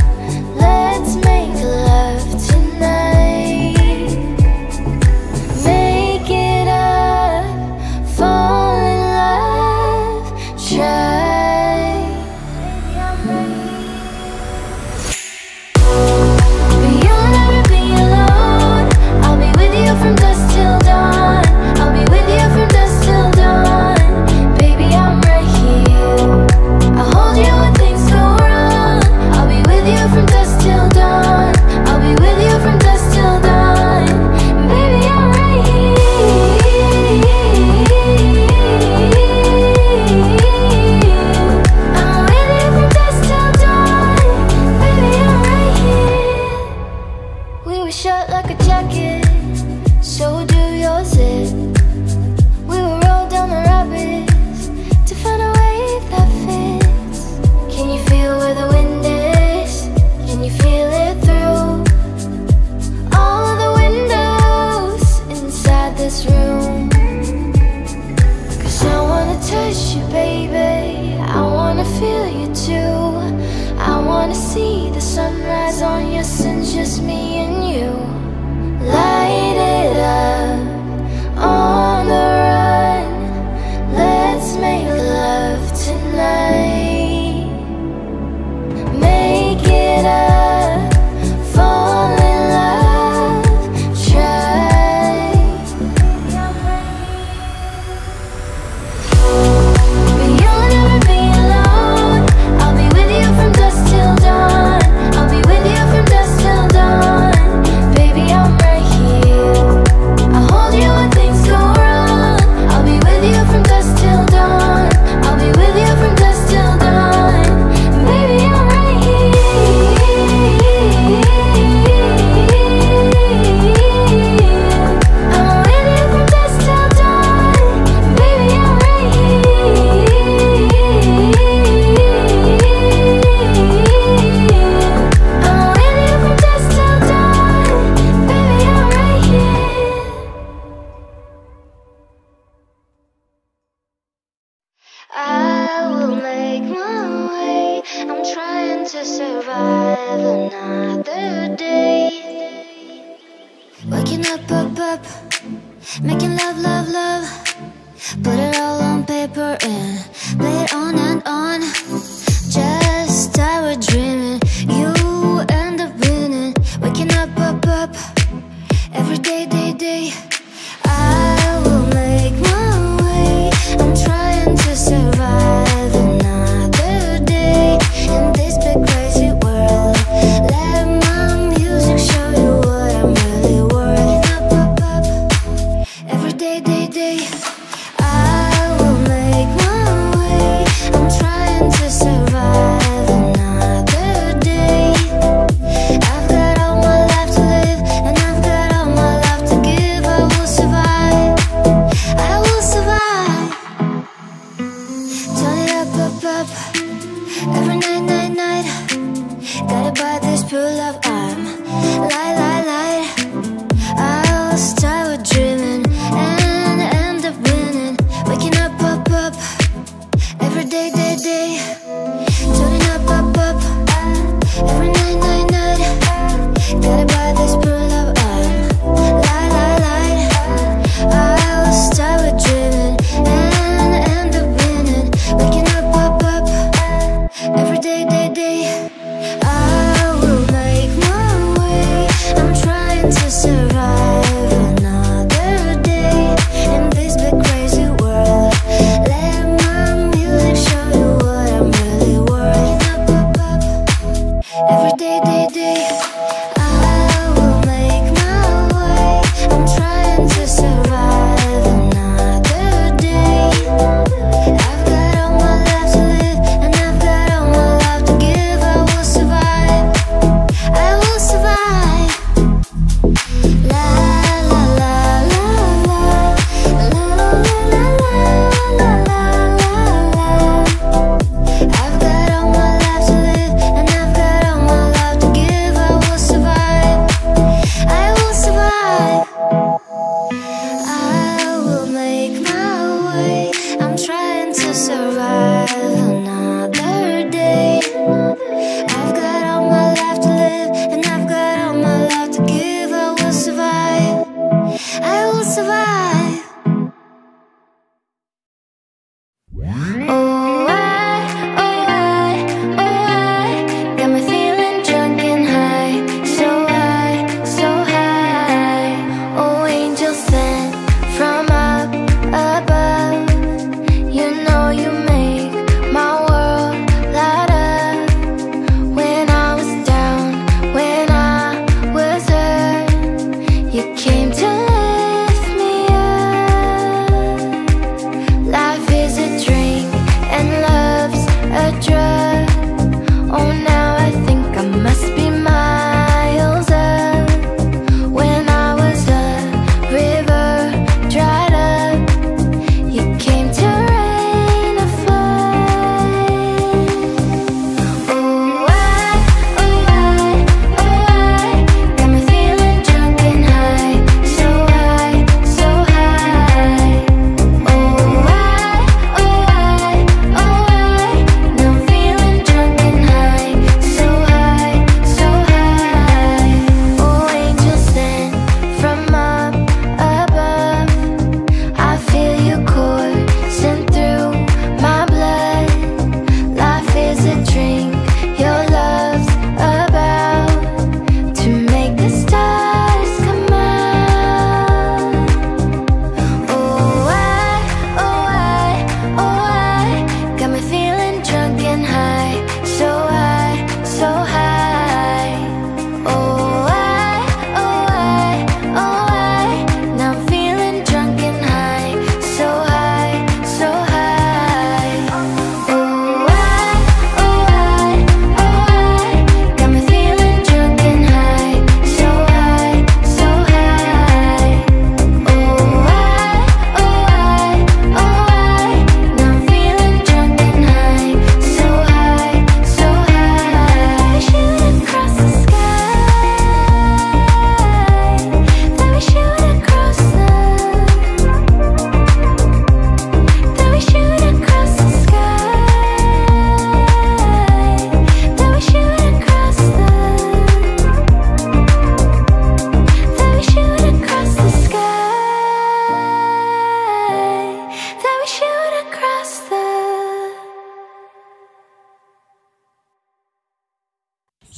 let's make love tonight. Make it up, fall in love, try. But you'll never be alone, I'll be with you from dusk till dawn. I'll be with you from dusk till dawn. Till dawn, I'll be with you from dusk till dawn. to survive another day. Waking up, up, up, making love, love, love. Put it all on paper and play it on and on. Just I were dreaming, you end up winning. Waking up, up, up, every day, day, day. I will make my way. I'm trying to survive another day in this big crazy world. Let my music show you what I'm really worth. Waking up, up, up, every day, day, day. I will make my way. I'm trying to survive another day. I've got all my life to live, and I've got all my life to give. I will survive, I will survive. Turn it up, up, up, every night, night, night. Guided by this pure love, I'm light, light, light. I'll start with dreaming and end up winning. Waking up, up, up, every day, day, day. Turning up, up, up, every night, night, night. Guided by this pure love, I'm light, light, light. I'll start with dreaming and end up winning. Waking up, up, up, every day, day, day. I will make my way. I'm trying to survive another day in this big crazy world. Let my music show you what I'm really worth. Up, up, up, every day, day, day. I will make my way. I'm trying to survive another day. I've got all my life to live, and I've got all my life to give. I will survive, I will survive. La la la la la. La la la la la la la. I've got all my life to live, and I've got all my life to give.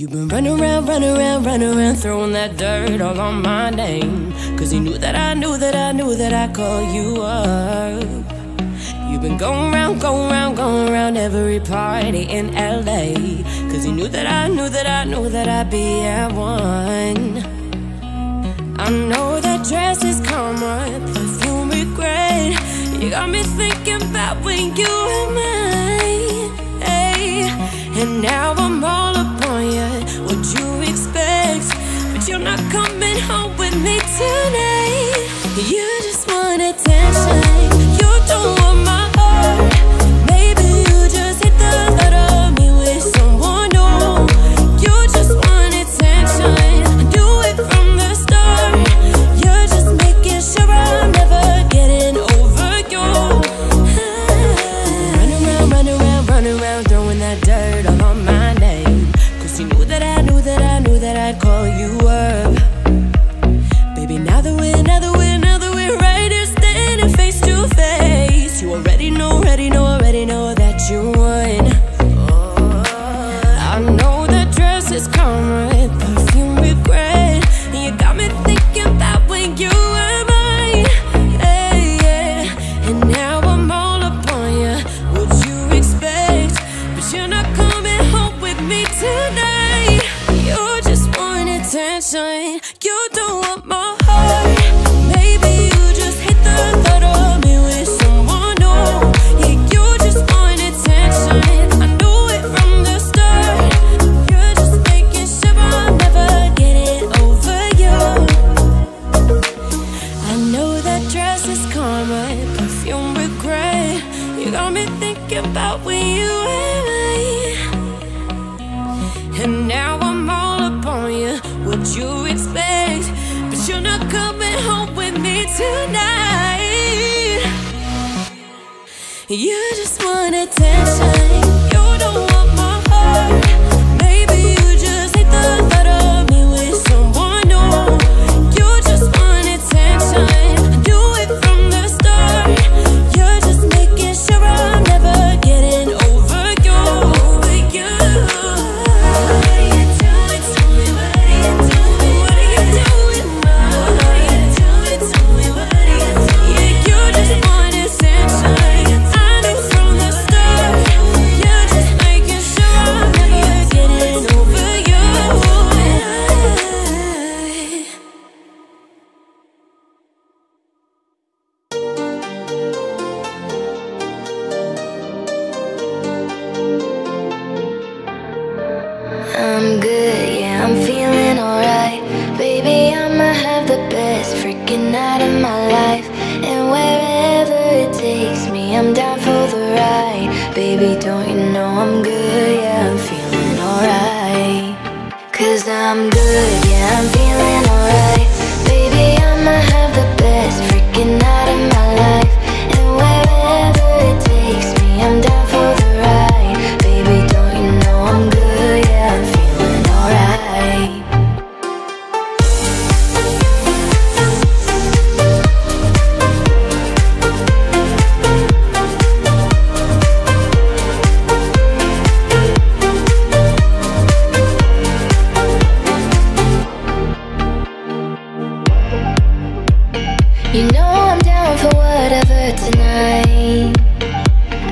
You've been running around, running around, running around, throwing that dirt all on my name. Cause you knew that I knew that I knew that I called you up. You've been going around, going around, going around every party in L A. Cause you knew that I knew that I knew that I'd be at one. I know that dress is karma, perfume regret. You got me thinking about when you were mine, hey. And now I'm all upon you, what you expect. But you're not coming home with me tonight. You just want attention, you don't want my heart. Maybe you just hit the thought of me with someone new. You just want attention, I do it from the start. You're just making sure I'm never getting over you. Running around, running around, running around, throwing that dirt all on my name. Cause you knew that I knew that I knew that I'd call you up. Baby, now that we're, now that we're, now that we're right here standing face to face, you already know, already know, already know that you won. Oh, I know that dress is karma, perfume regret. You got me thinking about when you were mine, hey, yeah. And now I'm all upon you, what you expect. But you're not coming home with me tonight. You just want attention, you don't want my heart. Maybe you just hit the thought of me with someone new. Yeah, you just want attention, I knew it from the start. You're just making sure I'm never getting over you. I know that dress is karma, perfume regret. You got me thinking about when you were mine. And now I'm all upon you, what you expect. But you're not coming home with me tonight. You just want attention, you don't want my heart. Maybe you just hate the thought of me with someone new. You just want attention, I do it from the start. You're just making sure I'm never getting over you, over you. What are you doing to me? What are you doing? What are you doing? What are you doing to me? What are you doing? Yeah, you just want attention, I knew from the start. You're just making sure I'm never getting over you. I'm good, yeah, I'm feeling alright. Baby, I'ma have the best freaking night of my life. And wherever it takes me, I'm down for the ride. Baby, don't you know I'm good, yeah, I'm feeling alright. Cause I'm good, yeah, I'm feeling alright. Baby, I'ma have the best freaking night of my life. And wherever it takes me, I'm down for the ride. Baby, don't you know I'm good, yeah, I'm feeling alright. You know I'm down for whatever tonight.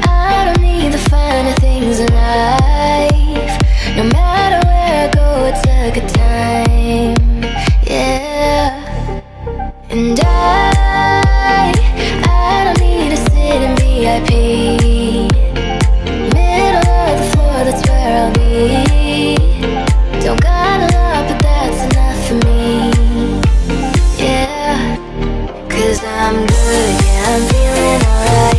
I don't need the finer things in life. No matter where I go, it's a good time, yeah. And I, I don't need to sit in V I P. Middle of the floor, that's where I'll be. Don't gotta lie, but that's enough for me. I'm good, yeah, I'm feeling alright.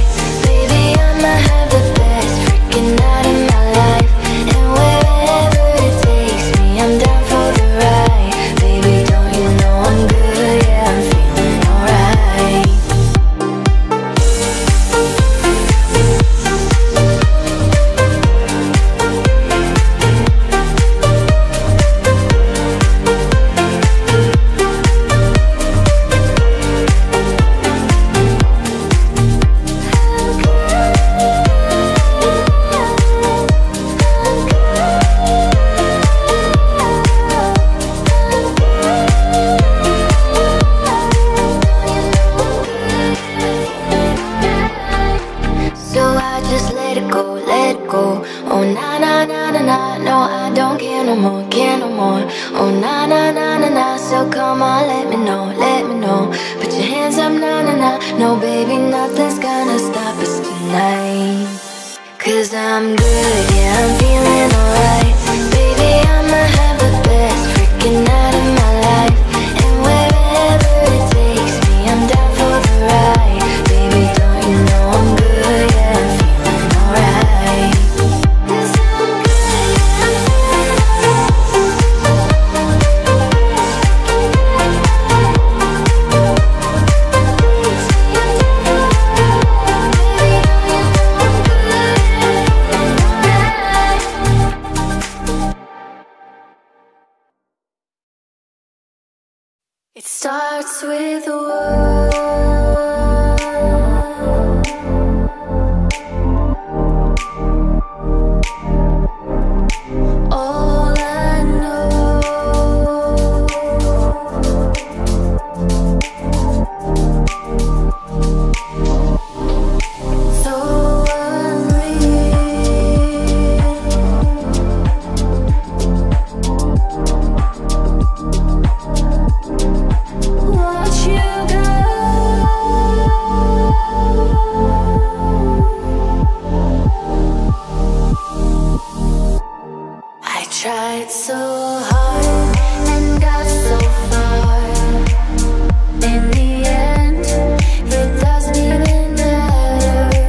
care no more, care no more. Oh na na na na na, so come on, let me know, let me know. Put your hands up, na na na. No baby, nothing's gonna stop us tonight. 'Cause I'm good, yeah, I'm feeling alright. Baby, I'ma have the best freaking night of my life. And wherever it takes me, I'm down for the ride. Baby, don't you know I'm good, yeah, I'm feeling alright. 'Cause I'm good, yeah, I'm feeling It starts with a word. All I know, so unreal. Watch you go. I tried so hard.